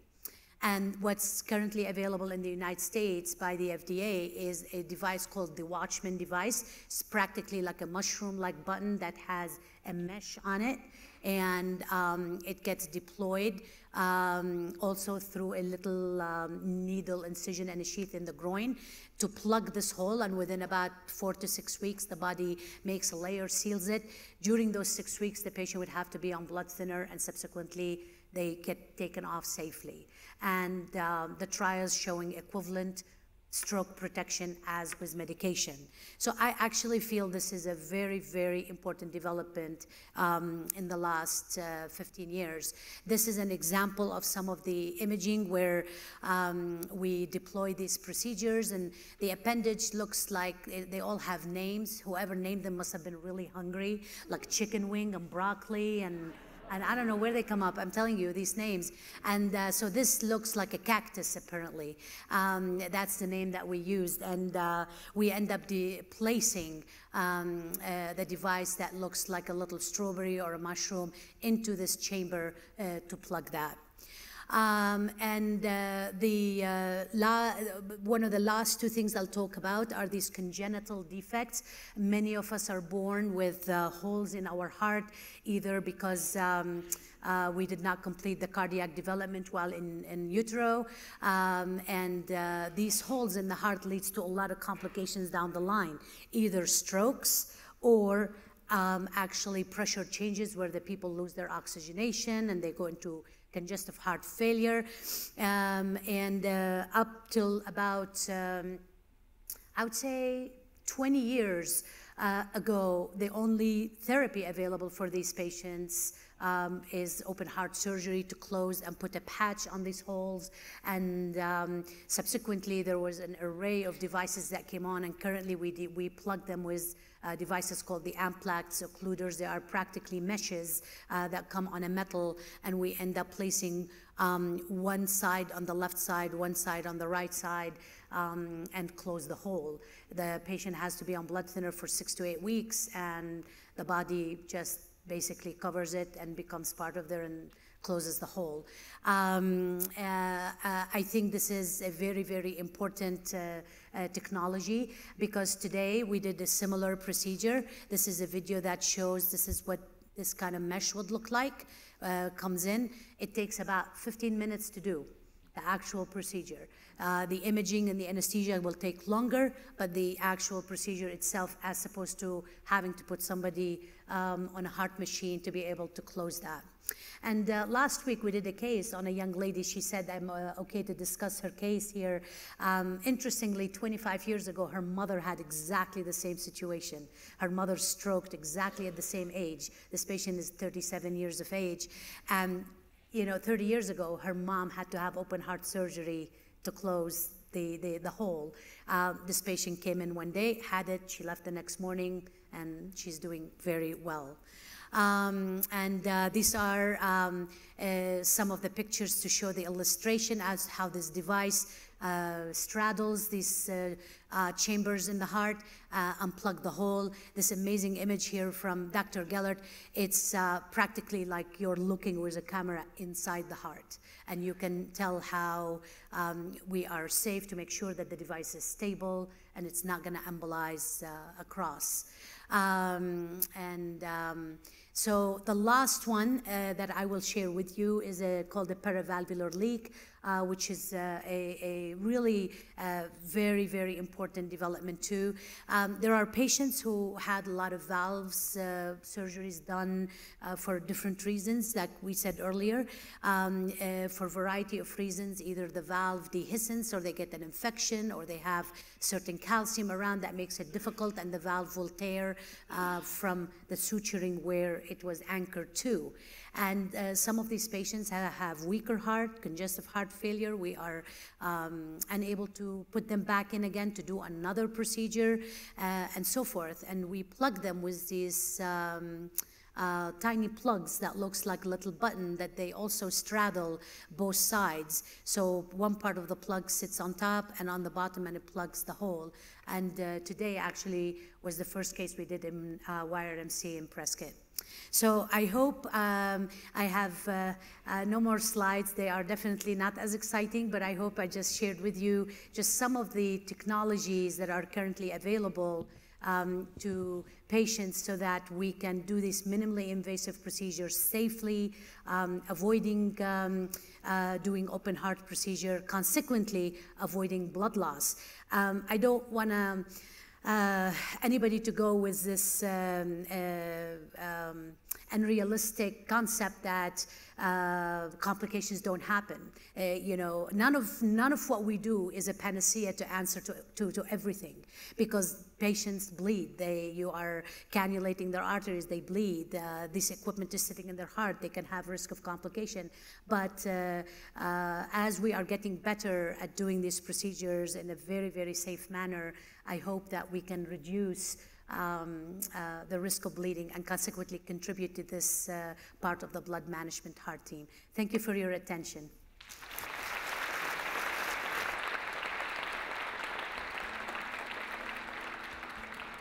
And what's currently available in the United States by the FDA is a device called the Watchman device. It's practically like a mushroom-like button that has a mesh on it, and it gets deployed also through a little needle incision and a sheath in the groin to plug this hole, and within about 4 to 6 weeks, the body makes a layer, seals it. During those 6 weeks, the patient would have to be on blood thinner, and subsequently, they get taken off safely. And the trials showing equivalent stroke protection as with medication. So I actually feel this is a very, very important development in the last 15 years. This is an example of some of the imaging where we deploy these procedures, and the appendage looks like they all have names. Whoever named them must have been really hungry, like chicken wing and broccoli and I don't know where they come up. I'm telling you, these names. And so this looks like a cactus, apparently. That's the name that we used. And we end up placing the device that looks like a little strawberry or a mushroom into this chamber to plug that. One of the last two things I'll talk about are these congenital defects. Many of us are born with holes in our heart, either because we did not complete the cardiac development while in utero, these holes in the heart leads to a lot of complications down the line, either strokes or actually pressure changes where the people lose their oxygenation and they go into congestive heart failure, up till about, I would say, 20 years ago, the only therapy available for these patients is open heart surgery to close and put a patch on these holes. And subsequently, there was an array of devices that came on, and currently we plug them with devices called the Amplatz occluders. They are practically meshes that come on a metal, and we end up placing one side on the left side, one side on the right side, and close the hole. The patient has to be on blood thinner for 6 to 8 weeks, and the body just basically covers it and becomes part of there and closes the hole. I think this is a very, very important technology, because today we did a similar procedure. This is a video that shows this is what this kind of mesh would look like. Comes in, it takes about 15 minutes to do the actual procedure. The imaging and the anesthesia will take longer, but the actual procedure itself, as opposed to having to put somebody on a heart machine to be able to close that. And last week we did a case on a young lady. She said, I'm okay to discuss her case here. Interestingly, 25 years ago, her mother had exactly the same situation. Her mother stroked exactly at the same age. This patient is 37 years of age. And, you know, 30 years ago, her mom had to have open heart surgery to close the hole. This patient came in one day, had it, she left the next morning, and she's doing very well. These are some of the pictures to show the illustration as how this device straddles these chambers in the heart, unplug the hole. This amazing image here from Dr. Gellert, it's practically like you're looking with a camera inside the heart. And you can tell how we are safe to make sure that the device is stable and it's not going to embolize across. So the last one that I will share with you is called the paravalvular leak, which is a really very, very important development too. There are patients who had a lot of valves surgeries done for different reasons, like we said earlier, for a variety of reasons, either the valve dehiscence or they get an infection or they have certain calcium around that makes it difficult, and the valve will tear from the suturing where it was anchored to. And some of these patients have weaker heart, congestive heart failure. We are unable to put them back in again to do another procedure and so forth. And we plug them with these tiny plugs that looks like a little button that they also straddle both sides. So one part of the plug sits on top and on the bottom, and it plugs the hole. And today actually was the first case we did in YRMC in Prescott. So I hope I have no more slides. They are definitely not as exciting, but I hope I just shared with you just some of the technologies that are currently available to patients so that we can do these minimally invasive procedures safely, avoiding doing open heart procedure, consequently avoiding blood loss. I don't want to anybody to go with this unrealistic concept that complications don't happen. You know, none of what we do is a panacea to answer to everything, because patients bleed. You are cannulating their arteries, they bleed. This equipment is sitting in their heart, they can have risk of complication. But as we are getting better at doing these procedures in a very, very safe manner, I hope that we can reduce the risk of bleeding and consequently contribute to this part of the blood management heart team. Thank you for your attention.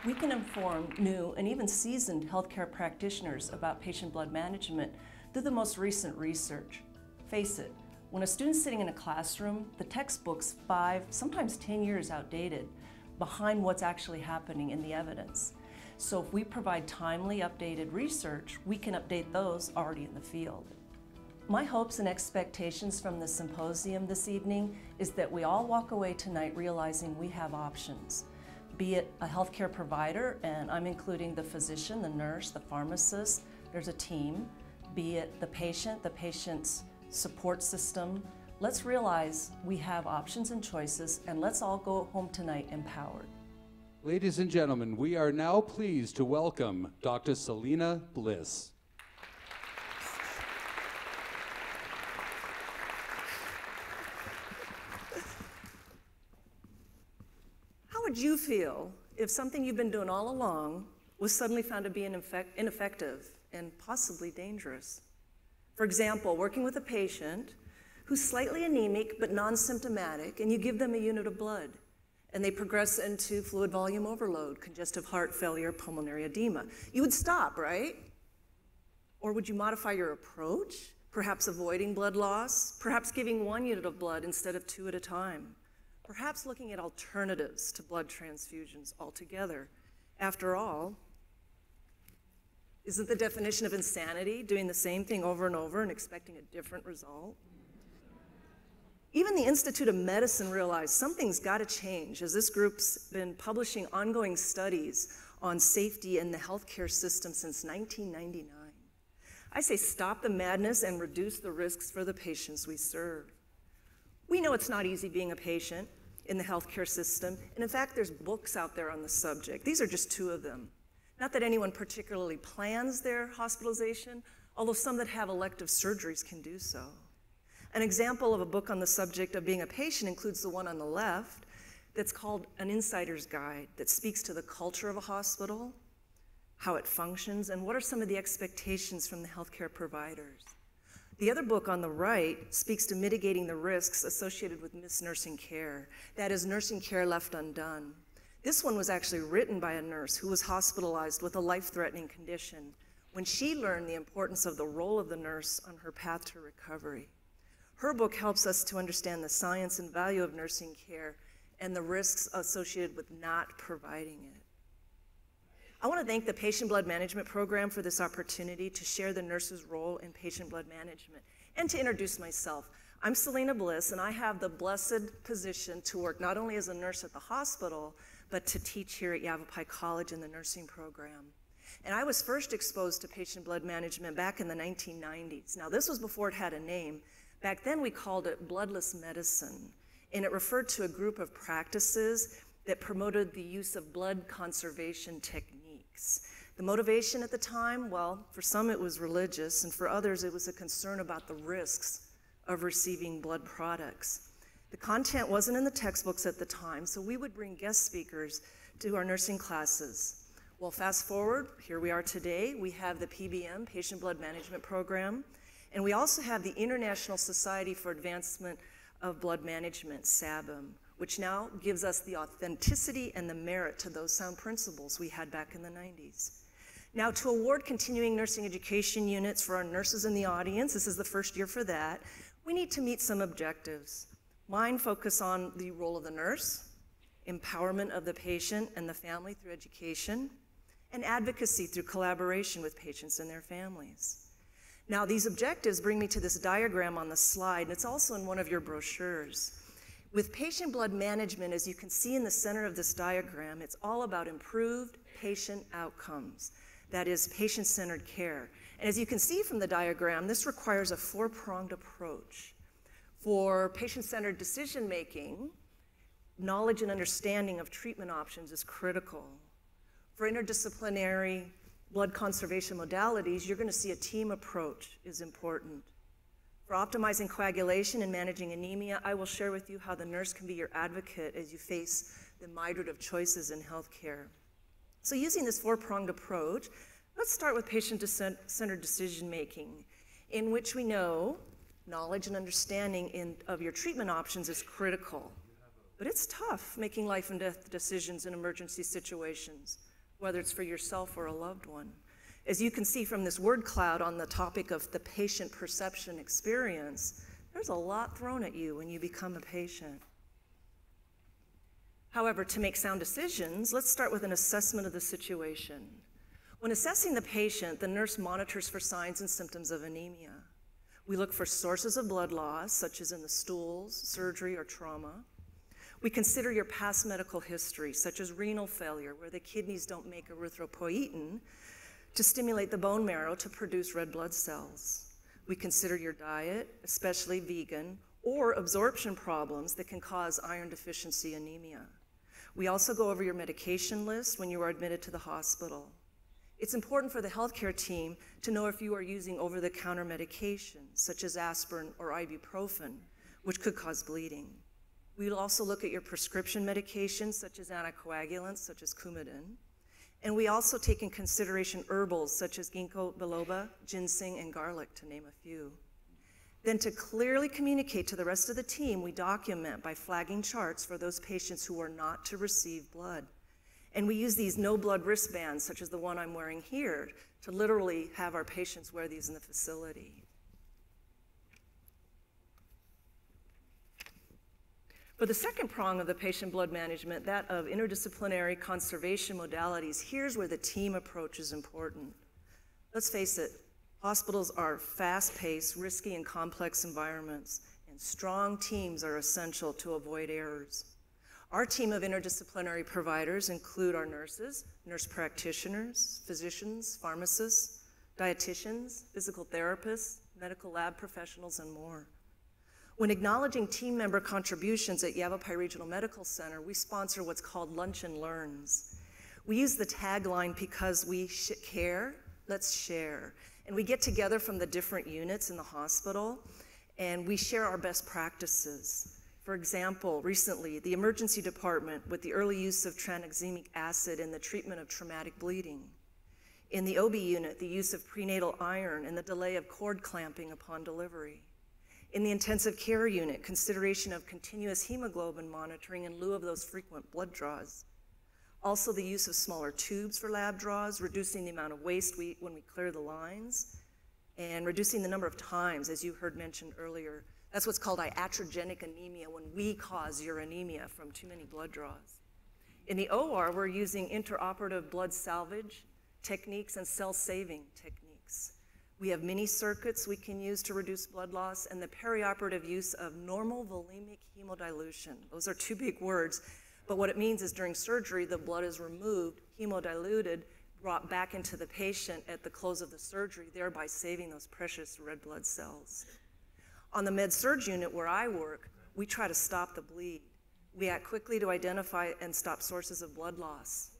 We can inform new and even seasoned healthcare practitioners about patient blood management through the most recent research. Face it, when a student's sitting in a classroom, the textbook's 5, sometimes 10 years outdated behind what's actually happening in the evidence. So if we provide timely, updated research, we can update those already in the field. My hopes and expectations from the symposium this evening is that we all walk away tonight realizing we have options, be it a healthcare provider, and I'm including the physician, the nurse, the pharmacist, there's a team, be it the patient, the patient's support system. Let's realize we have options and choices, and let's all go home tonight empowered. Ladies and gentlemen, we are now pleased to welcome Dr. Selina Bliss. would you feel if something you've been doing all along was suddenly found to be ineffective and possibly dangerous? For example, working with a patient who's slightly anemic but non-symptomatic, and you give them a unit of blood, and they progress into fluid volume overload, congestive heart failure, pulmonary edema. You would stop, right? Or would you modify your approach, perhaps avoiding blood loss, perhaps giving 1 unit of blood instead of 2 at a time, perhaps looking at alternatives to blood transfusions altogether? After all, isn't the definition of insanity doing the same thing over and over and expecting a different result? Even the Institute of Medicine realized something's got to change, as this group's been publishing ongoing studies on safety in the healthcare system since 1999. I say stop the madness and reduce the risks for the patients we serve. We know it's not easy being a patient in the healthcare system, and in fact, there's books out there on the subject. These are just 2 of them. Not that anyone particularly plans their hospitalization, although some that have elective surgeries can do so. An example of a book on the subject of being a patient includes the one on the left that's called An Insider's Guide, that speaks to the culture of a hospital, how it functions, and what are some of the expectations from the healthcare providers. The other book on the right speaks to mitigating the risks associated with misnursing care, that is, nursing care left undone. This one was actually written by a nurse who was hospitalized with a life-threatening condition when she learned the importance of the role of the nurse on her path to recovery. Her book helps us to understand the science and value of nursing care and the risks associated with not providing it. I want to thank the Patient Blood Management Program for this opportunity to share the nurse's role in patient blood management and to introduce myself. I'm Selina Bliss, and I have the blessed position to work not only as a nurse at the hospital, but to teach here at Yavapai College in the nursing program. And I was first exposed to patient blood management back in the 1990s. Now, this was before it had a name. Back then, we called it bloodless medicine, and it referred to a group of practices that promoted the use of blood conservation techniques. The motivation at the time, well, for some it was religious, and for others it was a concern about the risks of receiving blood products. The content wasn't in the textbooks at the time, so we would bring guest speakers to our nursing classes. Well, fast forward, here we are today. We have the PBM, Patient Blood Management Program, and we also have the International Society for Advancement of Blood Management, SABM, which now gives us the authenticity and the merit to those sound principles we had back in the 90s. Now, to award continuing nursing education units for our nurses in the audience, this is the first year for that, we need to meet some objectives. Mine focus on the role of the nurse, empowerment of the patient and the family through education, and advocacy through collaboration with patients and their families. Now, these objectives bring me to this diagram on the slide, and it's also in one of your brochures. With patient blood management, as you can see in the center of this diagram, it's all about improved patient outcomes, that is, patient-centered care. And as you can see from the diagram, this requires a 4-pronged approach. For patient-centered decision-making, knowledge and understanding of treatment options is critical. For interdisciplinary blood conservation modalities, you're going to see a team approach is important. For optimizing coagulation and managing anemia, I will share with you how the nurse can be your advocate as you face the myriad of choices in healthcare. So using this 4-pronged approach, let's start with patient-centered decision-making, in which we know knowledge and understanding of your treatment options is critical. But it's tough making life and death decisions in emergency situations, whether it's for yourself or a loved one. As you can see from this word cloud on the topic of the patient perception experience, there's a lot thrown at you when you become a patient. However, to make sound decisions, let's start with an assessment of the situation. When assessing the patient, the nurse monitors for signs and symptoms of anemia. We look for sources of blood loss, such as in the stools, surgery, or trauma. We consider your past medical history, such as renal failure, where the kidneys don't make erythropoietin to stimulate the bone marrow to produce red blood cells. We consider your diet, especially vegan, or absorption problems that can cause iron deficiency anemia. We also go over your medication list when you are admitted to the hospital. It's important for the healthcare team to know if you are using over-the-counter medications, such as aspirin or ibuprofen, which could cause bleeding. We'll also look at your prescription medications, such as anticoagulants, such as Coumadin. And we also take in consideration herbals, such as ginkgo biloba, ginseng, and garlic, to name a few. Then to clearly communicate to the rest of the team, we document by flagging charts for those patients who are not to receive blood. And we use these no blood wristbands, such as the one I'm wearing here, to literally have our patients wear these in the facility. For the second prong of the patient blood management, that of interdisciplinary conservation modalities, here's where the team approach is important. Let's face it, hospitals are fast-paced, risky, and complex environments, and strong teams are essential to avoid errors. Our team of interdisciplinary providers include our nurses, nurse practitioners, physicians, pharmacists, dietitians, physical therapists, medical lab professionals, and more. When acknowledging team member contributions at Yavapai Regional Medical Center, we sponsor what's called Lunch and Learns. We use the tagline because we care, let's share. And we get together from the different units in the hospital and we share our best practices. For example, recently, the emergency department with the early use of tranexamic acid in the treatment of traumatic bleeding. In the OB unit, the use of prenatal iron and the delay of cord clamping upon delivery. In the intensive care unit, consideration of continuous hemoglobin monitoring in lieu of those frequent blood draws. Also the use of smaller tubes for lab draws, reducing the amount of waste when we clear the lines, and reducing the number of times, as you heard mentioned earlier. That's what's called iatrogenic anemia, when we cause uranemia from too many blood draws. In the OR, we're using intraoperative blood salvage techniques and cell saving techniques. We have mini circuits we can use to reduce blood loss and the perioperative use of normal volemic hemodilution. Those are two big words, but what it means is during surgery, the blood is removed, hemodiluted, brought back into the patient at the close of the surgery, thereby saving those precious red blood cells. On the med-surg unit where I work, we try to stop the bleed. We act quickly to identify and stop sources of blood loss.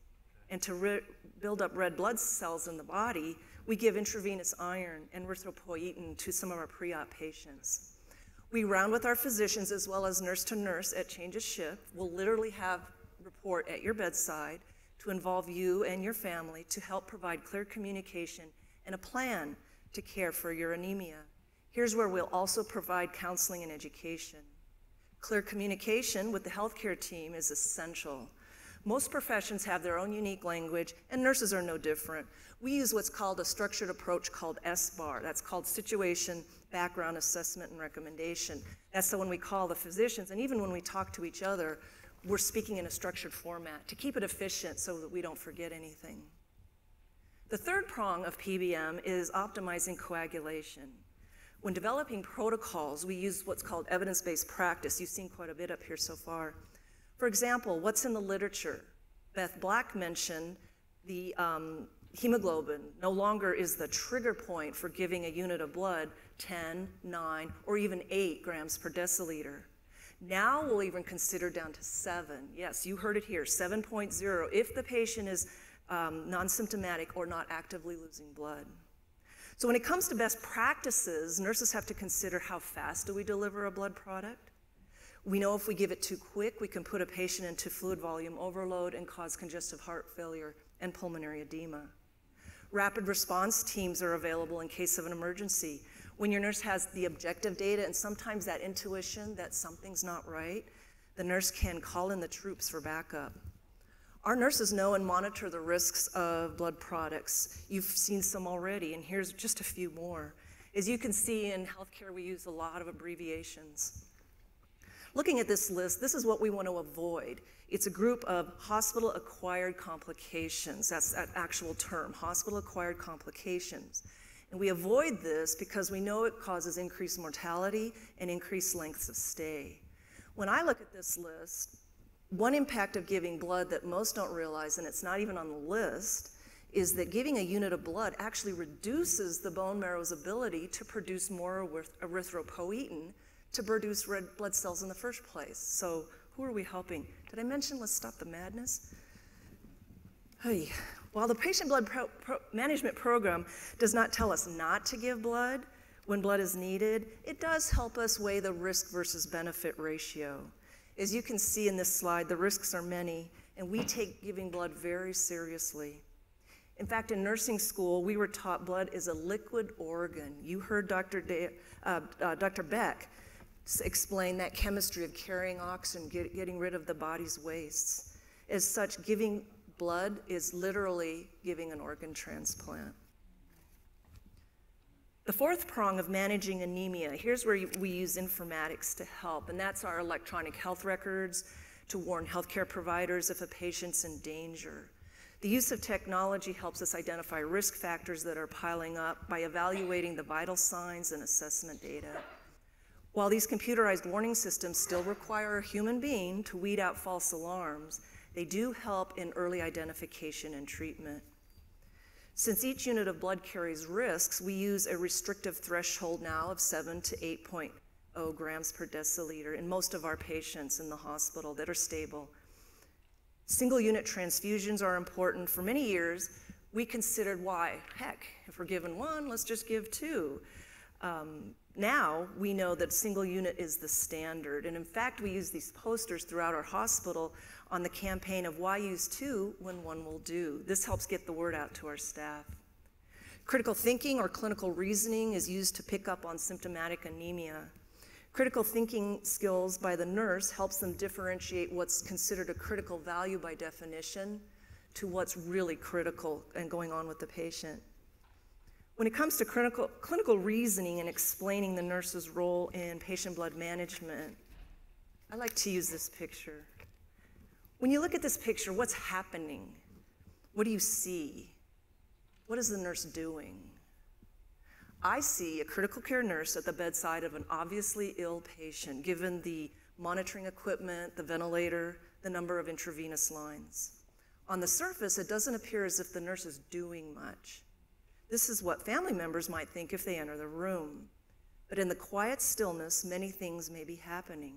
And to build up red blood cells in the body, we give intravenous iron and erythropoietin to some of our pre-op patients. We round with our physicians as well as nurse to nurse at change of shift. We'll literally have report at your bedside to involve you and your family to help provide clear communication and a plan to care for your anemia. Here's where we'll also provide counseling and education. Clear communication with the healthcare team is essential. Most professions have their own unique language, and nurses are no different. We use what's called a structured approach called SBAR. That's called Situation, Background, Assessment, and Recommendation. That's the one we call the physicians, and even when we talk to each other, we're speaking in a structured format to keep it efficient so that we don't forget anything. The third prong of PBM is optimizing coagulation. When developing protocols, we use what's called evidence-based practice. You've seen quite a bit up here so far. For example, what's in the literature? Beth Black mentioned the hemoglobin no longer is the trigger point for giving a unit of blood 10, 9, or even 8 grams per deciliter. Now we'll even consider down to 7. Yes, you heard it here, 7.0, if the patient is non-symptomatic or not actively losing blood. So when it comes to best practices, nurses have to consider how fast do we deliver a blood product. We know if we give it too quick, we can put a patient into fluid volume overload and cause congestive heart failure and pulmonary edema. Rapid response teams are available in case of an emergency. When your nurse has the objective data and sometimes that intuition that something's not right, the nurse can call in the troops for backup. Our nurses know and monitor the risks of blood products. You've seen some already, and here's just a few more. As you can see, in healthcare, we use a lot of abbreviations. Looking at this list, this is what we want to avoid. It's a group of hospital-acquired complications. That's that actual term, hospital-acquired complications. And we avoid this because we know it causes increased mortality and increased lengths of stay. When I look at this list, one impact of giving blood that most don't realize, and it's not even on the list, is that giving a unit of blood actually reduces the bone marrow's ability to produce more erythropoietin to produce red blood cells in the first place. So who are we helping? Did I mention let's stop the madness? Hey. While the patient blood management program does not tell us not to give blood when blood is needed, it does help us weigh the risk versus benefit ratio. As you can see in this slide, the risks are many, and we take giving blood very seriously. In fact, in nursing school, we were taught blood is a liquid organ. You heard Dr. Beck explain that chemistry of carrying oxygen, getting rid of the body's wastes. As such, giving blood is literally giving an organ transplant. The fourth prong of managing anemia, here's where we use informatics to help, and that's our electronic health records to warn healthcare providers if a patient's in danger. The use of technology helps us identify risk factors that are piling up by evaluating the vital signs and assessment data. While these computerized warning systems still require a human being to weed out false alarms, they do help in early identification and treatment. Since each unit of blood carries risks, we use a restrictive threshold now of 7 to 8.0 grams per deciliter in most of our patients in the hospital that are stable. Single unit transfusions are important. For many years, we considered why, heck, if we're given one, let's just give two. Now we know that single unit is the standard. And in fact, we use these posters throughout our hospital on the campaign of why use two when one will do. This helps get the word out to our staff. Critical thinking or clinical reasoning is used to pick up on symptomatic anemia. Critical thinking skills by the nurse helps them differentiate what's considered a critical value by definition to what's really critical and going on with the patient. When it comes to clinical reasoning and explaining the nurse's role in patient blood management, I like to use this picture. When you look at this picture, what's happening? What do you see? What is the nurse doing? I see a critical care nurse at the bedside of an obviously ill patient, given the monitoring equipment, the ventilator, the number of intravenous lines. On the surface, it doesn't appear as if the nurse is doing much. This is what family members might think if they enter the room. But in the quiet stillness, many things may be happening.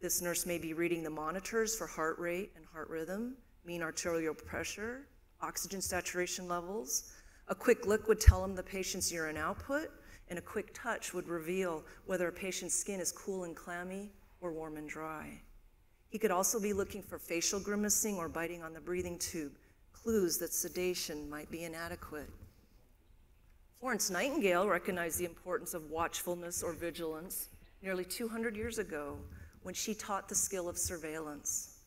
This nurse may be reading the monitors for heart rate and heart rhythm, mean arterial pressure, oxygen saturation levels. A quick look would tell them the patient's urine output, and a quick touch would reveal whether a patient's skin is cool and clammy or warm and dry. He could also be looking for facial grimacing or biting on the breathing tube, clues that sedation might be inadequate. Florence Nightingale recognized the importance of watchfulness or vigilance nearly 200 years ago when she taught the skill of surveillance,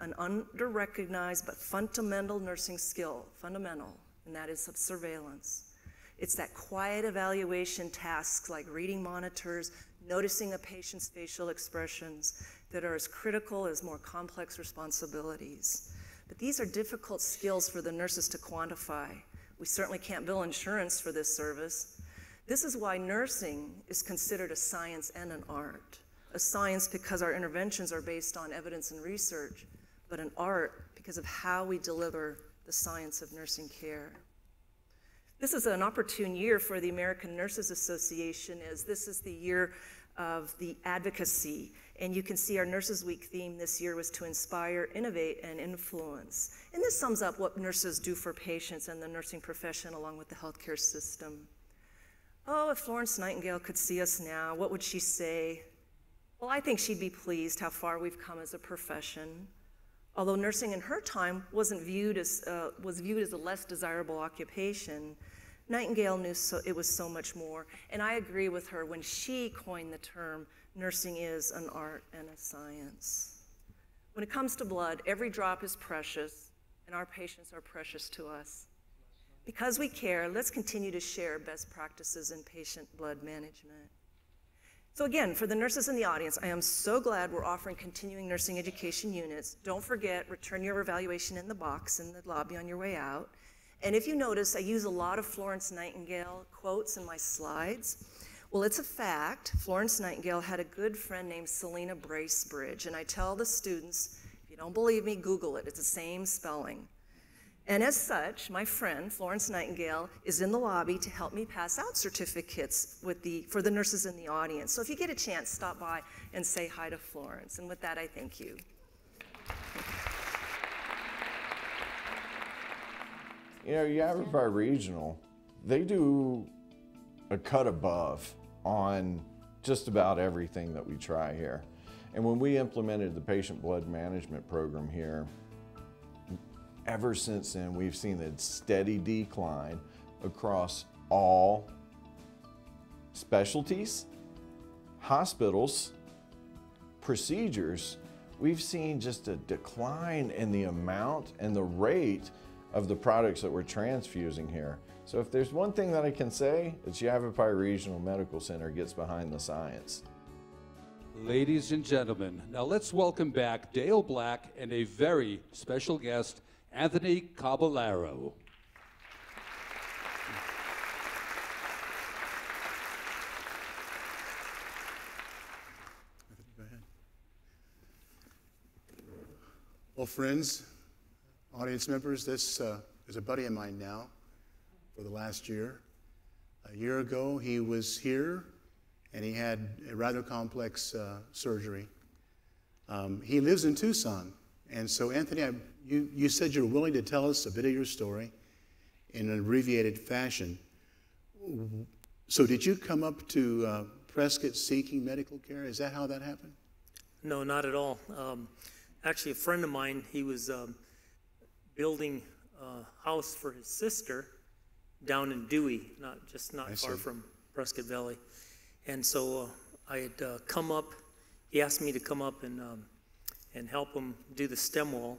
an under-recognized but fundamental nursing skill, fundamental, and that is of surveillance. It's that quiet evaluation tasks like reading monitors, noticing a patient's facial expressions that are as critical as more complex responsibilities. But these are difficult skills for the nurses to quantify. We certainly can't bill insurance for this service. This is why nursing is considered a science and an art. A science because our interventions are based on evidence and research, but an art because of how we deliver the science of nursing care. This is an opportune year for the American Nurses Association, as this is the year of the advocacy. And you can see our Nurses Week theme this year was to inspire, innovate, and influence. And this sums up what nurses do for patients and the nursing profession along with the healthcare system. Oh, if Florence Nightingale could see us now, what would she say? Well, I think she'd be pleased how far we've come as a profession. Although nursing in her time was viewed as a less desirable occupation, Nightingale knew it was so much more. And I agree with her when she coined the term, nursing is an art and a science. When it comes to blood, every drop is precious, and our patients are precious to us. Because we care, let's continue to share best practices in patient blood management. So again, for the nurses in the audience, I am so glad we're offering continuing nursing education units. Don't forget, return your evaluation in the box in the lobby on your way out. And if you notice, I use a lot of Florence Nightingale quotes in my slides. Well, it's a fact. Florence Nightingale had a good friend named Selina Bracebridge, and I tell the students, if you don't believe me, Google it. It's the same spelling. And as such, my friend, Florence Nightingale, is in the lobby to help me pass out certificates for the nurses in the audience. So if you get a chance, stop by and say hi to Florence. And with that, I thank you. You know, Yavapai Regional, they do a cut above on just about everything that we try here. And when we implemented the patient blood management program here, ever since then, we've seen a steady decline across all specialties, hospitals, procedures. We've seen just a decline in the amount and the rate of the products that we're transfusing here. So if there's one thing that I can say, it's Yavapai Regional Medical Center gets behind the science. Ladies and gentlemen, now let's welcome back Dale Black and a very special guest, Anthony Caballero. Well, friends, audience members, this is a buddy of mine now for the last year. A year ago, he was here, and he had a rather complex surgery. He lives in Tucson, and so, Anthony, you said you're willing to tell us a bit of your story in an abbreviated fashion. So did you come up to Prescott seeking medical care? Is that how that happened? No, not at all. Actually, a friend of mine, he was building a house for his sister down in Dewey, not far from Prescott Valley. And so I had come up. He asked me to come up and help him do the stem wall.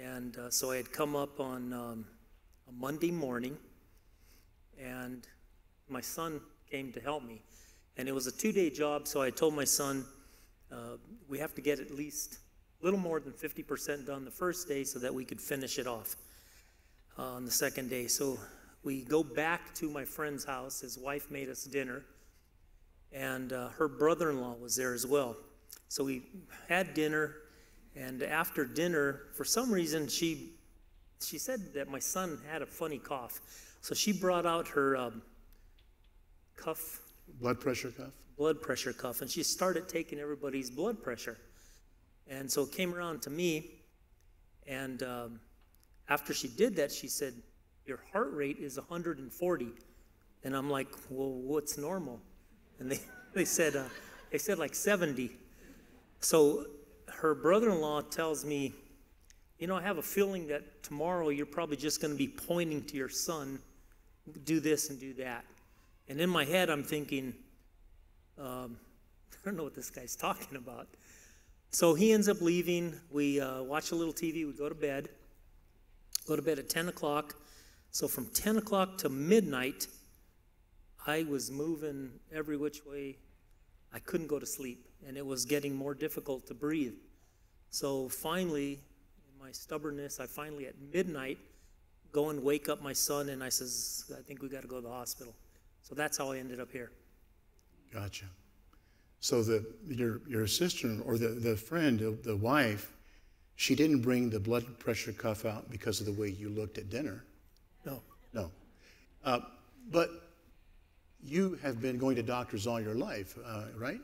And so I had come up on a Monday morning, and my son came to help me. And it was a two-day job, so I told my son, we have to get at least little more than 50% done the first day so that we could finish it off on the second day. So we go back to my friend's house. His wife made us dinner, and her brother-in-law was there as well. So we had dinner, and after dinner, for some reason, she said that my son had a funny cough. So she brought out her cuff. Blood pressure cuff? Blood pressure cuff, and she started taking everybody's blood pressure. And so it came around to me, and after she did that, she said, your heart rate is 140. And I'm like, well, what's normal? And they said like 70. So her brother-in-law tells me, you know, I have a feeling that tomorrow you're probably just going to be pointing to your son, do this and do that. And in my head, I'm thinking, I don't know what this guy's talking about. So he ends up leaving. We watch a little TV. We go to bed at 10 o'clock. So from 10 o'clock to midnight, I was moving every which way. I couldn't go to sleep, and it was getting more difficult to breathe. So finally, in my stubbornness, I finally at midnight go and wake up my son, and I says, I think we got to go to the hospital. So that's how I ended up here. Gotcha. So your sister, or the friend, the wife, she didn't bring the blood pressure cuff out because of the way you looked at dinner. No. No. But you have been going to doctors all your life, right?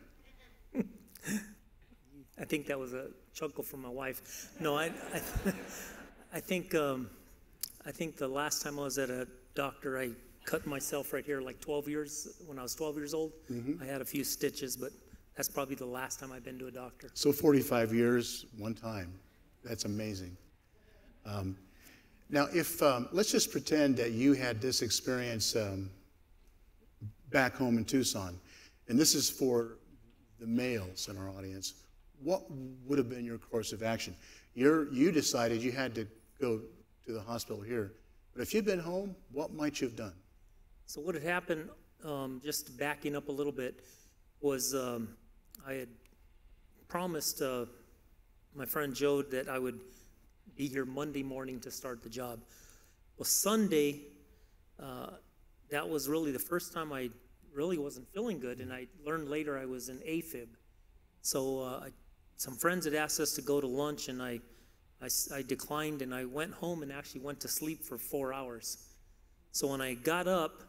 I think that was a chuckle from my wife. No, I think the last time I was at a doctor, I cut myself right here like 12 years, when I was 12 years old. Mm-hmm. I had a few stitches, but that's probably the last time I've been to a doctor. So 45 years, one time. That's amazing. Now, if let's just pretend that you had this experience back home in Tucson, and this is for the males in our audience, what would have been your course of action? You decided you had to go to the hospital here, but if you'd been home, what might you have done? So what had happened, just backing up a little bit, was I had promised my friend Joe that I would be here Monday morning to start the job. Well, Sunday, that was really the first time I really wasn't feeling good, and I learned later I was in AFib. So some friends had asked us to go to lunch, and I declined, and I went home and actually went to sleep for 4 hours. So when I got up,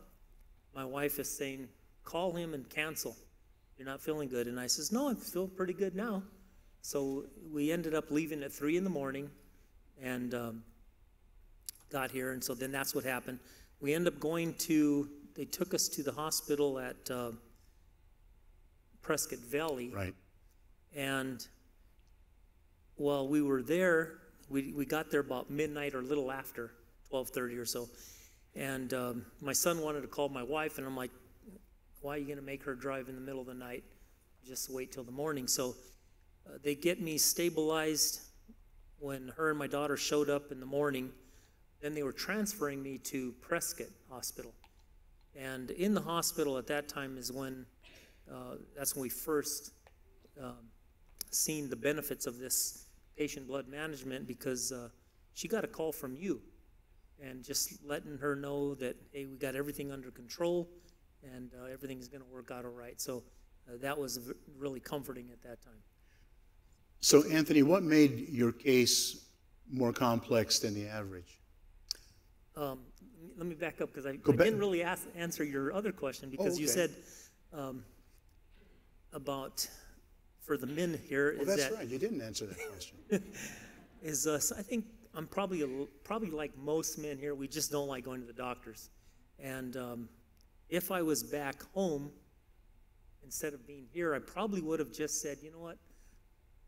my wife is saying, call him and cancel. You're not feeling good. And I says, no, I feel pretty good now. So we ended up leaving at 3 in the morning and got here. And so then that's what happened. We ended up going to, they took us to the hospital at Prescott Valley. Right. And while we were there, we got there about midnight or a little after, 12:30 or so. And my son wanted to call my wife, and I'm like, why are you going to make her drive in the middle of the night? Just wait till the morning. So they get me stabilized when her and my daughter showed up in the morning. Then they were transferring me to Prescott Hospital. And in the hospital at that time is when, that's when we first seen the benefits of this patient blood management, because she got a call from you and just letting her know that, hey, we got everything under control and everything's gonna work out all right. So that was really comforting at that time. So Anthony, what made your case more complex than the average? Let me back up, because I didn't really answer your other question, because you said about, for the men here, is that's that, right, you didn't answer that question. Is so I think I'm probably like most men here, we just don't like going to the doctors. And if I was back home, instead of being here, I probably would have just said, you know what,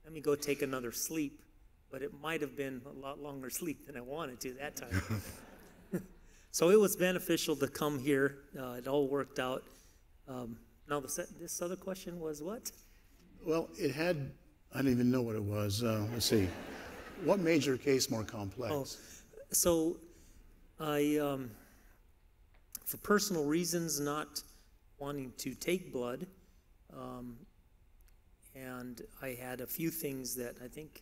let me go take another sleep. But it might have been a lot longer sleep than I wanted to that time. So it was beneficial to come here. It all worked out. Now, this other question was what? Well, it had, I didn't even know what it was. Let's see. What made your case more complex? Oh, so I, for personal reasons, not wanting to take blood, and I had a few things that I think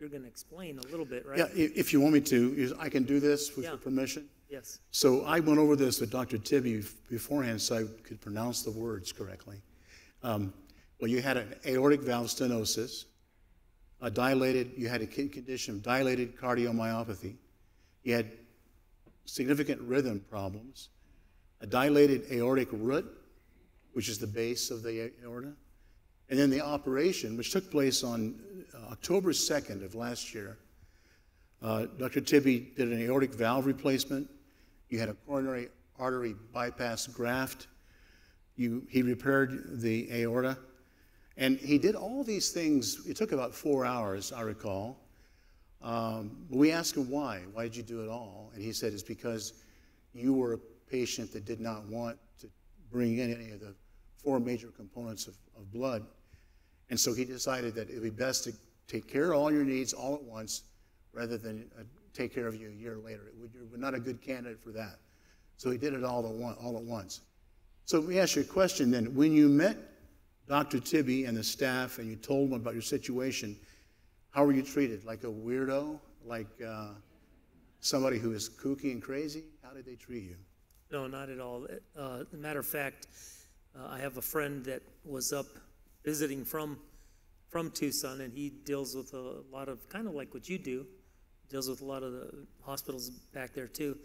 you're going to explain a little bit, right? Yeah, if you want me to, I can do this with your permission. Yes. So I went over this with Dr. Tibi beforehand so I could pronounce the words correctly. Well, you had an aortic valve stenosis, a dilated, you had a condition of dilated cardiomyopathy, you had significant rhythm problems, a dilated aortic root, which is the base of the aorta, and then the operation, which took place on October 2nd of last year. Dr. Tibi did an aortic valve replacement. You had a coronary artery bypass graft. He repaired the aorta. And he did all these things. It took about 4 hours, I recall. We asked him why. Why did you do it all? And he said it's because you were a patient that did not want to bring in any of the four major components of blood. And so he decided that it would be best to take care of all your needs all at once rather than take care of you a year later. You were not a good candidate for that. So he did it all at once. So we asked you a question then. When you met Dr. Tibi and the staff and you told them about your situation, how were you treated? Like a weirdo? Like somebody who is kooky and crazy? How did they treat you? No, not at all. As a matter of fact, I have a friend that was up visiting from Tucson, and he deals with a lot of, kind of like what you do, deals with a lot of the hospitals back there too.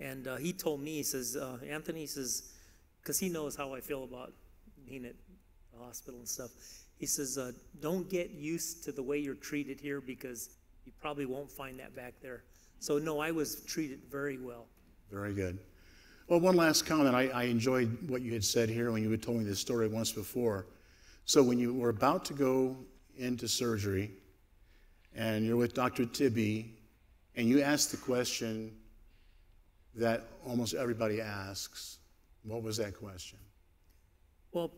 And he told me, he says, Anthony, he says, because he knows how I feel about being at the hospital and stuff. He says, don't get used to the way you're treated here, because you probably won't find that back there. So no, I was treated very well. Very good. Well, one last comment. I enjoyed what you had said here when you had told me this story once before. So when you were about to go into surgery and you're with Dr. Tibi and you asked the question that almost everybody asks, what was that question? Well,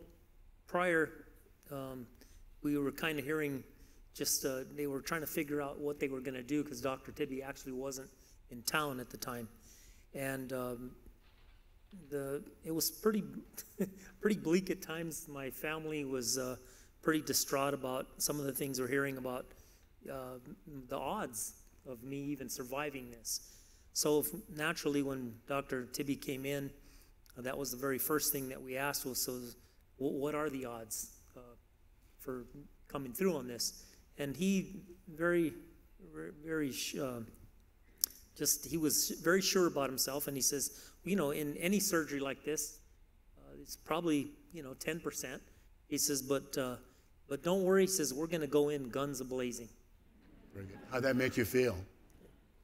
prior, we were kind of hearing just, they were trying to figure out what they were gonna do because Dr. Tibi actually wasn't in town at the time. And it was pretty bleak at times. My family was pretty distraught about some of the things we're hearing about the odds of me even surviving this. So naturally, when Dr. Tibi came in, that was the very first thing that we asked was, so what are the odds for coming through on this? And he he was very sure about himself, and he says, you know, in any surgery like this, it's probably, you know, 10%. He says, but don't worry, he says, we're going to go in guns a-blazing. Very good. How'd that make you feel?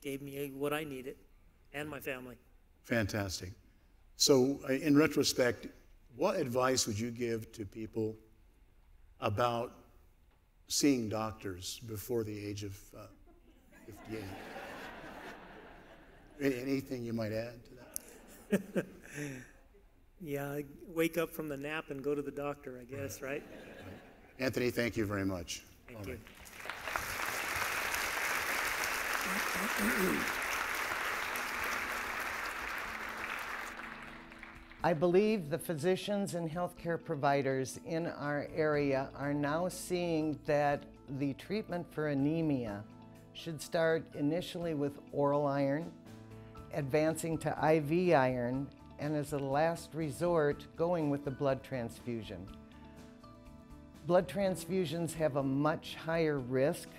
Gave me what I needed, and my family. Fantastic. So in retrospect, what advice would you give to people about seeing doctors before the age of 58. Anything you might add to that? Yeah, wake up from the nap and go to the doctor, I guess, right? Anthony, thank you very much. Thank you. I believe the physicians and healthcare providers in our area are now seeing that the treatment for anemia should start initially with oral iron, advancing to IV iron, and as a last resort, going with the blood transfusion. Blood transfusions have a much higher risk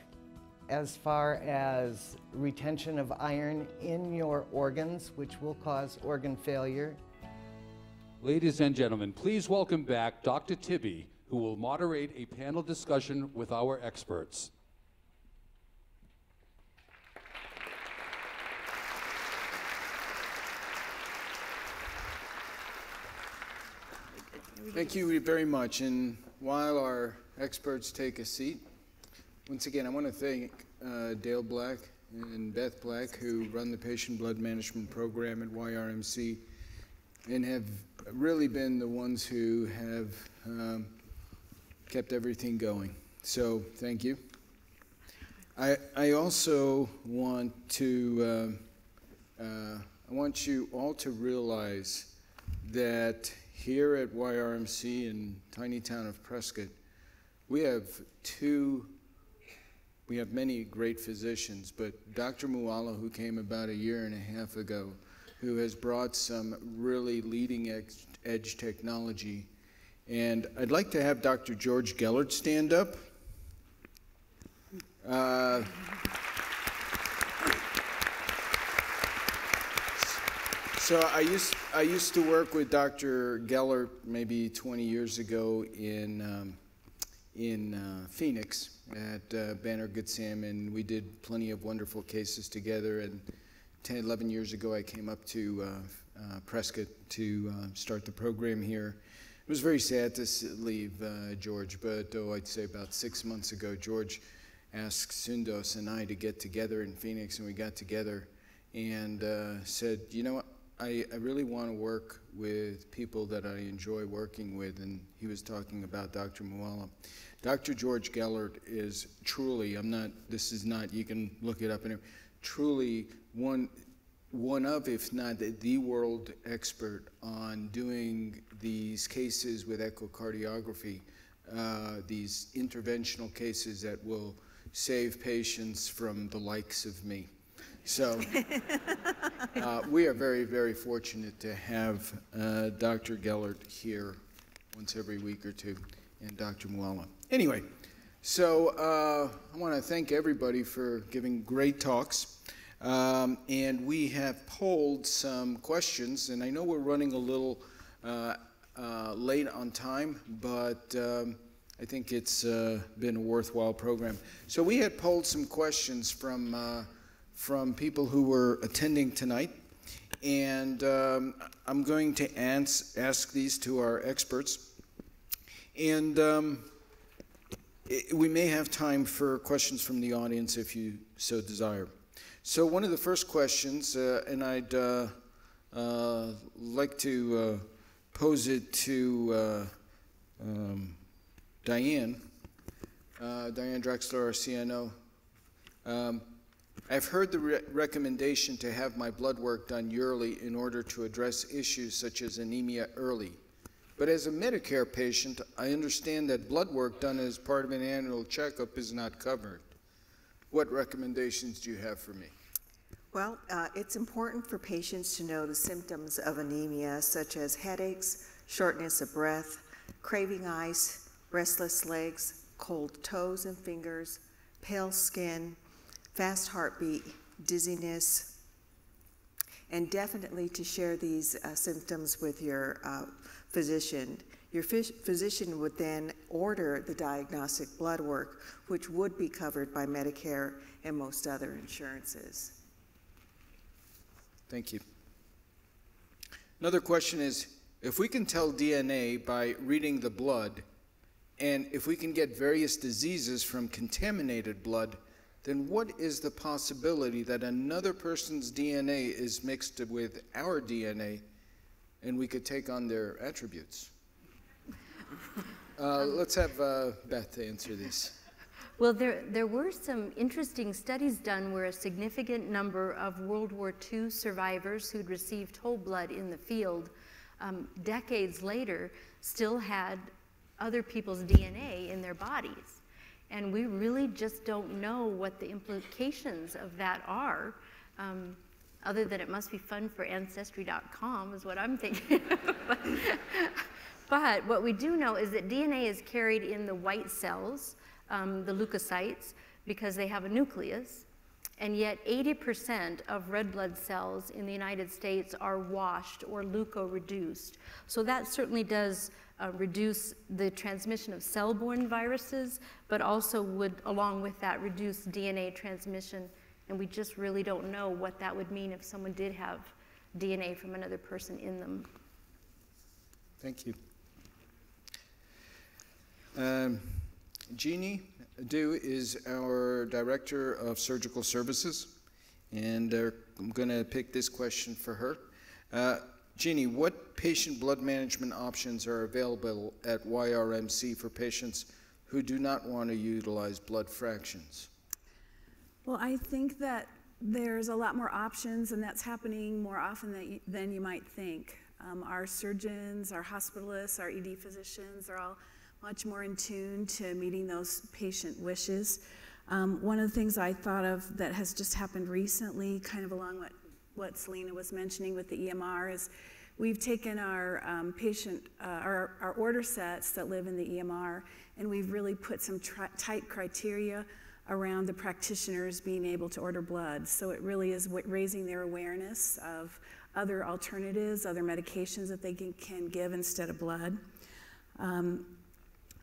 as far as retention of iron in your organs, which will cause organ failure. Ladies and gentlemen, please welcome back Dr. Tibi, who will moderate a panel discussion with our experts. Thank you very much. And while our experts take a seat, once again, I want to thank Dale Black and Beth Black, who run the Patient Blood Management Program at YRMC and have really been the ones who have kept everything going. So thank you. I also want to, I want you all to realize that here at YRMC in tiny town of Prescott, we have many great physicians, but Dr. Moualla, who came about a year and a half ago, who has brought some really leading edge technology. And I'd like to have Dr. George Gellert stand up. So I used to work with Dr. Gellert maybe 20 years ago in Phoenix at Banner-Goodsam, and we did plenty of wonderful cases together. And 10, 11 years ago, I came up to Prescott to start the program here. It was very sad to leave George, but I'd say about 6 months ago, George asked Soundos and I to get together in Phoenix, and we got together and said, you know what? I really want to work with people that I enjoy working with, and he was talking about Dr. Moualla. Dr. George Gellert is truly, you can look it up, and truly one of, if not the world expert on doing these cases with echocardiography, these interventional cases that will save patients from the likes of me. So we are very, very fortunate to have Dr. Gellert here once every week or two and Dr. Moualla. Anyway, so I want to thank everybody for giving great talks. And we have polled some questions, and I know we're running a little late on time, but I think it's been a worthwhile program. So we had polled some questions from people who were attending tonight. And I'm going to ask these to our experts. And we may have time for questions from the audience if you so desire. So one of the first questions, and I'd like to pose it to Diane Drexler, our CNO. I've heard the recommendation to have my blood work done yearly in order to address issues such as anemia early. But as a Medicare patient, I understand that blood work done as part of an annual checkup is not covered. What recommendations do you have for me? Well, it's important for patients to know the symptoms of anemia, such as headaches, shortness of breath, craving ice, restless legs, cold toes and fingers, pale skin, fast heartbeat, dizziness, and definitely to share these symptoms with your physician. Your physician would then order the diagnostic blood work, which would be covered by Medicare and most other insurances. Thank you. Another question is, if we can tell DNA by reading the blood, And if we can get various diseases from contaminated blood, then what is the possibility that another person's DNA is mixed with our DNA and we could take on their attributes? Let's have Beth answer these. Well, there were some interesting studies done where a significant number of World War II survivors who'd received whole blood in the field decades later still had other people's DNA in their bodies. And we really just don't know what the implications of that are, other than it must be fun for Ancestry.com is what I'm thinking. But what we do know is that DNA is carried in the white cells, the leukocytes, because they have a nucleus. And yet 80% of red blood cells in the United States are washed or leukoreduced. So that certainly does reduce the transmission of cell-borne viruses, but also would, along with that, reduce DNA transmission. And we just really don't know what that would mean if someone did have DNA from another person in them. Thank you. Jeannie Du is our Director of Surgical Services, and I'm going to pick this question for her. Jeannie, what patient blood management options are available at YRMC for patients who do not want to utilize blood fractions? Well, I think that there's a lot more options, and that's happening more often than you might think. Our surgeons, our hospitalists, our ED physicians are all much more in tune to meeting those patient wishes. One of the things I thought of that has just happened recently, kind of along what Selina was mentioning with the EMR, is we've taken our our order sets that live in the EMR, and we've really put some tight criteria around the practitioners being able to order blood. So it really is raising their awareness of other alternatives, other medications that they can give instead of blood.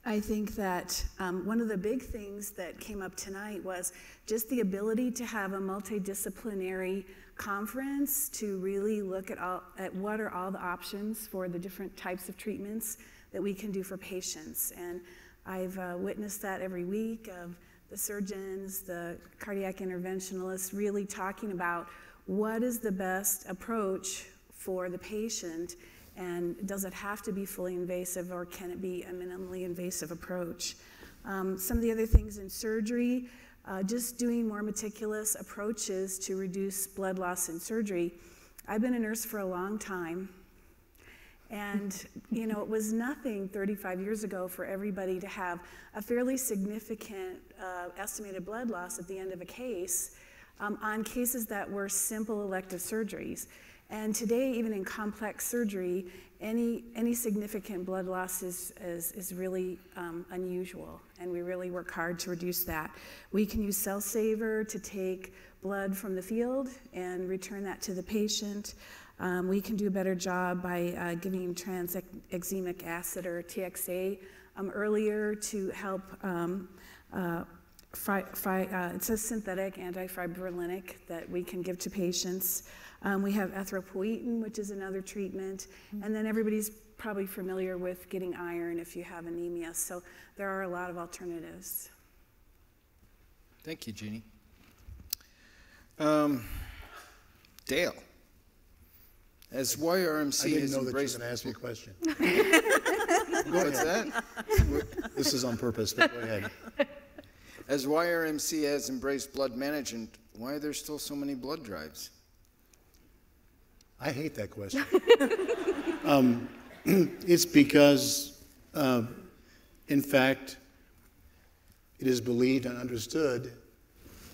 I think that one of the big things that came up tonight was just the ability to have a multidisciplinary conference to really look at what are all the options for the different types of treatments that we can do for patients. And I've witnessed that every week of the surgeons, the cardiac interventionalists really talking about what is the best approach for the patient. And does it have to be fully invasive, or can it be a minimally invasive approach? Some of the other things in surgery, just doing more meticulous approaches to reduce blood loss in surgery. I've been a nurse for a long time, and you know, it was nothing 35 years ago for everybody to have a fairly significant estimated blood loss at the end of a case on cases that were simple elective surgeries. And today, even in complex surgery, any significant blood loss is really unusual, and we really work hard to reduce that. We can use Cell Saver to take blood from the field and return that to the patient. We can do a better job by giving transexemic acid, or TXA, earlier to help it's a synthetic antifibrillinic that we can give to patients. We have erythropoietin, which is another treatment. And then everybody's probably familiar with getting iron if you have anemia. So there are a lot of alternatives. Thank you, Jeannie. Dale, as YRMC has embraced... I didn't know that you were going to ask me a question. What's that? This is on purpose, but go ahead. As YRMC has embraced blood management, why are there still so many blood drives? I hate that question. It's because, in fact, it is believed and understood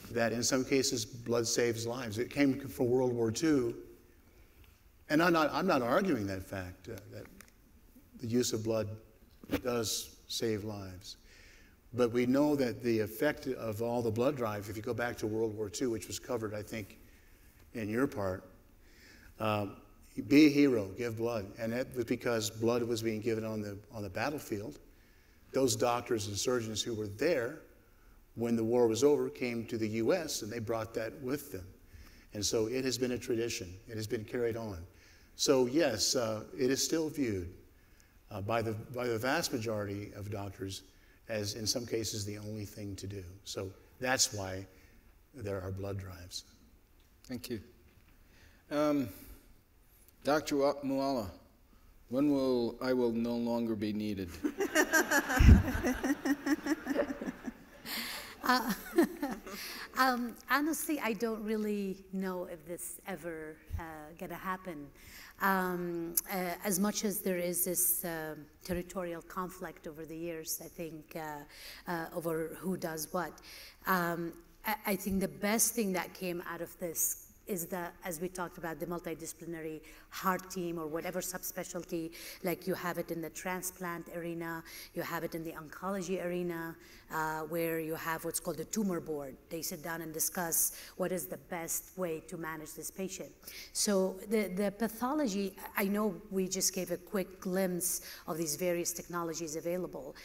that in some cases blood saves lives. It came from World War II, and I'm not arguing that fact, that the use of blood does save lives. But we know that the effect of all the blood drives, if you go back to World War II, which was covered, I think, in your part, be a hero, give blood. And that was because blood was being given on the battlefield. Those doctors and surgeons who were there when the war was over came to the U.S., and they brought that with them. And so it has been a tradition. It has been carried on. So yes, it is still viewed by the vast majority of doctors as, in some cases, the only thing to do. So that's why there are blood drives. Thank you. Dr. Moualla, when will I will no longer be needed? Honestly, I don't really know if this ever gonna happen. As much as there is this territorial conflict over the years, I think, over who does what, I think the best thing that came out of this is that, as we talked about, the multidisciplinary heart team or whatever subspecialty, like you have it in the transplant arena, you have it in the oncology arena, where you have what's called the tumor board. They sit down and discuss what is the best way to manage this patient. So the pathology, I know we just gave a quick glimpse of these various technologies available.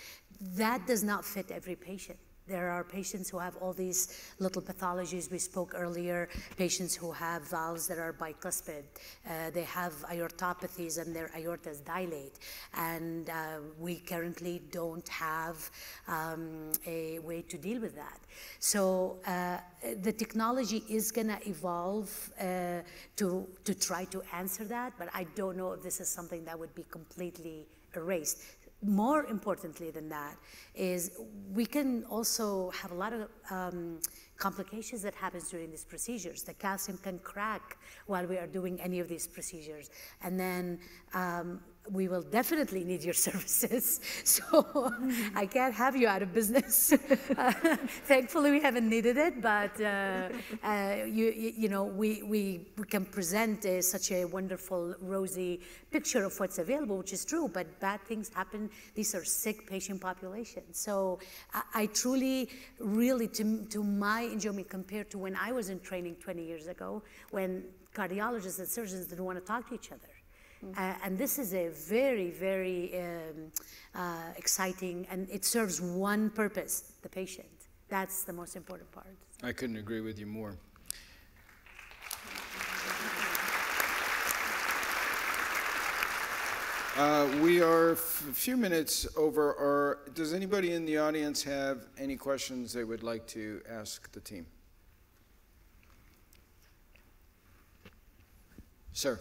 That does not fit every patient. There are patients who have all these little pathologies. We spoke earlier, patients who have valves that are bicuspid. They have aortopathies and their aortas dilate. And we currently don't have a way to deal with that. So the technology is gonna evolve to try to answer that, but I don't know if this is something that would be completely erased. More importantly than that is we can also have a lot of complications that happens during these procedures. The calcium can crack while we are doing any of these procedures. And then we will definitely need your services. So I can't have you out of business. Thankfully, we haven't needed it, but you know, we can present such a wonderful, rosy picture of what's available, which is true, but bad things happen. These are sick patient populations. So I truly, really, to my enjoyment, compared to when I was in training 20 years ago, when cardiologists and surgeons didn't want to talk to each other. And this is a very, very exciting, and it serves one purpose, the patient. That's the most important part. I couldn't agree with you more. We are a few minutes over. Does anybody in the audience have any questions they would like to ask the team? Sir.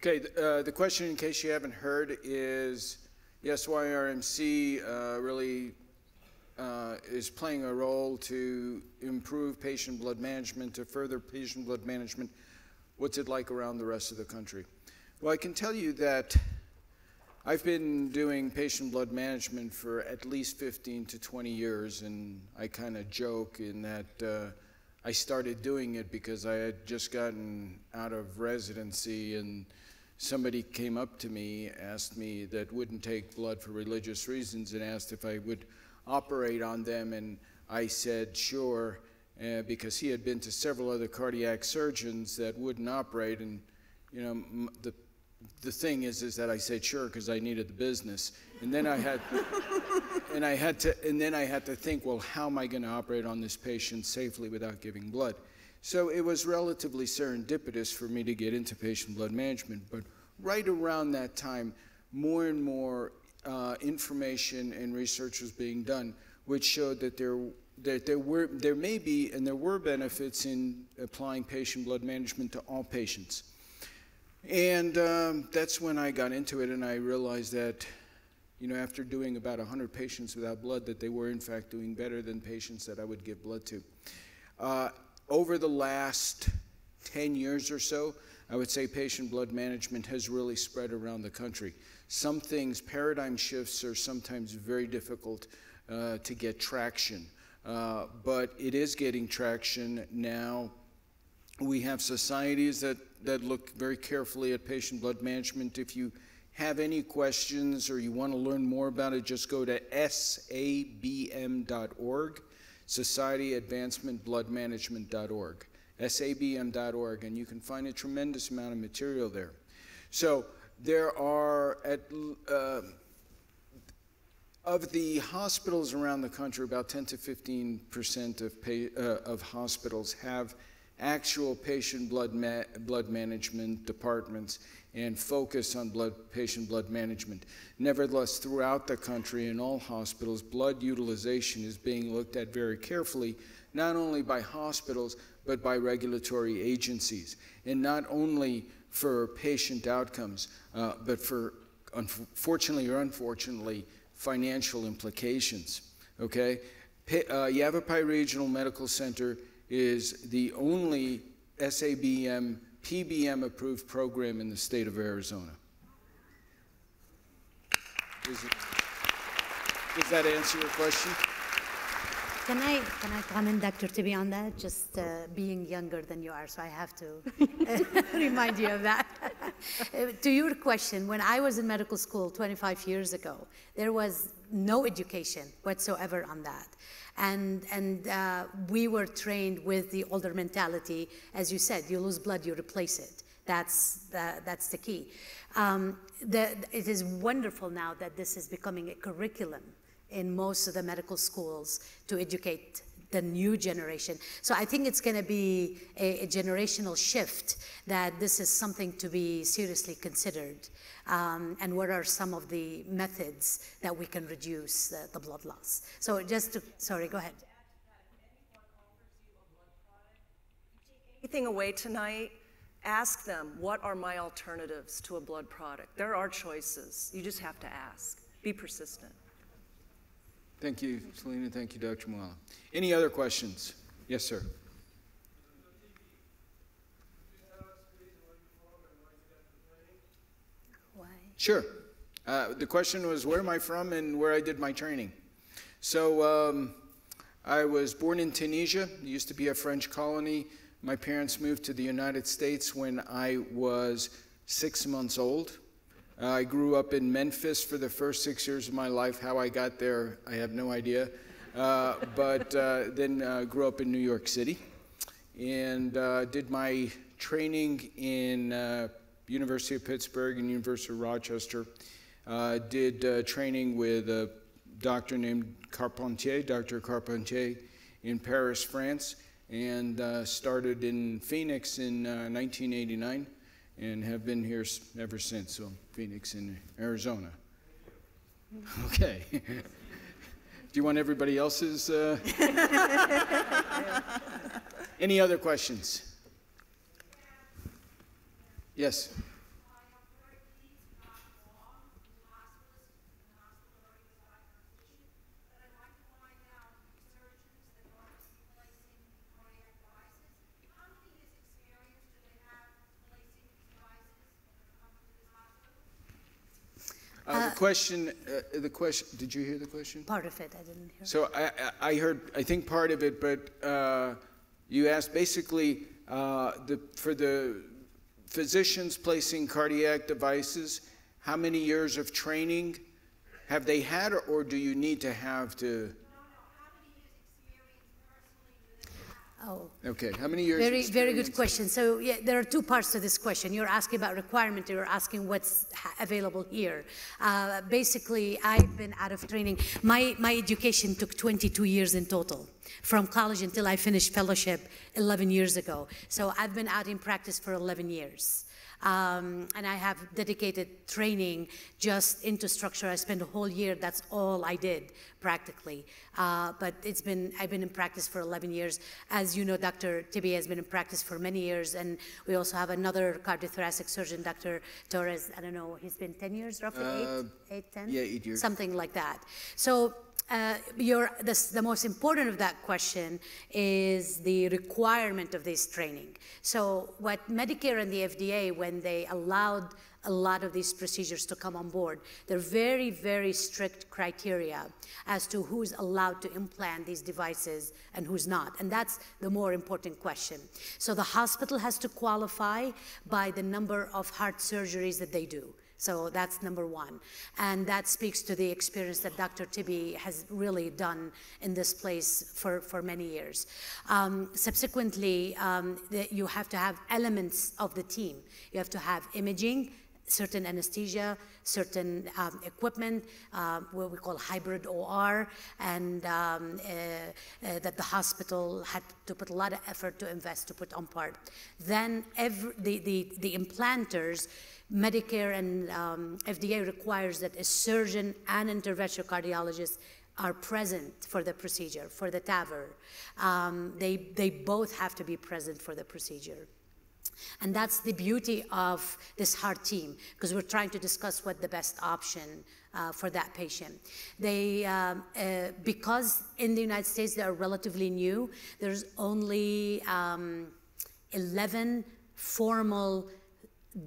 Okay, the question, in case you haven't heard, is yes, YRMC really is playing a role to improve patient blood management, to further patient blood management. What's it like around the rest of the country? Well, I can tell you that I've been doing patient blood management for at least 15 to 20 years, and I kind of joke in that I started doing it because I had just gotten out of residency, and somebody came up to me, asked me that wouldn't take blood for religious reasons, and asked if I would operate on them, and I said sure, because he had been to several other cardiac surgeons that wouldn't operate, and you know, the thing is that I said sure because I needed the business, and then I had, and then I had to think, well, how am I going to operate on this patient safely without giving blood? So it was relatively serendipitous for me to get into patient blood management. But right around that time, more and more information and research was being done, which showed that there were benefits in applying patient blood management to all patients. And that's when I got into it, and I realized that, you know, after doing about 100 patients without blood, that they were in fact doing better than patients that I would give blood to. Over the last 10 years or so, I would say patient blood management has really spread around the country. Some things, paradigm shifts, are sometimes very difficult to get traction, but it is getting traction now. We have societies that look very carefully at patient blood management. If you have any questions or you want to learn more about it, just go to sabm.org, society@advancementbloodmanagement.org, SABM.org, and you can find a tremendous amount of material there. So there are, of the hospitals around the country, about 10 to 15% of hospitals have actual patient blood management departments and focus on patient blood management. Nevertheless, throughout the country in all hospitals, blood utilization is being looked at very carefully, not only by hospitals, but by regulatory agencies. And not only for patient outcomes, but for, fortunately or unfortunately, financial implications, okay? Yavapai Regional Medical Center is the only SABM, PBM-approved program in the state of Arizona. Does that answer your question? Can I comment, Dr. Tibi, on that? Just being younger than you are, so I have to remind you of that. To your question, when I was in medical school 25 years ago, there was no education whatsoever on that. And we were trained with the older mentality. As you said, you lose blood, you replace it. That's the key. It is wonderful now that this is becoming a curriculum in most of the medical schools to educate the new generation. So I think it's gonna be a generational shift, that this is something to be seriously considered. And what are some of the methods that we can reduce the blood loss? So just to, sorry, go ahead. Anything away tonight, ask them, what are my alternatives to a blood product? There are choices, you just have to ask, be persistent. Thank you, Selina. Thank you, Dr. Moualla. Any other questions? Yes, sir. Why? Sure. The question was, where am I from and where I did my training? So I was born in Tunisia. It used to be a French colony. My parents moved to the United States when I was 6 months old. I grew up in Memphis for the first 6 years of my life. How I got there, I have no idea. But then grew up in New York City and did my training in University of Pittsburgh and University of Rochester. Did training with a doctor named Carpentier, Dr. Carpentier, in Paris, France, and started in Phoenix in 1989. And have been here ever since, so Phoenix in Arizona. Okay. Do you want everybody else's? Any other questions? Yes. The question, did you hear the question? Part of it, I didn't hear. So I heard, I think part of it, but you asked basically for the physicians placing cardiac devices, how many years of training have they had, or do you need to have to? Oh. Okay, how many years? Very, very good question. So yeah, there are two parts to this question. You're asking about requirement, you're asking what's available here. Basically, I've been out of training. My education took 22 years in total, from college until I finished fellowship 11 years ago. So I've been out in practice for 11 years. And I have dedicated training just into structure. I spent a whole year, that's all I did practically. But it's been, I've been in practice for 11 years. As you know, Dr. Tibi has been in practice for many years, and we also have another cardiothoracic surgeon, Dr. Torres, I don't know, he's been 10 years, roughly, 10? Yeah, 8 years. Something like that. So the most important of that question is the requirement of this training. So what Medicare and the FDA, when they allowed a lot of these procedures to come on board, they're very, very strict criteria as to who's allowed to implant these devices and who's not. And that's the more important question. So the hospital has to qualify by the number of heart surgeries that they do. So that's number one. And that speaks to the experience that Dr. Tibi has really done in this place for many years. Subsequently, you have to have elements of the team. You have to have imaging, certain anesthesia, certain equipment, what we call hybrid OR, and that the hospital had to put a lot of effort to invest to put on part. Then the implanters, Medicare and FDA requires that a surgeon and interventional cardiologist are present for the procedure, for the TAVR. They both have to be present for the procedure. And that's the beauty of this heart team, because we're trying to discuss what the best option for that patient. They, because in the United States they are relatively new, there's only 11 formal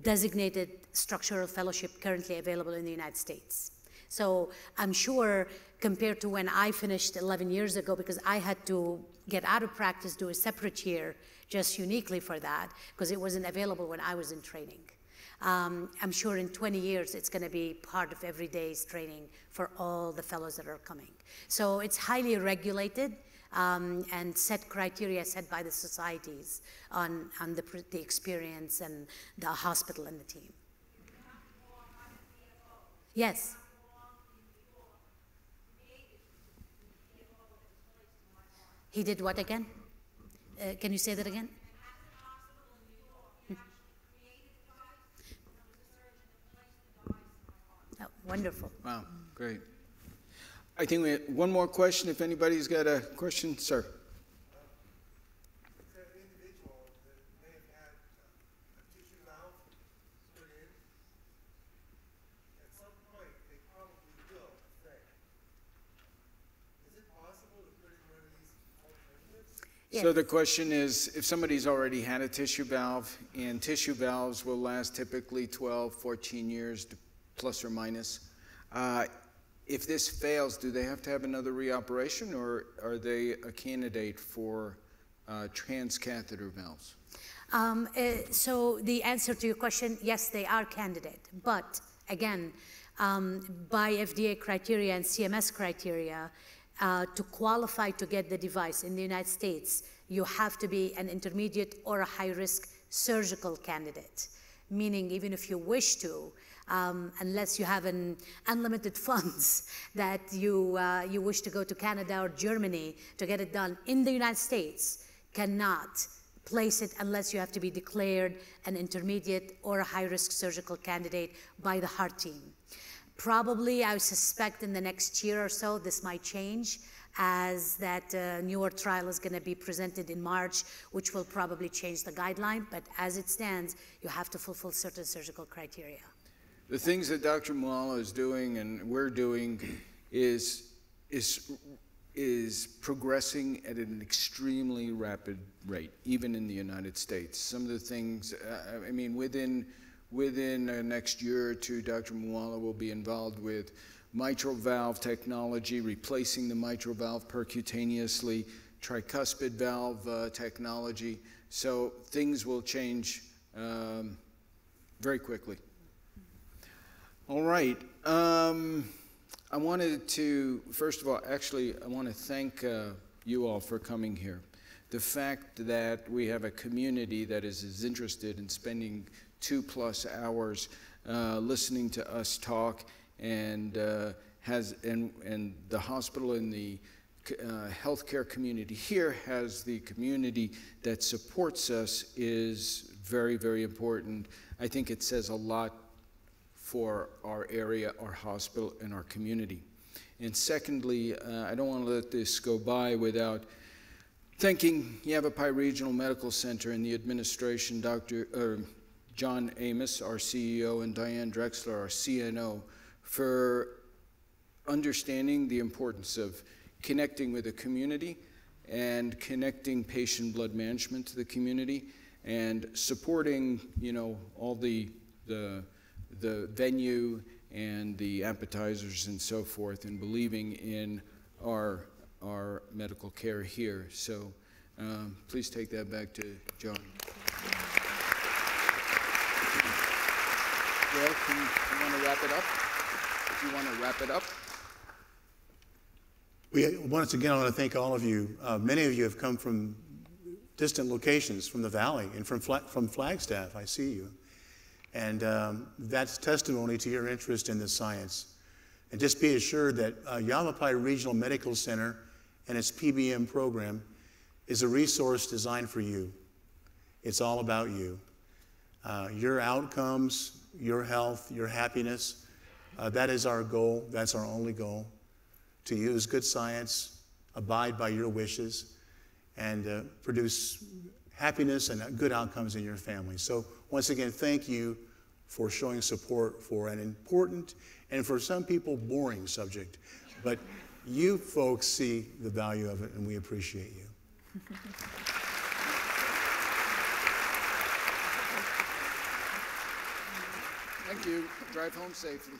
designated structural fellowship currently available in the United States. So I'm sure compared to when I finished 11 years ago, because I had to get out of practice, do a separate year, just uniquely for that, because it wasn't available when I was in training. I'm sure in 20 years, it's gonna be part of everyday's training for all the fellows that are coming. So it's highly regulated and set criteria set by the societies on the experience and the hospital and the team. Yes. He did what again? Can you say that again? Oh, wonderful. Wow, great. I think we have one more question. If anybody's got a question, sir. Is there an individual that may have had a tissue valve put in? At some point, they probably will fail. Is it possible to put in one of these alternatives? Yes. So the question is, if somebody's already had a tissue valve, and tissue valves will last typically 12, 14 years, plus or minus, if this fails, do they have to have another reoperation, or are they a candidate for transcatheter valves? So the answer to your question, yes, they are candidate. But again, by FDA criteria and CMS criteria, to qualify to get the device in the United States, you have to be an intermediate or a high-risk surgical candidate, meaning even if you wish to, unless you have an unlimited funds that you wish to go to Canada or Germany to get it done in the United States, cannot place it unless you have to be declared an intermediate or a high-risk surgical candidate by the heart team. Probably, I suspect in the next year or so, this might change, as that newer trial is going to be presented in March, which will probably change the guideline. But as it stands, you have to fulfill certain surgical criteria. The things that Dr. Moualla is doing and we're doing is progressing at an extremely rapid rate, even in the United States. Some of the things, I mean, within the next year or two, Dr. Moualla will be involved with mitral valve technology, replacing the mitral valve percutaneously, tricuspid valve technology. So things will change very quickly. All right. I wanted to, first of all, actually, I want to thank you all for coming here. The fact that we have a community that is interested in spending 2+ hours listening to us talk, and and the hospital and the healthcare community here has the community that supports us is very, very important. I think it says a lot for our area, our hospital, and our community. And secondly, I don't want to let this go by without thanking Yavapai Regional Medical Center and the administration, Dr. John Amos, our CEO, and Diane Drexler, our CNO, for understanding the importance of connecting with the community and connecting patient blood management to the community and supporting, you know, all the venue and the appetizers and so forth, and believing in our medical care here. So please take that back to John. Well, can you come on? wrap it up? If you want to wrap it up. We, once again, I want to thank all of you. Many of you have come from distant locations, from the Valley and from Flagstaff. I see you. And that's testimony to your interest in this science. And just be assured that Yavapai Regional Medical Center and its PBM program is a resource designed for you. It's all about you. Your outcomes, your health, your happiness, that is our goal. That's our only goal, to use good science, abide by your wishes, and produce happiness and good outcomes in your family. So once again, thank you for showing support for an important and for some people boring subject. But you folks see the value of it, and we appreciate you. Thank you. Drive home safely.